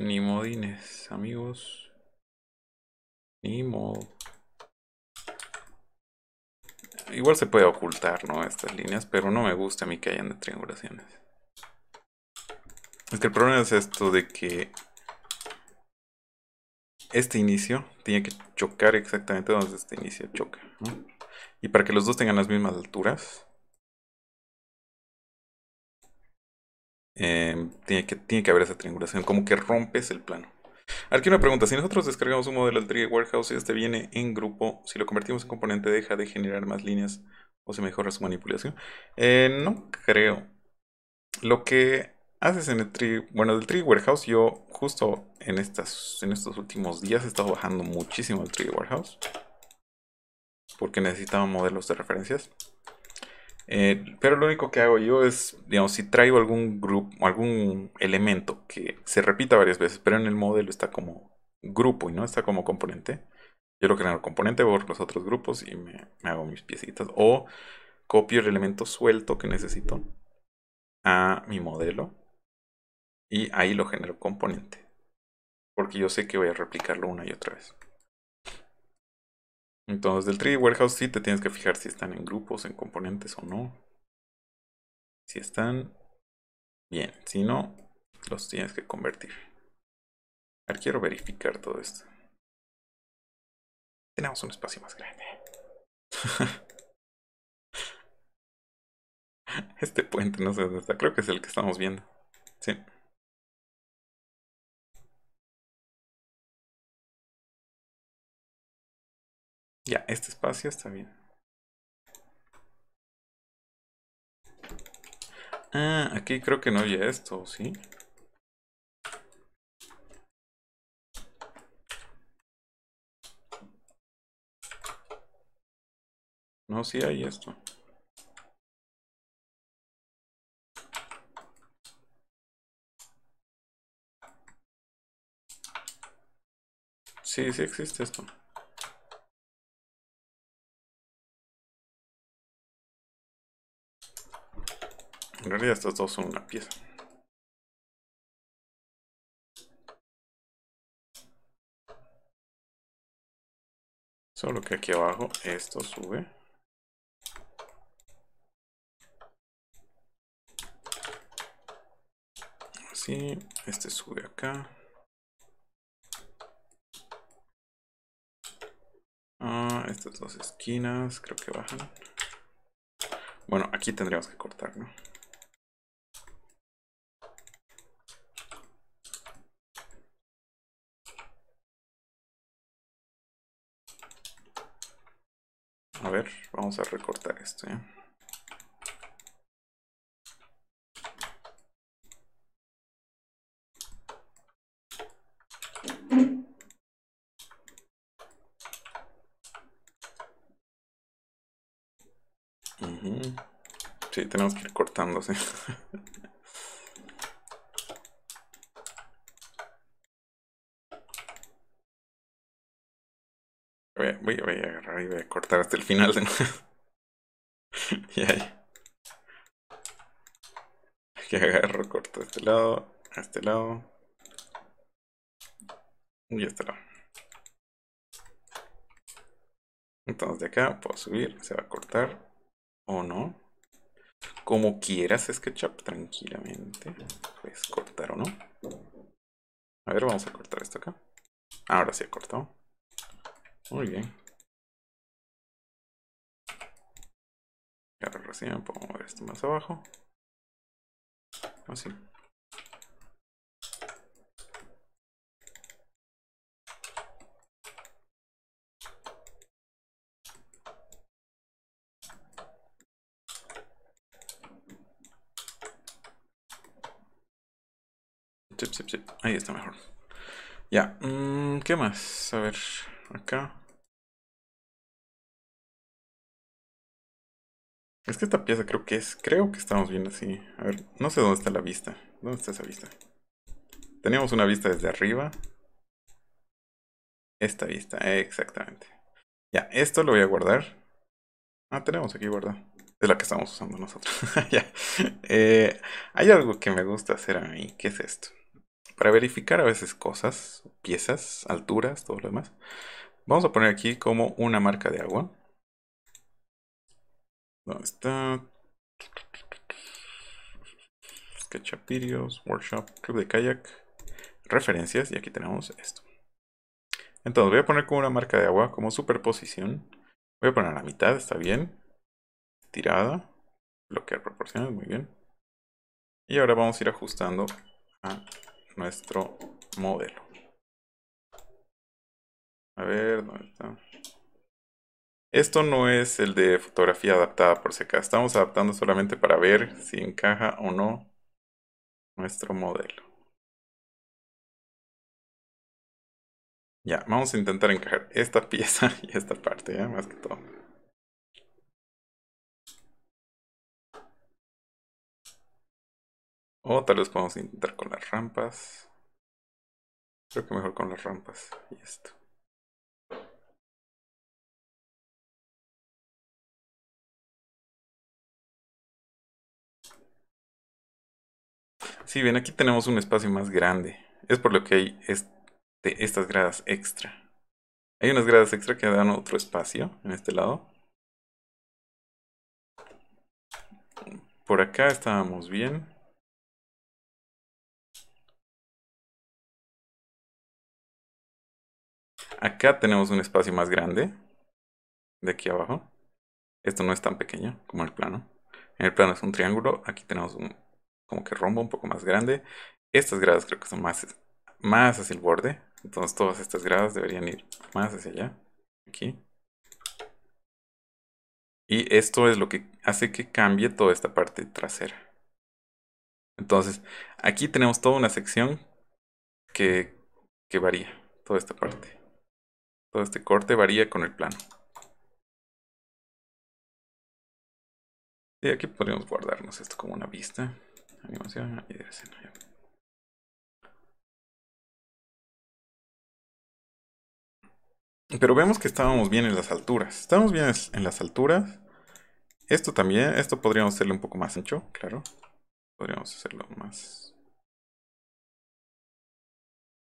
ni modines, amigos. Ni mod. Igual se puede ocultar, ¿no? Estas líneas, pero no me gusta a mí que hayan de triangulaciones. Es que el problema es esto de que este inicio tiene que chocar exactamente donde este inicio choca, ¿no? Y para que los dos tengan las mismas alturas, Eh, tiene que, tiene que haber esa triangulación, como que rompes el plano. Aquí una pregunta: si nosotros descargamos un modelo del tres D Warehouse y este viene en grupo, si lo convertimos en componente, ¿deja de generar más líneas o se mejora su manipulación? Eh, no creo. Lo que haces en el tres D, bueno, del tres D Warehouse, yo justo en, estas, en estos últimos días he estado bajando muchísimo el tres D Warehouse porque necesitaba modelos de referencias. Eh, pero lo único que hago yo es, digamos, si traigo algún grupo, algún elemento que se repita varias veces, pero en el modelo está como grupo y no está como componente, yo lo genero componente, voy por los otros grupos y me, me hago mis piecitas. O copio el elemento suelto que necesito a mi modelo y ahí lo genero componente. Porque yo sé que voy a replicarlo una y otra vez. Entonces del tres D Warehouse sí te tienes que fijar si están en grupos, en componentes o no. Si están, bien. Si no, los tienes que convertir. Ahora quiero verificar todo esto. Tenemos un espacio más grande. Este puente no sé dónde está. Creo que es el que estamos viendo. Sí. Ya, este espacio está bien. Ah, aquí creo que no había esto, ¿sí? No, sí hay esto. Sí, sí existe esto. En realidad estos dos son una pieza. Solo que aquí abajo esto sube. Así, este sube acá. Ah, estas dos esquinas creo que bajan. Bueno, aquí tendríamos que cortar, ¿no? A ver, vamos a recortar esto, ¿eh? Uh-huh. Sí, tenemos que ir cortándose. Voy a, voy, a, voy a agarrar y voy a cortar hasta el final de nuevo. Y ahí. Aquí agarro, corto a este lado, a este lado. Y a este lado. Entonces de acá puedo subir, se va a cortar. O no. como quieras SketchUp tranquilamente. Puedes cortar o no. A ver, vamos a cortar esto acá. Ahora sí ha cortado. Muy bien. Ahora sí, puedo mover esto más abajo. Así. Zip, zip, zip. Ahí está mejor. Ya, mm, ¿qué más? A ver, acá. Es que esta pieza creo que es, creo que estamos viendo así. A ver, no sé dónde está la vista. ¿Dónde está esa vista? Teníamos una vista desde arriba. Esta vista, exactamente. Ya, esto lo voy a guardar. Ah, tenemos aquí guardado. Es la que estamos usando nosotros. Ya. Eh, hay algo que me gusta hacer a mí. ¿Qué es esto? Para verificar a veces cosas, piezas, alturas, todo lo demás. Vamos a poner aquí como una marca de agua. ¿Dónde está? SketchUp Videos, Workshop, Club de Kayak, Referencias. Y aquí tenemos esto. Entonces voy a poner como una marca de agua, como superposición. Voy a poner a la mitad, está bien. Tirada. Bloquear proporciones, muy bien. Y ahora vamos a ir ajustando a nuestro modelo. A ver, ¿dónde está? Esto no es el de fotografía adaptada, por si acaso. Estamos adaptando solamente para ver si encaja o no nuestro modelo. Ya, vamos a intentar encajar esta pieza y esta parte, ¿eh? Más que todo. O tal vez podemos intentar con las rampas. Creo que mejor con las rampas. Y esto. Si bien, aquí tenemos un espacio más grande. Es por lo que hay este, estas gradas extra. Hay unas gradas extra que dan otro espacio en este lado. Por acá estábamos bien. Acá tenemos un espacio más grande. De aquí abajo. Esto no es tan pequeño como el plano. En el plano es un triángulo. Aquí tenemos un como que rombo un poco más grande. Estas gradas creo que son más, más hacia el borde. Entonces todas estas gradas deberían ir más hacia allá. Aquí. Y esto es lo que hace que cambie toda esta parte trasera. Entonces aquí tenemos toda una sección que, que varía. Toda esta parte. Todo este corte varía con el plano. Y aquí podríamos guardarnos esto como una vista. Animación y escena. Pero vemos que estábamos bien en las alturas. Estábamos bien en las alturas. Esto también. Esto podríamos hacerle un poco más ancho, claro. Podríamos hacerlo más.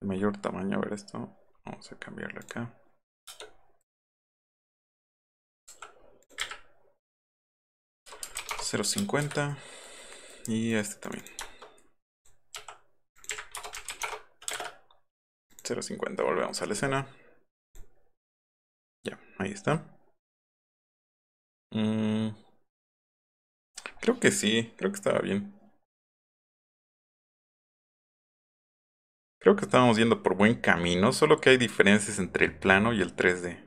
De mayor tamaño. A ver esto. Vamos a cambiarlo acá. cero punto cincuenta y este también cero punto cincuenta. Volvemos a la escena. Ya, ahí está. mm, creo que sí, creo que estaba bien. Creo que estábamos yendo por buen camino, solo que hay diferencias entre el plano y el tres D.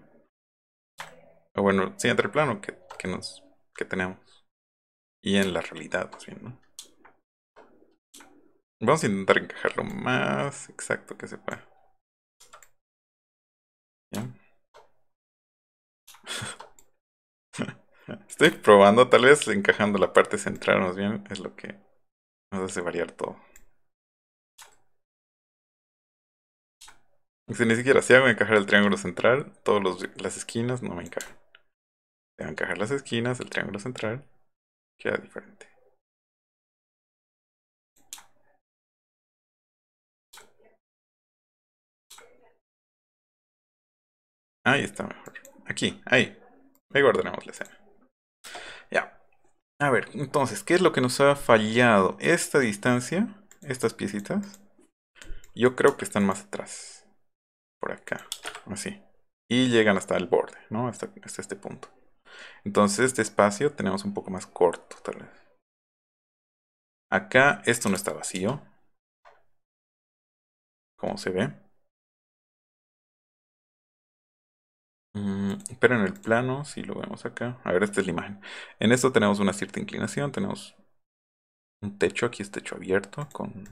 O bueno, sí, entre el plano que, que nos que tenemos y en la realidad, más bien, ¿no? Vamos a intentar encajar lo más exacto que se pueda. ¿Ya? Estoy probando, tal vez encajando la parte central, más bien, es lo que nos hace variar todo. Si ni siquiera si hago encajar el triángulo central, todas las esquinas no me encajan. Si hago encajar las esquinas, el triángulo central... queda diferente. Ahí está mejor. Aquí, ahí. Ahí guardaremos la escena. Ya. A ver, entonces, ¿qué es lo que nos ha fallado? Esta distancia, estas piecitas, yo creo que están más atrás. Por acá, así. Y llegan hasta el borde, ¿no? Hasta, hasta este punto. Entonces, este espacio tenemos un poco más corto, tal vez. Acá, esto no está vacío. ¿Cómo se ve? Mm, pero en el plano, si lo vemos acá. A ver, esta es la imagen. En esto tenemos una cierta inclinación. Tenemos un techo. Aquí es techo abierto. Con...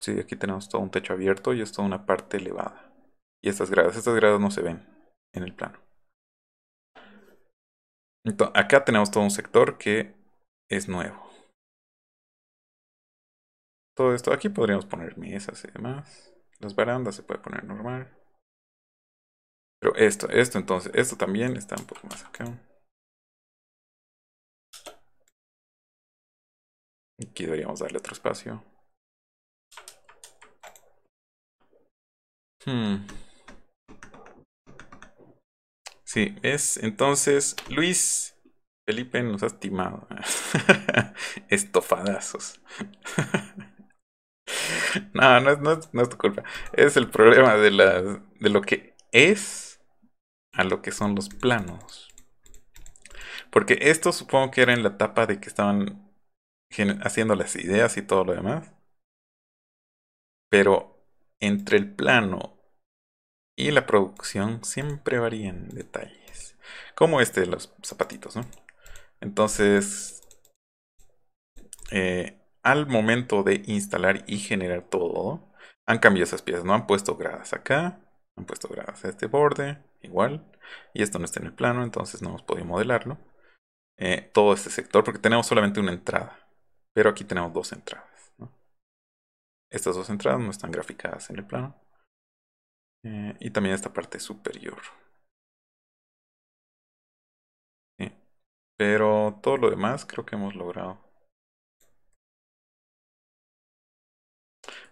Sí, aquí tenemos todo un techo abierto. Y es toda una parte elevada. Y estas gradas. Estas gradas no se ven en el plano. Entonces, acá tenemos todo un sector que es nuevo. Todo esto. Aquí podríamos poner mesas y demás. Las barandas se puede poner normal. Pero esto, esto entonces, esto también está un poco más acá. Aquí deberíamos darle otro espacio. Hmm. Sí, es entonces, Luis, Felipe, nos has timado. Estofadazos. No, no, no, no es tu culpa. Es el problema de, la, de lo que... es a lo que son los planos. Porque esto supongo que era en la etapa de que estaban haciendo las ideas y todo lo demás. Pero entre el plano y la producción siempre varían detalles. Como este de los zapatitos, ¿no? Entonces, eh, al momento de instalar y generar todo, han cambiado esas piezas, ¿no? Han puesto gradas acá. Han puesto gradas a este borde, igual. Y esto no está en el plano, entonces no hemos podido modelarlo. Eh, todo este sector, porque tenemos solamente una entrada. Pero aquí tenemos dos entradas, ¿no? Estas dos entradas no están graficadas en el plano. Eh, y también esta parte superior. Sí. Pero todo lo demás creo que hemos logrado.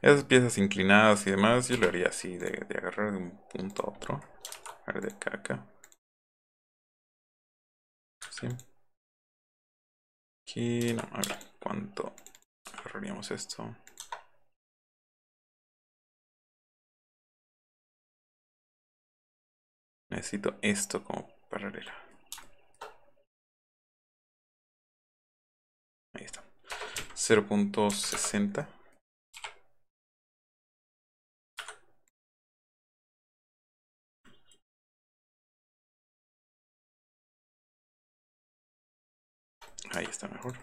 Esas piezas inclinadas y demás, yo lo haría así, de, de agarrar de un punto a otro. A ver, de acá a acá. Sí. Aquí, no, a ver, ¿cuánto agarraríamos esto? Necesito esto como paralela. Ahí está. cero punto sesenta. Ahí está mejor.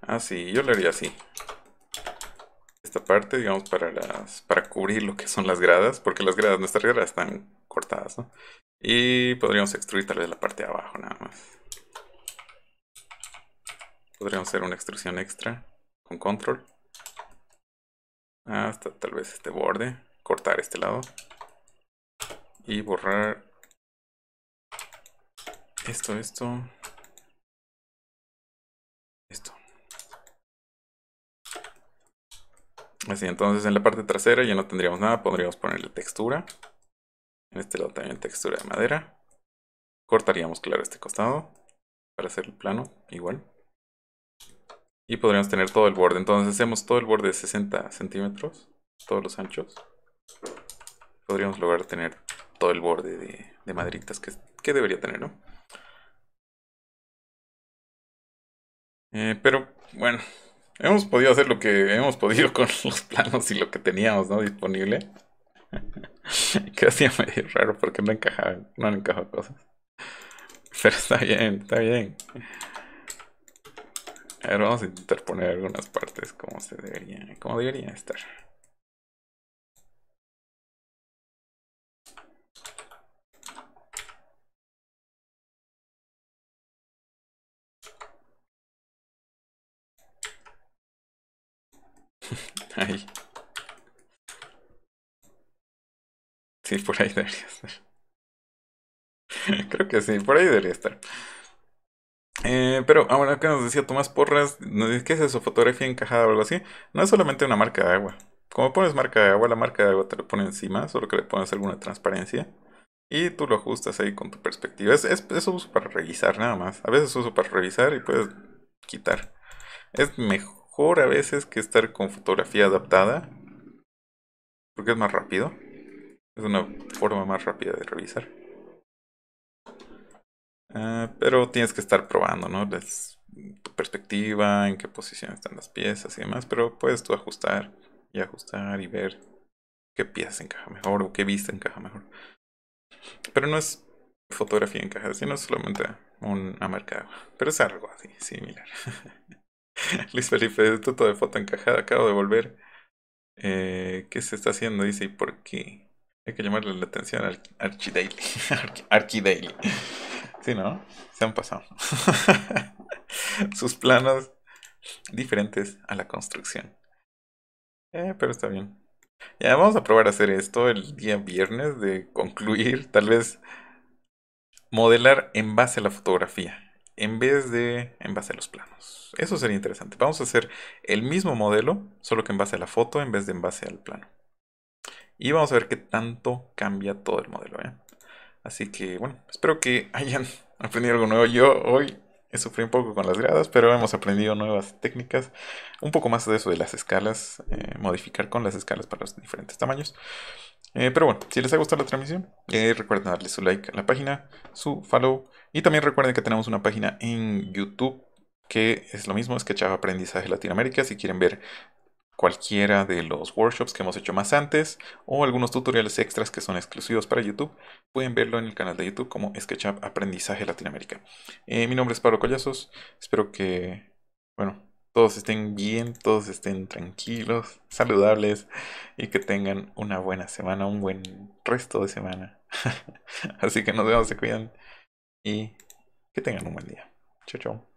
Ah, sí, yo lo haría así. Esta parte, digamos, para las para cubrir lo que son las gradas, porque las gradas, nuestras gradas están cortadas, ¿no? Y podríamos extruir tal vez la parte de abajo nada más. Podríamos hacer una extrusión extra con control. Hasta tal vez este borde, cortar este lado y borrar esto, esto, esto. Así, entonces en la parte trasera ya no tendríamos nada, podríamos ponerle textura. En este lado también textura de madera. Cortaríamos, claro, este costado para hacer el plano igual. Y podríamos tener todo el borde. Entonces hacemos todo el borde de sesenta centímetros. Todos los anchos. Podríamos lograr tener todo el borde de, de maderitas que, que debería tener, ¿no? Eh, pero, bueno. Hemos podido hacer lo que hemos podido con los planos y lo que teníamos, ¿no? Disponible. Que hacía medio raro porque no encajaban. No han encajado cosas. Pero está bien, está bien. A ver, vamos a intentar poner algunas partes como se debería, como debería estar. Ahí. Sí, por ahí debería estar. Creo que sí, por ahí debería estar. Eh, pero ahora que nos decía Tomás Porras, nos dice, ¿qué es eso? Fotografía encajada o algo así. No es solamente una marca de agua. Como pones marca de agua, la marca de agua te la pone encima, solo que le pones alguna transparencia. Y tú lo ajustas ahí con tu perspectiva. Es, es, es uso para revisar nada más. A veces uso para revisar y puedes quitar. Es mejor a veces que estar con fotografía adaptada, porque es más rápido. Es una forma más rápida de revisar. Uh, pero tienes que estar probando, ¿no? Les, tu perspectiva, en qué posición están las piezas y demás. Pero puedes tú ajustar y ajustar y ver qué pieza encaja mejor o qué vista encaja mejor. Pero no es fotografía encajada, sino solamente una marca de agua. Pero es algo así, similar. Luis Felipe, esto todo de foto encajada, acabo de volver. Eh, ¿Qué se está haciendo? Dice, ¿y por qué? Hay que llamarle la atención al Archidaily. Archidaily. Sí, ¿no? Se han pasado. Sus planos diferentes a la construcción. Eh, pero está bien. Ya vamos a probar a hacer esto el día viernes de concluir. Tal vez modelar en base a la fotografía, en vez de en base a los planos. Eso sería interesante. Vamos a hacer el mismo modelo, solo que en base a la foto, en vez de en base al plano. Y vamos a ver qué tanto cambia todo el modelo, ¿eh? Así que, bueno, espero que hayan aprendido algo nuevo. Yo hoy sufrí un poco con las gradas, pero hemos aprendido nuevas técnicas. Un poco más de eso de las escalas, eh, modificar con las escalas para los diferentes tamaños. Eh, pero bueno, si les ha gustado la transmisión, eh, recuerden darle su like a la página, su follow. Y también recuerden que tenemos una página en YouTube que es lo mismo, SketchUp Aprendizaje Latinoamérica, si quieren ver cualquiera de los workshops que hemos hecho más antes o algunos tutoriales extras que son exclusivos para YouTube, pueden verlo en el canal de YouTube como SketchUp Aprendizaje Latinoamérica. Eh, mi nombre es Pablo Collazos, espero que, bueno, todos estén bien, todos estén tranquilos, saludables y que tengan una buena semana, un buen resto de semana. Así que nos vemos, se cuidan y que tengan un buen día. Chau, chau.